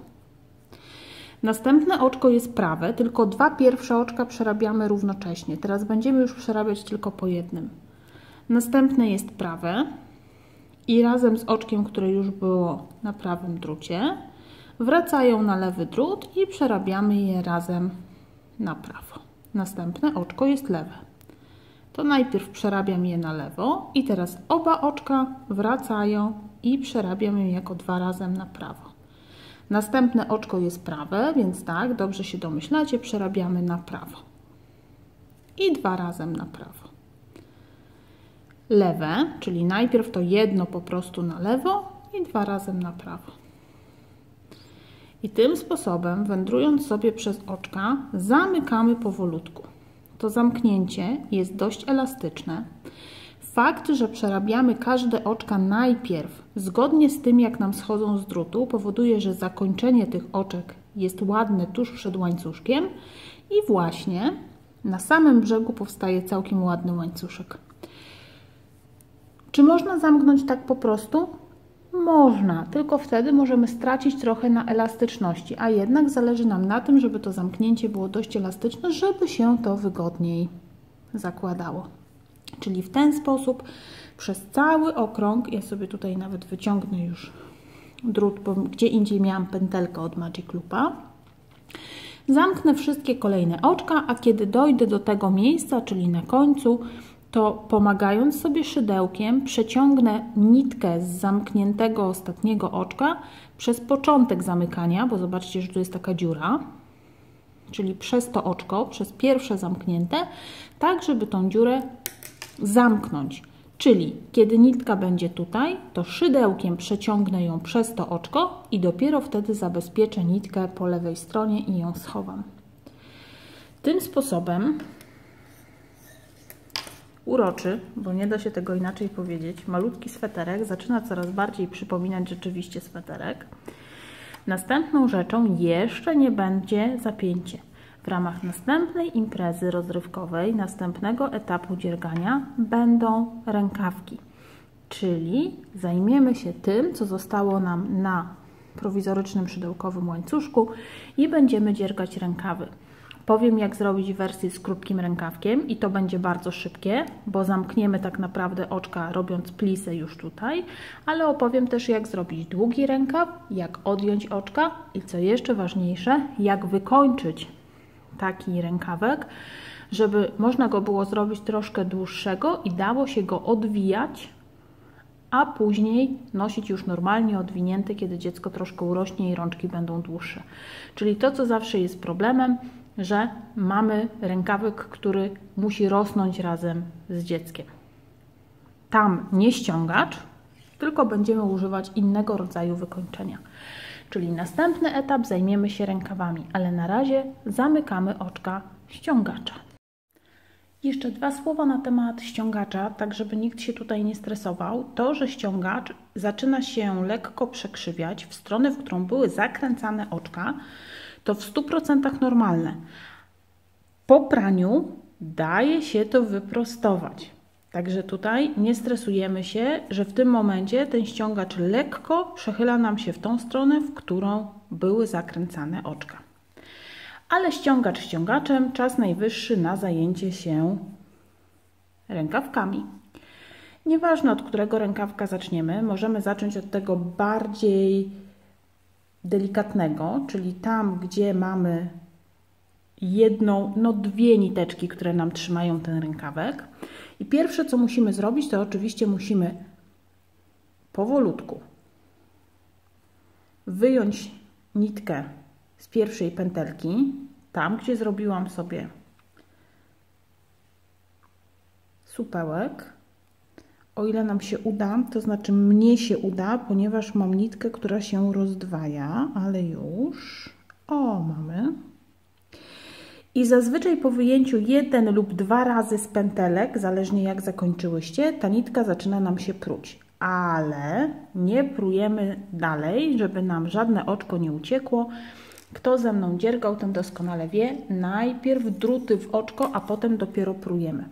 Następne oczko jest prawe, tylko dwa pierwsze oczka przerabiamy równocześnie. Teraz będziemy już przerabiać tylko po jednym. Następne jest prawe. I razem z oczkiem, które już było na prawym drucie, wracają na lewy drut i przerabiamy je razem na prawo. Następne oczko jest lewe. To najpierw przerabiam je na lewo i teraz oba oczka wracają i przerabiam je jako dwa razem na prawo. Następne oczko jest prawe, więc tak, dobrze się domyślacie, przerabiamy na prawo. I dwa razem na prawo. Lewe, czyli najpierw to jedno po prostu na lewo i dwa razem na prawo. I tym sposobem, wędrując sobie przez oczka, zamykamy powolutku. To zamknięcie jest dość elastyczne. Fakt, że przerabiamy każde oczka najpierw zgodnie z tym, jak nam schodzą z drutu, powoduje, że zakończenie tych oczek jest ładne tuż przed łańcuszkiem i właśnie na samym brzegu powstaje całkiem ładny łańcuszek. Czy można zamknąć tak po prostu? Można, tylko wtedy możemy stracić trochę na elastyczności, a jednak zależy nam na tym, żeby to zamknięcie było dość elastyczne, żeby się to wygodniej zakładało. Czyli w ten sposób przez cały okrąg, ja sobie tutaj nawet wyciągnę już drut, bo gdzie indziej miałam pętelkę od Magic Loopa, zamknę wszystkie kolejne oczka, a kiedy dojdę do tego miejsca, czyli na końcu, to pomagając sobie szydełkiem przeciągnę nitkę z zamkniętego ostatniego oczka przez początek zamykania, bo zobaczcie, że tu jest taka dziura, czyli przez to oczko, przez pierwsze zamknięte, tak żeby tą dziurę zamknąć. Czyli kiedy nitka będzie tutaj, to szydełkiem przeciągnę ją przez to oczko i dopiero wtedy zabezpieczę nitkę po lewej stronie i ją schowam. Tym sposobem uroczy, bo nie da się tego inaczej powiedzieć, malutki sweterek zaczyna coraz bardziej przypominać rzeczywiście sweterek. Następną rzeczą jeszcze nie będzie zapięcie. W ramach następnej imprezy rozrywkowej, następnego etapu dziergania będą rękawki. Czyli zajmiemy się tym, co zostało nam na prowizorycznym szydełkowym łańcuszku i będziemy dziergać rękawy. Powiem, jak zrobić wersję z krótkim rękawkiem i to będzie bardzo szybkie, bo zamkniemy tak naprawdę oczka, robiąc plisę już tutaj, ale opowiem też, jak zrobić długi rękaw, jak odjąć oczka i co jeszcze ważniejsze, jak wykończyć taki rękawek, żeby można go było zrobić troszkę dłuższego i dało się go odwijać, a później nosić już normalnie odwinięty, kiedy dziecko troszkę urośnie i rączki będą dłuższe. Czyli to, co zawsze jest problemem, że mamy rękawek, który musi rosnąć razem z dzieckiem. Tam nie ściągacz, tylko będziemy używać innego rodzaju wykończenia. Czyli następny etap zajmiemy się rękawami, ale na razie zamykamy oczka ściągacza. Jeszcze dwa słowa na temat ściągacza, tak żeby nikt się tutaj nie stresował. To, że ściągacz zaczyna się lekko przekrzywiać w stronę, w którą były zakręcane oczka, to w stu procentach normalne. Po praniu daje się to wyprostować. Także tutaj nie stresujemy się, że w tym momencie ten ściągacz lekko przechyla nam się w tą stronę, w którą były zakręcane oczka. Ale ściągacz ściągaczem, czas najwyższy na zajęcie się rękawkami. Nieważne, od którego rękawka zaczniemy, możemy zacząć od tego bardziej delikatnego, czyli tam, gdzie mamy jedną, no dwie niteczki, które nam trzymają ten rękawek. I pierwsze, co musimy zrobić, to oczywiście musimy powolutku wyjąć nitkę z pierwszej pętelki, tam, gdzie zrobiłam sobie supełek. O ile nam się uda, to znaczy mnie się uda, ponieważ mam nitkę, która się rozdwaja, ale już. O, mamy. I zazwyczaj po wyjęciu jeden lub dwa razy z pętelek, zależnie jak zakończyłyście, ta nitka zaczyna nam się pruć. Ale nie prujemy dalej, żeby nam żadne oczko nie uciekło. Kto ze mną dziergał, ten doskonale wie. Najpierw druty w oczko, a potem dopiero prujemy.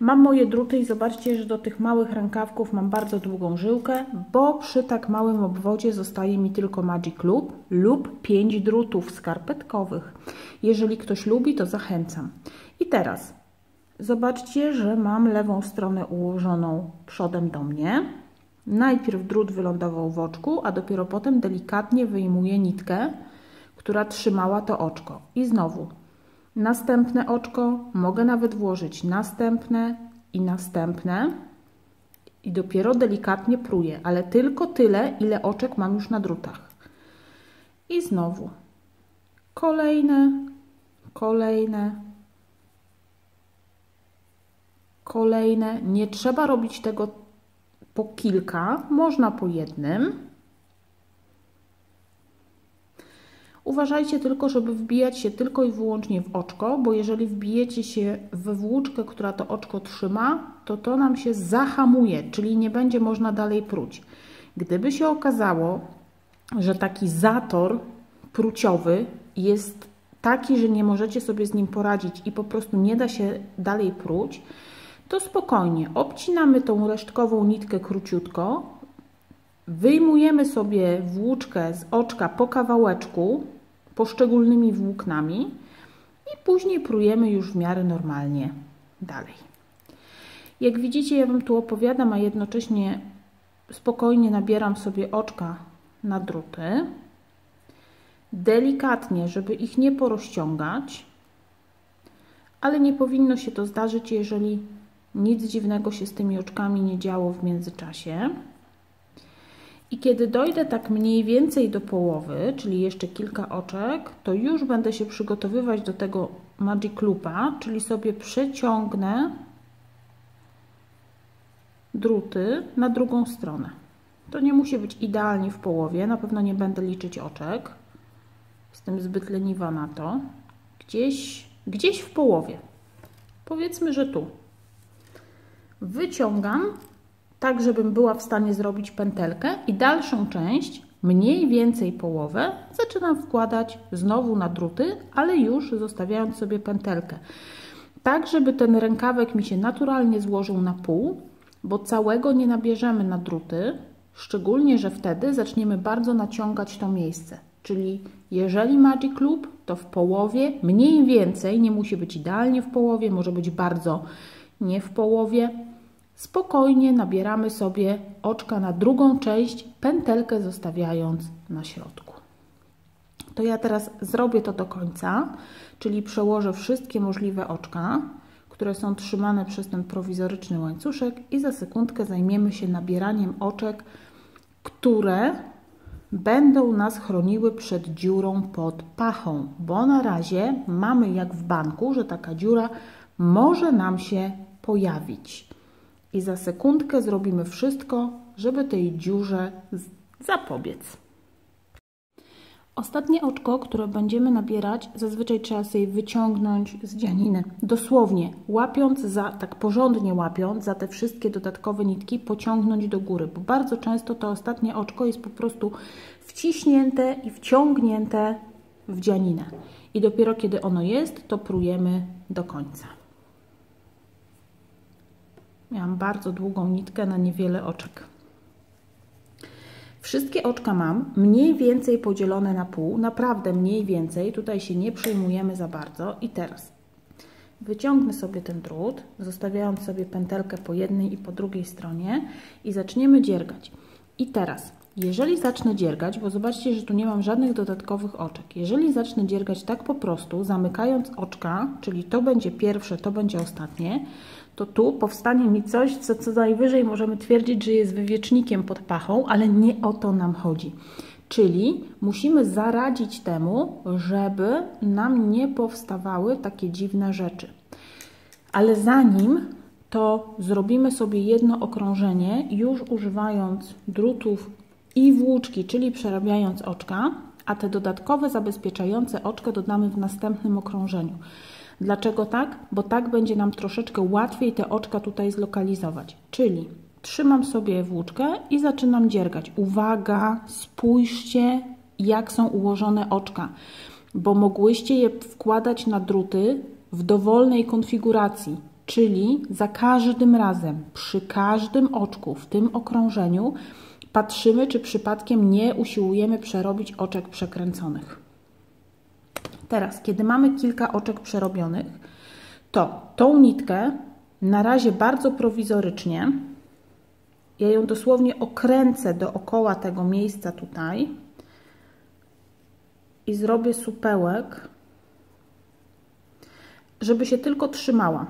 Mam moje druty i zobaczcie, że do tych małych rękawków mam bardzo długą żyłkę, bo przy tak małym obwodzie zostaje mi tylko Magic Loop lub pięć drutów skarpetkowych. Jeżeli ktoś lubi, to zachęcam. I teraz zobaczcie, że mam lewą stronę ułożoną przodem do mnie. Najpierw drut wylądował w oczku, a dopiero potem delikatnie wyjmuję nitkę, która trzymała to oczko. I znowu następne oczko, mogę nawet włożyć następne i następne i dopiero delikatnie pruję, ale tylko tyle, ile oczek mam już na drutach. I znowu kolejne, kolejne, kolejne. Nie trzeba robić tego po kilka, można po jednym. Uważajcie tylko, żeby wbijać się tylko i wyłącznie w oczko, bo jeżeli wbijecie się we włóczkę, która to oczko trzyma, to to nam się zahamuje, czyli nie będzie można dalej pruć. Gdyby się okazało, że taki zator pruciowy jest taki, że nie możecie sobie z nim poradzić i po prostu nie da się dalej pruć, to spokojnie obcinamy tą resztkową nitkę króciutko, wyjmujemy sobie włóczkę z oczka po kawałeczku, poszczególnymi włóknami i później prujemy już w miarę normalnie dalej. Jak widzicie, ja Wam tu opowiadam, a jednocześnie spokojnie nabieram sobie oczka na druty. Delikatnie, żeby ich nie porozciągać, ale nie powinno się to zdarzyć, jeżeli nic dziwnego się z tymi oczkami nie działo w międzyczasie. I kiedy dojdę tak mniej więcej do połowy, czyli jeszcze kilka oczek, to już będę się przygotowywać do tego Magic Loopa, czyli sobie przeciągnę druty na drugą stronę. To nie musi być idealnie w połowie, na pewno nie będę liczyć oczek, jestem zbyt leniwa na to. Gdzieś, gdzieś w połowie, powiedzmy, że tu. Wyciągam, tak żebym była w stanie zrobić pętelkę i dalszą część, mniej więcej połowę, zaczynam wkładać znowu na druty, ale już zostawiając sobie pętelkę. Tak, żeby ten rękawek mi się naturalnie złożył na pół, bo całego nie nabierzemy na druty, szczególnie, że wtedy zaczniemy bardzo naciągać to miejsce. Czyli jeżeli Magic Loop, to w połowie, mniej więcej, nie musi być idealnie w połowie, może być bardzo nie w połowie. Spokojnie nabieramy sobie oczka na drugą część, pętelkę zostawiając na środku. To ja teraz zrobię to do końca, czyli przełożę wszystkie możliwe oczka, które są trzymane przez ten prowizoryczny łańcuszek i za sekundkę zajmiemy się nabieraniem oczek, które będą nas chroniły przed dziurą pod pachą, bo na razie mamy jak w banku, że taka dziura może nam się pojawić. I za sekundkę zrobimy wszystko, żeby tej dziurze zapobiec. Ostatnie oczko, które będziemy nabierać, zazwyczaj trzeba sobie wyciągnąć z dzianiny. Dosłownie, łapiąc za, tak porządnie łapiąc za te wszystkie dodatkowe nitki, pociągnąć do góry, bo bardzo często to ostatnie oczko jest po prostu wciśnięte i wciągnięte w dzianinę. I dopiero kiedy ono jest, to prujemy do końca. Miałam bardzo długą nitkę na niewiele oczek. Wszystkie oczka mam mniej więcej podzielone na pół, naprawdę mniej więcej, tutaj się nie przejmujemy za bardzo. I teraz Wyciągnę sobie ten drut, zostawiając sobie pętelkę po jednej i po drugiej stronie i zaczniemy dziergać. I teraz, jeżeli zacznę dziergać, bo zobaczcie, że tu nie mam żadnych dodatkowych oczek, jeżeli zacznę dziergać tak po prostu, zamykając oczka, czyli to będzie pierwsze, to będzie ostatnie, to tu powstanie mi coś, co co najwyżej możemy twierdzić, że jest wywiecznikiem pod pachą, ale nie o to nam chodzi. Czyli musimy zaradzić temu, żeby nam nie powstawały takie dziwne rzeczy. Ale zanim to zrobimy sobie jedno okrążenie, już używając drutów i włóczki, czyli przerabiając oczka, a te dodatkowe zabezpieczające oczko dodamy w następnym okrążeniu. Dlaczego tak? Bo tak będzie nam troszeczkę łatwiej te oczka tutaj zlokalizować. Czyli trzymam sobie włóczkę i zaczynam dziergać. Uwaga, spójrzcie, jak są ułożone oczka, bo mogłyście je wkładać na druty w dowolnej konfiguracji, czyli za każdym razem, przy każdym oczku w tym okrążeniu patrzymy, czy przypadkiem nie usiłujemy przerobić oczek przekręconych. Teraz, kiedy mamy kilka oczek przerobionych, to tą nitkę na razie bardzo prowizorycznie, ja ją dosłownie okręcę dookoła tego miejsca tutaj i zrobię supełek, żeby się tylko trzymała.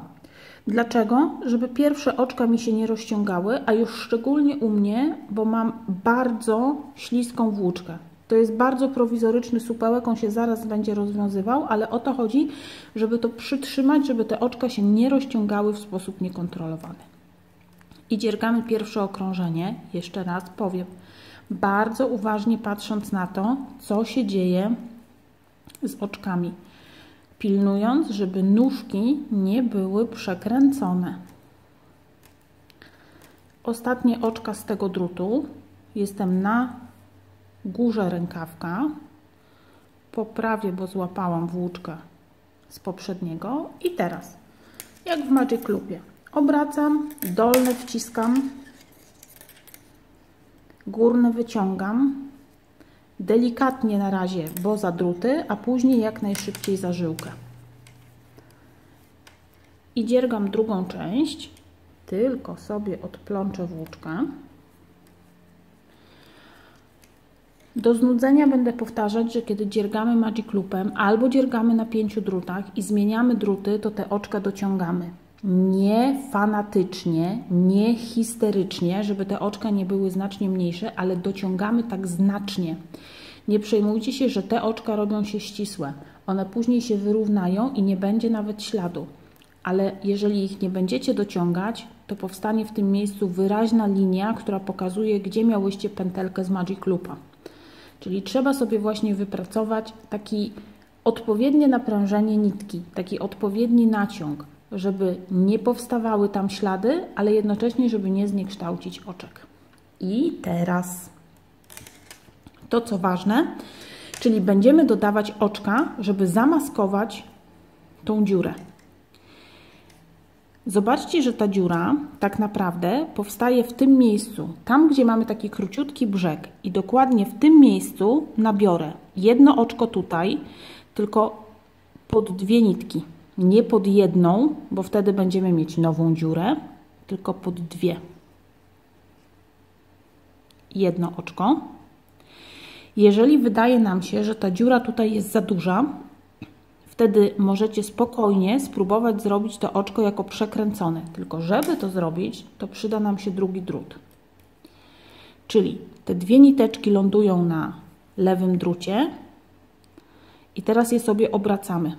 Dlaczego? Żeby pierwsze oczka mi się nie rozciągały, a już szczególnie u mnie, bo mam bardzo śliską włóczkę. To jest bardzo prowizoryczny supełek, on się zaraz będzie rozwiązywał, ale o to chodzi, żeby to przytrzymać, żeby te oczka się nie rozciągały w sposób niekontrolowany. I dziergamy pierwsze okrążenie, jeszcze raz powiem, bardzo uważnie patrząc na to, co się dzieje z oczkami, pilnując, żeby nóżki nie były przekręcone. Ostatnie oczka z tego drutu, jestem na górze rękawka, poprawię, bo złapałam włóczkę z poprzedniego i teraz, jak w Magic Loopie, obracam, dolne wciskam, górne wyciągam, delikatnie na razie, bo za druty, a później jak najszybciej za żyłkę. I dziergam drugą część, tylko sobie odplączę włóczkę. Do znudzenia będę powtarzać, że kiedy dziergamy Magic Loopem albo dziergamy na pięciu drutach i zmieniamy druty, to te oczka dociągamy. Nie fanatycznie, nie histerycznie, żeby te oczka nie były znacznie mniejsze, ale dociągamy tak znacznie. Nie przejmujcie się, że te oczka robią się ścisłe. One później się wyrównają i nie będzie nawet śladu. Ale jeżeli ich nie będziecie dociągać, to powstanie w tym miejscu wyraźna linia, która pokazuje, gdzie miałyście pętelkę z Magic Loopa. Czyli trzeba sobie właśnie wypracować taki odpowiednie naprężenie nitki, taki odpowiedni naciąg, żeby nie powstawały tam ślady, ale jednocześnie, żeby nie zniekształcić oczek. I teraz to, co ważne, czyli będziemy dodawać oczka, żeby zamaskować tą dziurę. Zobaczcie, że ta dziura tak naprawdę powstaje w tym miejscu, tam gdzie mamy taki króciutki brzeg i dokładnie w tym miejscu nabiorę jedno oczko tutaj, tylko pod dwie nitki. Nie pod jedną, bo wtedy będziemy mieć nową dziurę, tylko pod dwie. Jedno oczko. Jeżeli wydaje nam się, że ta dziura tutaj jest za duża, wtedy możecie spokojnie spróbować zrobić to oczko jako przekręcone. Tylko żeby to zrobić, to przyda nam się drugi drut. Czyli te dwie niteczki lądują na lewym drucie i teraz je sobie obracamy.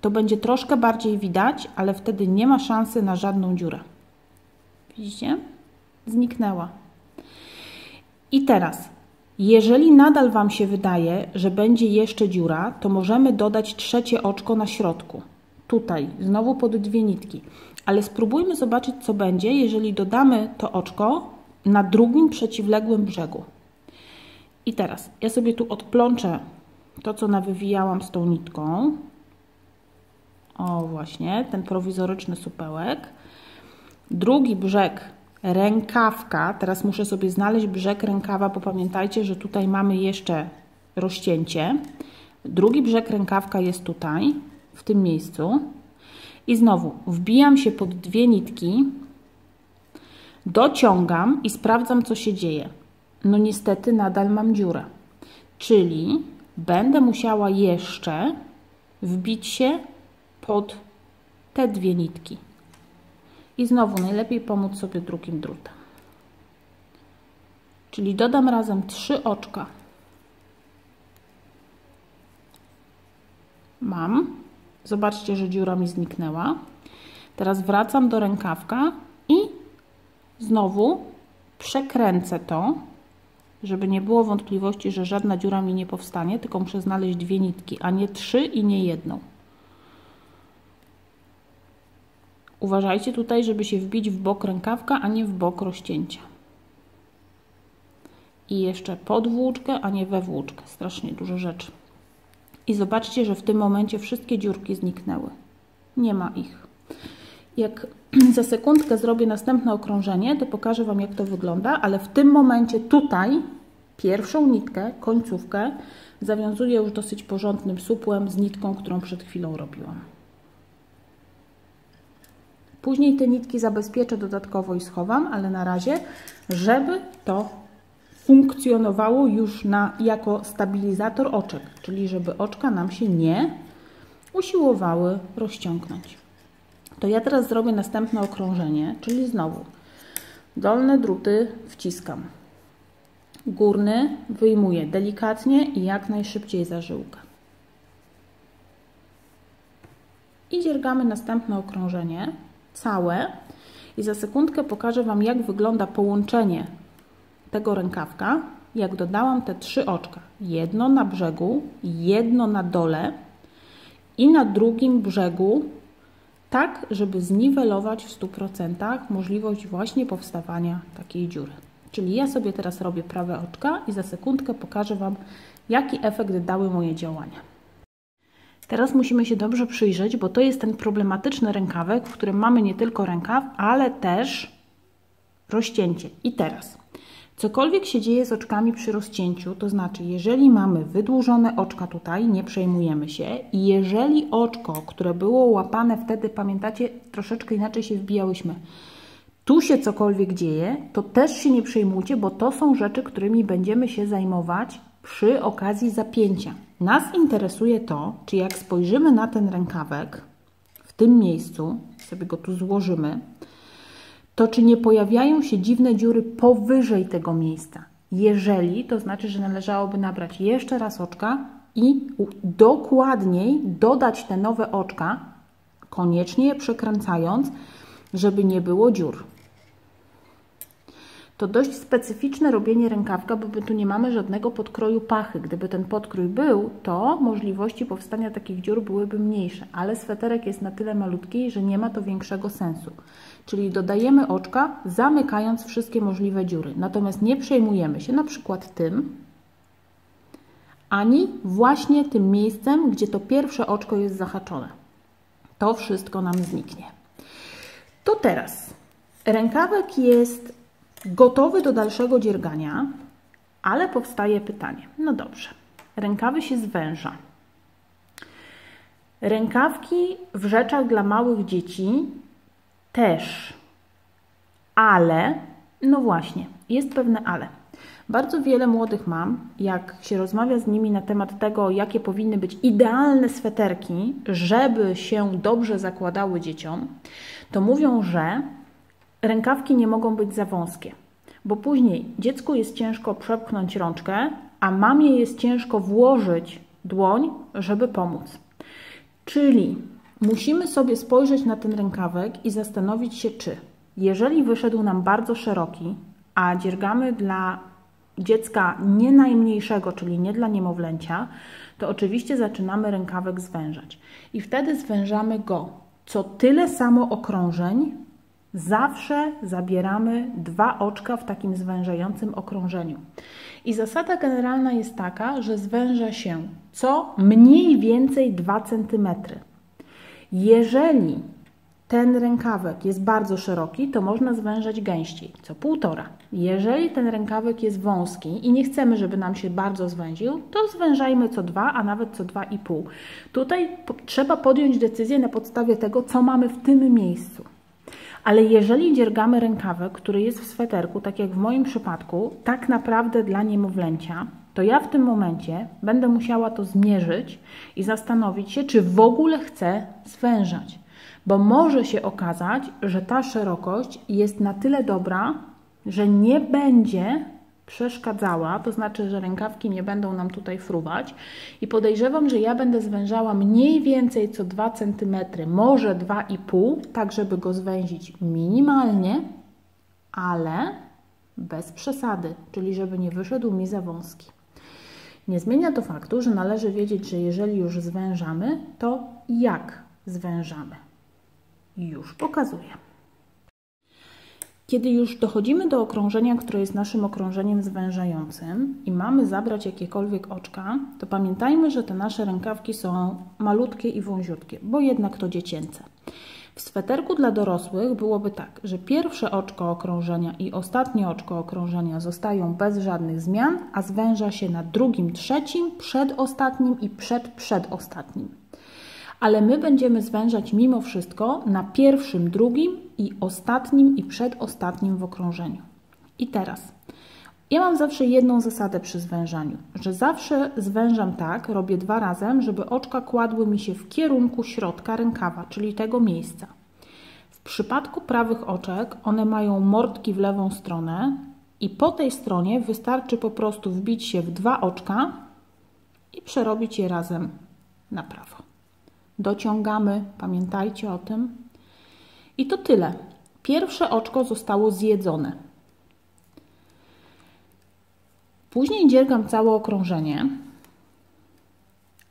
To będzie troszkę bardziej widać, ale wtedy nie ma szansy na żadną dziurę. Widzicie? Zniknęła. I teraz, jeżeli nadal wam się wydaje, że będzie jeszcze dziura, to możemy dodać trzecie oczko na środku. Tutaj, znowu pod dwie nitki. Ale spróbujmy zobaczyć, co będzie, jeżeli dodamy to oczko na drugim przeciwległym brzegu. I teraz, ja sobie tu odplączę to, co nawywijałam z tą nitką. O właśnie, ten prowizoryczny supełek. Drugi brzeg rękawka, teraz muszę sobie znaleźć brzeg rękawa, bo pamiętajcie, że tutaj mamy jeszcze rozcięcie. Drugi brzeg rękawka jest tutaj, w tym miejscu. I znowu wbijam się pod dwie nitki, dociągam i sprawdzam, co się dzieje. No niestety nadal mam dziurę, czyli będę musiała jeszcze wbić się pod te dwie nitki. I znowu najlepiej pomóc sobie drugim drutem. Czyli dodam razem trzy oczka. Mam. Zobaczcie, że dziura mi zniknęła. Teraz wracam do rękawka i znowu przekręcę to, żeby nie było wątpliwości, że żadna dziura mi nie powstanie, tylko muszę znaleźć dwie nitki, a nie trzy i nie jedną. Uważajcie tutaj, żeby się wbić w bok rękawka, a nie w bok rozcięcia. I jeszcze pod włóczkę, a nie we włóczkę. Strasznie dużo rzeczy. I zobaczcie, że w tym momencie wszystkie dziurki zniknęły. Nie ma ich. Jak za sekundkę zrobię następne okrążenie, to pokażę Wam, jak to wygląda, ale w tym momencie tutaj pierwszą nitkę, końcówkę, zawiązuję już dosyć porządnym supłem z nitką, którą przed chwilą robiłam. Później te nitki zabezpieczę dodatkowo i schowam, ale na razie, żeby to funkcjonowało już na, jako stabilizator oczek, czyli żeby oczka nam się nie usiłowały rozciągnąć. To ja teraz zrobię następne okrążenie, czyli znowu dolne druty wciskam, górny wyjmuję delikatnie i jak najszybciej za żyłkę. I dziergamy następne okrążenie całe i za sekundkę pokażę Wam, jak wygląda połączenie tego rękawka, jak dodałam te trzy oczka. Jedno na brzegu, jedno na dole i na drugim brzegu, tak żeby zniwelować w stu procentach możliwość właśnie powstawania takiej dziury. Czyli ja sobie teraz robię prawe oczka i za sekundkę pokażę Wam, jaki efekt dały moje działania. Teraz musimy się dobrze przyjrzeć, bo to jest ten problematyczny rękawek, w którym mamy nie tylko rękaw, ale też rozcięcie. I teraz, cokolwiek się dzieje z oczkami przy rozcięciu, to znaczy, jeżeli mamy wydłużone oczka tutaj, nie przejmujemy się i jeżeli oczko, które było łapane wtedy, pamiętacie, troszeczkę inaczej się wbijałyśmy, tu się cokolwiek dzieje, to też się nie przejmujcie, bo to są rzeczy, którymi będziemy się zajmować przy okazji zapięcia. Nas interesuje to, czy jak spojrzymy na ten rękawek w tym miejscu, sobie go tu złożymy, to czy nie pojawiają się dziwne dziury powyżej tego miejsca. Jeżeli, to znaczy, że należałoby nabrać jeszcze raz oczka i dokładniej dodać te nowe oczka, koniecznie je przekręcając, żeby nie było dziur. To dość specyficzne robienie rękawka, bo my tu nie mamy żadnego podkroju pachy. Gdyby ten podkrój był, to możliwości powstania takich dziur byłyby mniejsze, ale sweterek jest na tyle malutki, że nie ma to większego sensu. Czyli dodajemy oczka, zamykając wszystkie możliwe dziury. Natomiast nie przejmujemy się na przykład tym, ani właśnie tym miejscem, gdzie to pierwsze oczko jest zahaczone. To wszystko nam zniknie. To teraz rękawek jest gotowy do dalszego dziergania, ale powstaje pytanie. No dobrze, rękawy się zwęża. Rękawki w rzeczach dla małych dzieci też, ale, no właśnie, jest pewne ale. Bardzo wiele młodych mam, jak się rozmawia z nimi na temat tego, jakie powinny być idealne sweterki, żeby się dobrze zakładały dzieciom, to mówią, że rękawki nie mogą być za wąskie, bo później dziecku jest ciężko przepchnąć rączkę, a mamie jest ciężko włożyć dłoń, żeby pomóc. Czyli musimy sobie spojrzeć na ten rękawek i zastanowić się, czy jeżeli wyszedł nam bardzo szeroki, a dziergamy dla dziecka nie najmniejszego, czyli nie dla niemowlęcia, to oczywiście zaczynamy rękawek zwężać. I wtedy zwężamy go co tyle samo okrążeń, zawsze zabieramy dwa oczka w takim zwężającym okrążeniu. I zasada generalna jest taka, że zwęża się co mniej więcej dwa centymetry. Jeżeli ten rękawek jest bardzo szeroki, to można zwężać gęściej, co półtora. Jeżeli ten rękawek jest wąski i nie chcemy, żeby nam się bardzo zwęził, to zwężajmy co dwa, a nawet co dwa i pół. Tutaj po- trzeba podjąć decyzję na podstawie tego, co mamy w tym miejscu. Ale jeżeli dziergamy rękawek, który jest w sweterku, tak jak w moim przypadku, tak naprawdę dla niemowlęcia, to ja w tym momencie będę musiała to zmierzyć i zastanowić się, czy w ogóle chcę zwężać. Bo może się okazać, że ta szerokość jest na tyle dobra, że nie będzie przeszkadzała, to znaczy, że rękawki nie będą nam tutaj fruwać i podejrzewam, że ja będę zwężała mniej więcej co dwa centymetry, może dwa i pół, tak żeby go zwęzić minimalnie, ale bez przesady, czyli żeby nie wyszedł mi za wąski. Nie zmienia to faktu, że należy wiedzieć, że jeżeli już zwężamy, to jak zwężamy. Już pokazuję. Kiedy już dochodzimy do okrążenia, które jest naszym okrążeniem zwężającym i mamy zabrać jakiekolwiek oczka, to pamiętajmy, że te nasze rękawki są malutkie i wąziutkie, bo jednak to dziecięce. W sweterku dla dorosłych byłoby tak, że pierwsze oczko okrążenia i ostatnie oczko okrążenia zostają bez żadnych zmian, a zwęża się na drugim, trzecim, przedostatnim i przedprzedostatnim. Ale my będziemy zwężać mimo wszystko na pierwszym, drugim i ostatnim i przedostatnim w okrążeniu. I teraz, ja mam zawsze jedną zasadę przy zwężaniu, że zawsze zwężam tak, robię dwa razem, żeby oczka kładły mi się w kierunku środka rękawa, czyli tego miejsca. W przypadku prawych oczek one mają mordki w lewą stronę i po tej stronie wystarczy po prostu wbić się w dwa oczka i przerobić je razem na prawo. Dociągamy, pamiętajcie o tym. I to tyle. Pierwsze oczko zostało zjedzone. Później dziergam całe okrążenie,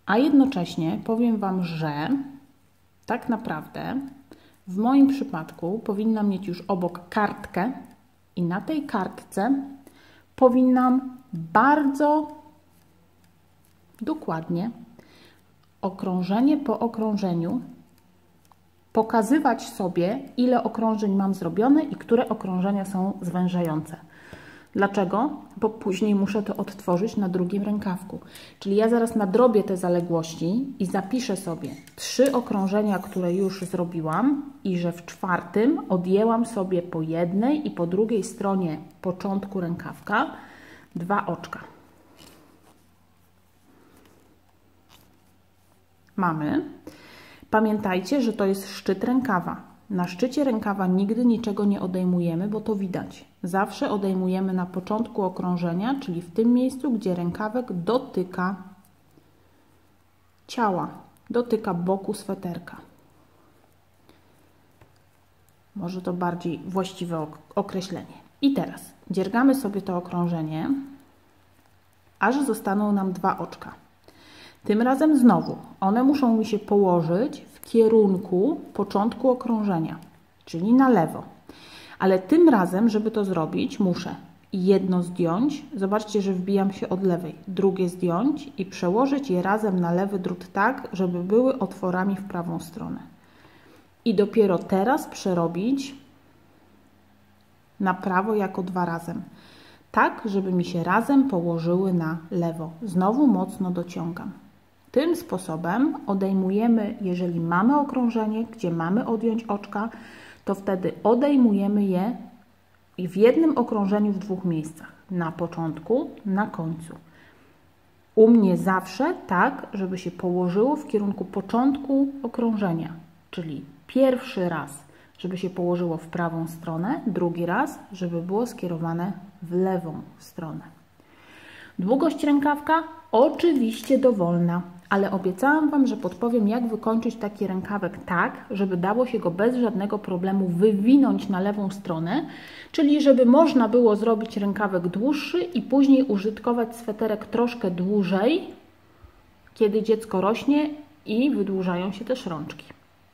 a jednocześnie powiem Wam, że tak naprawdę w moim przypadku powinnam mieć już obok kartkę i na tej kartce powinnam bardzo dokładnie okrążenie po okrążeniu pokazywać sobie, ile okrążeń mam zrobione i które okrążenia są zwężające. Dlaczego? Bo później muszę to odtworzyć na drugim rękawku. Czyli ja zaraz nadrobię te zaległości i zapiszę sobie trzy okrążenia, które już zrobiłam i że w czwartym odjęłam sobie po jednej i po drugiej stronie początku rękawka dwa oczka. Mamy. Pamiętajcie, że to jest szczyt rękawa. Na szczycie rękawa nigdy niczego nie odejmujemy, bo to widać. Zawsze odejmujemy na początku okrążenia, czyli w tym miejscu, gdzie rękawek dotyka ciała, dotyka boku sweterka. Może to bardziej właściwe określenie. I teraz dziergamy sobie to okrążenie, aż zostaną nam dwa oczka. Tym razem znowu, one muszą mi się położyć w kierunku początku okrążenia, czyli na lewo. Ale tym razem, żeby to zrobić, muszę jedno zdjąć, zobaczcie, że wbijam się od lewej, drugie zdjąć i przełożyć je razem na lewy drut tak, żeby były otworami w prawą stronę. I dopiero teraz przerobić na prawo jako dwa razem. Tak, żeby mi się razem położyły na lewo. Znowu mocno dociągam. Tym sposobem odejmujemy, jeżeli mamy okrążenie, gdzie mamy odjąć oczka, to wtedy odejmujemy je w jednym okrążeniu w dwóch miejscach. Na początku, na końcu. U mnie zawsze tak, żeby się położyło w kierunku początku okrążenia. Czyli pierwszy raz, żeby się położyło w prawą stronę, drugi raz, żeby było skierowane w lewą stronę. Długość rękawka oczywiście dowolna, ale obiecałam Wam, że podpowiem, jak wykończyć taki rękawek tak, żeby dało się go bez żadnego problemu wywinąć na lewą stronę, czyli żeby można było zrobić rękawek dłuższy i później użytkować sweterek troszkę dłużej, kiedy dziecko rośnie i wydłużają się też rączki.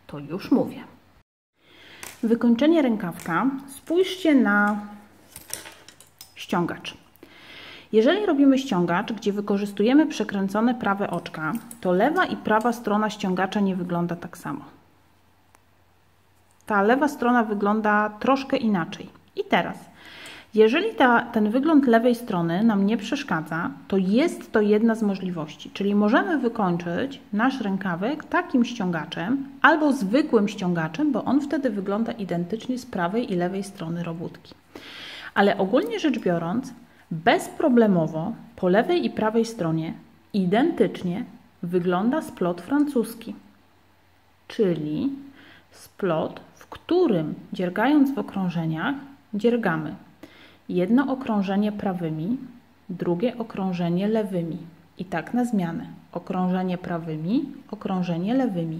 To już mówię. Wykończenie rękawka spójrzcie na ściągacz. Jeżeli robimy ściągacz, gdzie wykorzystujemy przekręcone prawe oczka, to lewa i prawa strona ściągacza nie wygląda tak samo. ta lewa strona wygląda troszkę inaczej. I teraz, jeżeli ta, ten wygląd lewej strony nam nie przeszkadza, to jest to jedna z możliwości. Czyli możemy wykończyć nasz rękawek takim ściągaczem albo zwykłym ściągaczem, bo on wtedy wygląda identycznie z prawej i lewej strony robótki. Ale ogólnie rzecz biorąc, bezproblemowo po lewej i prawej stronie identycznie wygląda splot francuski, czyli splot, w którym dziergając w okrążeniach dziergamy jedno okrążenie prawymi, drugie okrążenie lewymi i tak na zmianę. Okrążenie prawymi, okrążenie lewymi.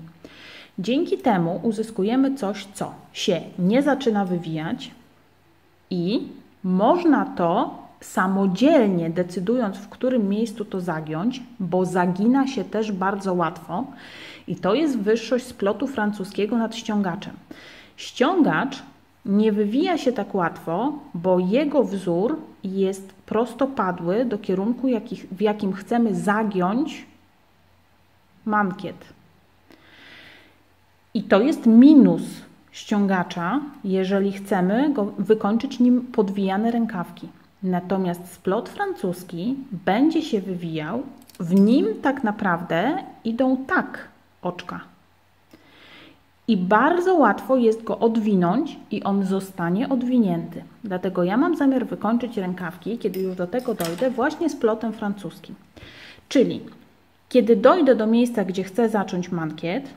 Dzięki temu uzyskujemy coś, co się nie zaczyna wywijać i można to samodzielnie decydując, w którym miejscu to zagiąć, bo zagina się też bardzo łatwo i to jest wyższość splotu francuskiego nad ściągaczem. Ściągacz nie wywija się tak łatwo, bo jego wzór jest prostopadły do kierunku, jakich, w jakim chcemy zagiąć mankiet. I to jest minus ściągacza, jeżeli chcemy go wykończyć nim podwijane rękawki. Natomiast splot francuski będzie się wywijał, w nim tak naprawdę idą tak oczka. I bardzo łatwo jest go odwinąć i on zostanie odwinięty. Dlatego ja mam zamiar wykończyć rękawki, kiedy już do tego dojdę, właśnie splotem francuskim. Czyli kiedy dojdę do miejsca, gdzie chcę zacząć mankiet,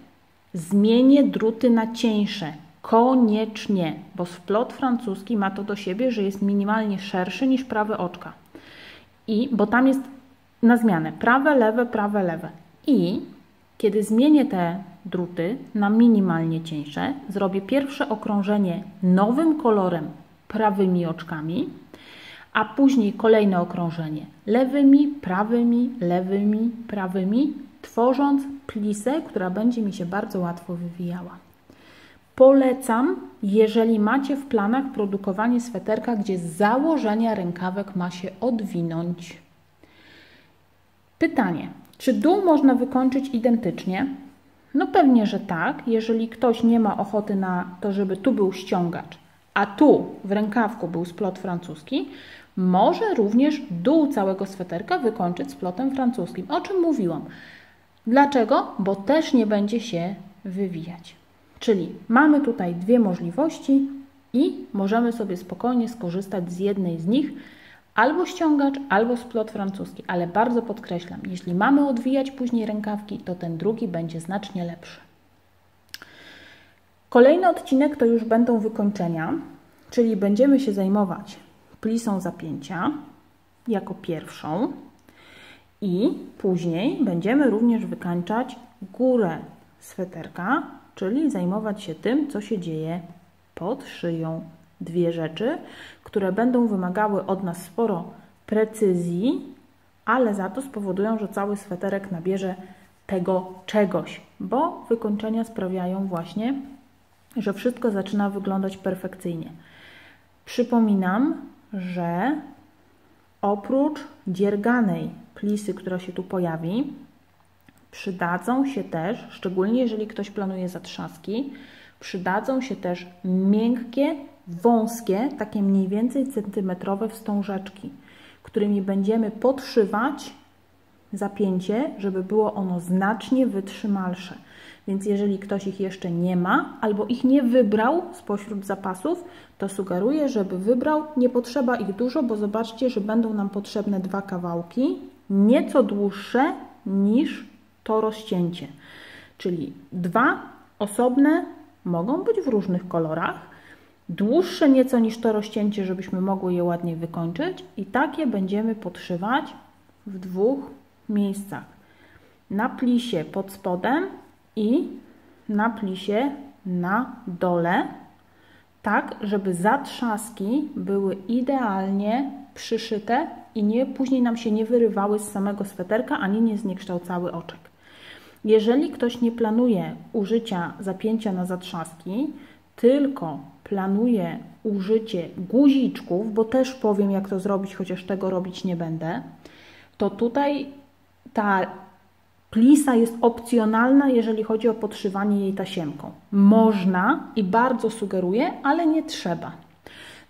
zmienię druty na cieńsze. Koniecznie, bo splot francuski ma to do siebie, że jest minimalnie szerszy niż prawe oczka. I, bo tam jest na zmianę prawe, lewe, prawe, lewe. I kiedy zmienię te druty na minimalnie cieńsze, zrobię pierwsze okrążenie nowym kolorem prawymi oczkami, a później kolejne okrążenie lewymi, prawymi, lewymi, prawymi, tworząc plisę, która będzie mi się bardzo łatwo wywijała. Polecam, jeżeli macie w planach produkowanie sweterka, gdzie z założenia rękawek ma się odwinąć. Pytanie, czy dół można wykończyć identycznie? No pewnie, że tak, jeżeli ktoś nie ma ochoty na to, żeby tu był ściągacz, a tu w rękawku był splot francuski, może również dół całego sweterka wykończyć splotem francuskim, o czym mówiłam. Dlaczego? Bo też nie będzie się wywijać. Czyli mamy tutaj dwie możliwości i możemy sobie spokojnie skorzystać z jednej z nich, albo ściągacz, albo splot francuski, ale bardzo podkreślam, jeśli mamy odwijać później rękawki, to ten drugi będzie znacznie lepszy. Kolejny odcinek to już będą wykończenia, czyli będziemy się zajmować plisą zapięcia jako pierwszą i później będziemy również wykańczać górę sweterka, czyli zajmować się tym, co się dzieje pod szyją. Dwie rzeczy, które będą wymagały od nas sporo precyzji, ale za to spowodują, że cały sweterek nabierze tego czegoś, bo wykończenia sprawiają właśnie, że wszystko zaczyna wyglądać perfekcyjnie. Przypominam, że oprócz dzierganej plisy, która się tu pojawi, przydadzą się też, szczególnie jeżeli ktoś planuje zatrzaski, przydadzą się też miękkie, wąskie, takie mniej więcej centymetrowe wstążeczki, którymi będziemy podszywać zapięcie, żeby było ono znacznie wytrzymalsze. Więc jeżeli ktoś ich jeszcze nie ma albo ich nie wybrał spośród zapasów, to sugeruję, żeby wybrał. Nie potrzeba ich dużo, bo zobaczcie, że będą nam potrzebne dwa kawałki, nieco dłuższe niż to rozcięcie. Czyli dwa osobne, mogą być w różnych kolorach, dłuższe nieco niż to rozcięcie, żebyśmy mogły je ładnie wykończyć i takie będziemy podszywać w dwóch miejscach. Na plisie pod spodem i na plisie na dole, tak żeby zatrzaski były idealnie przyszyte i nie, później nam się nie wyrywały z samego sweterka, ani nie zniekształcały oczek. Jeżeli ktoś nie planuje użycia zapięcia na zatrzaski, tylko planuję użycie guziczków, bo też powiem, jak to zrobić, chociaż tego robić nie będę, to tutaj ta Klisa jest opcjonalna, jeżeli chodzi o podszywanie jej tasiemką. Można i bardzo sugeruję, ale nie trzeba.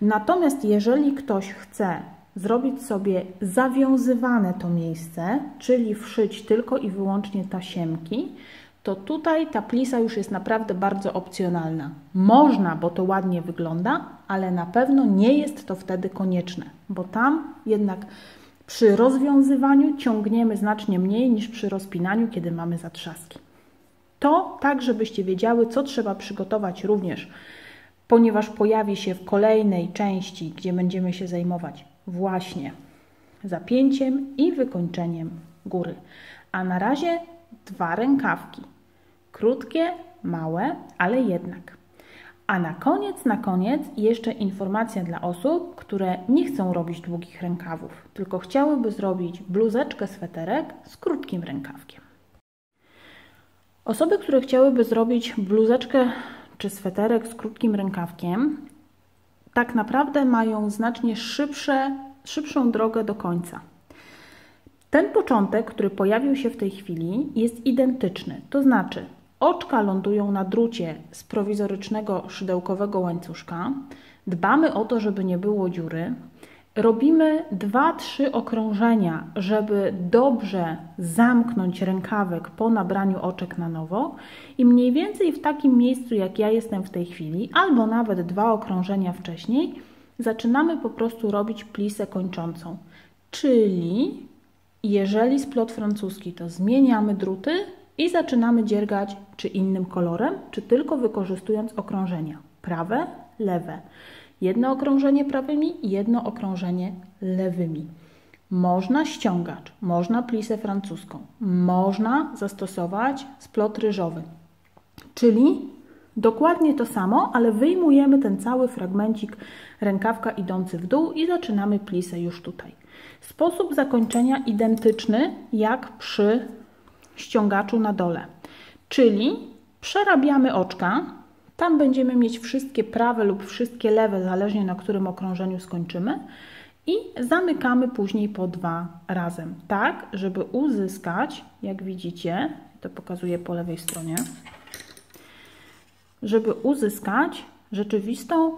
Natomiast jeżeli ktoś chce zrobić sobie zawiązywane to miejsce, czyli wszyć tylko i wyłącznie tasiemki, to tutaj ta plisa już jest naprawdę bardzo opcjonalna. Można, bo to ładnie wygląda, ale na pewno nie jest to wtedy konieczne, bo tam jednak przy rozwiązywaniu ciągniemy znacznie mniej niż przy rozpinaniu, kiedy mamy zatrzaski. To tak, żebyście wiedziały, co trzeba przygotować również, ponieważ pojawi się w kolejnej części, gdzie będziemy się zajmować właśnie zapięciem i wykończeniem góry. A na razie dwa rękawki. Krótkie, małe, ale jednak. A na koniec, na koniec jeszcze informacja dla osób, które nie chcą robić długich rękawów, tylko chciałyby zrobić bluzeczkę, sweterek z krótkim rękawkiem. Osoby, które chciałyby zrobić bluzeczkę czy sweterek z krótkim rękawkiem, tak naprawdę mają znacznie szybsze, szybszą drogę do końca. Ten początek, który pojawił się w tej chwili, jest identyczny, to znaczy oczka lądują na drucie z prowizorycznego szydełkowego łańcuszka, dbamy o to, żeby nie było dziury, robimy dwa trzy okrążenia, żeby dobrze zamknąć rękawek po nabraniu oczek na nowo i mniej więcej w takim miejscu, jak ja jestem w tej chwili, albo nawet dwa okrążenia wcześniej, zaczynamy po prostu robić plisę kończącą, czyli jeżeli splot francuski, to zmieniamy druty i zaczynamy dziergać czy innym kolorem, czy tylko wykorzystując okrążenia prawe, lewe. Jedno okrążenie prawymi, jedno okrążenie lewymi. Można ściągacz, można plisę francuską, można zastosować splot ryżowy. Czyli dokładnie to samo, ale wyjmujemy ten cały fragmencik rękawka idący w dół i zaczynamy plisę już tutaj. Sposób zakończenia identyczny jak przy ściągaczu na dole, czyli przerabiamy oczka, tam będziemy mieć wszystkie prawe lub wszystkie lewe, zależnie na którym okrążeniu skończymy i zamykamy później po dwa razem, tak żeby uzyskać, jak widzicie, to pokazuję po lewej stronie, żeby uzyskać rzeczywistą,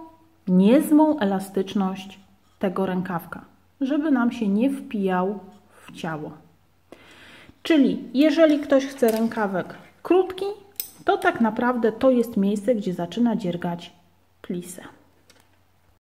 niezłą elastyczność tego rękawka, żeby nam się nie wpijał w ciało. Czyli jeżeli ktoś chce rękawek krótki, to tak naprawdę to jest miejsce, gdzie zaczyna dziergać plisę.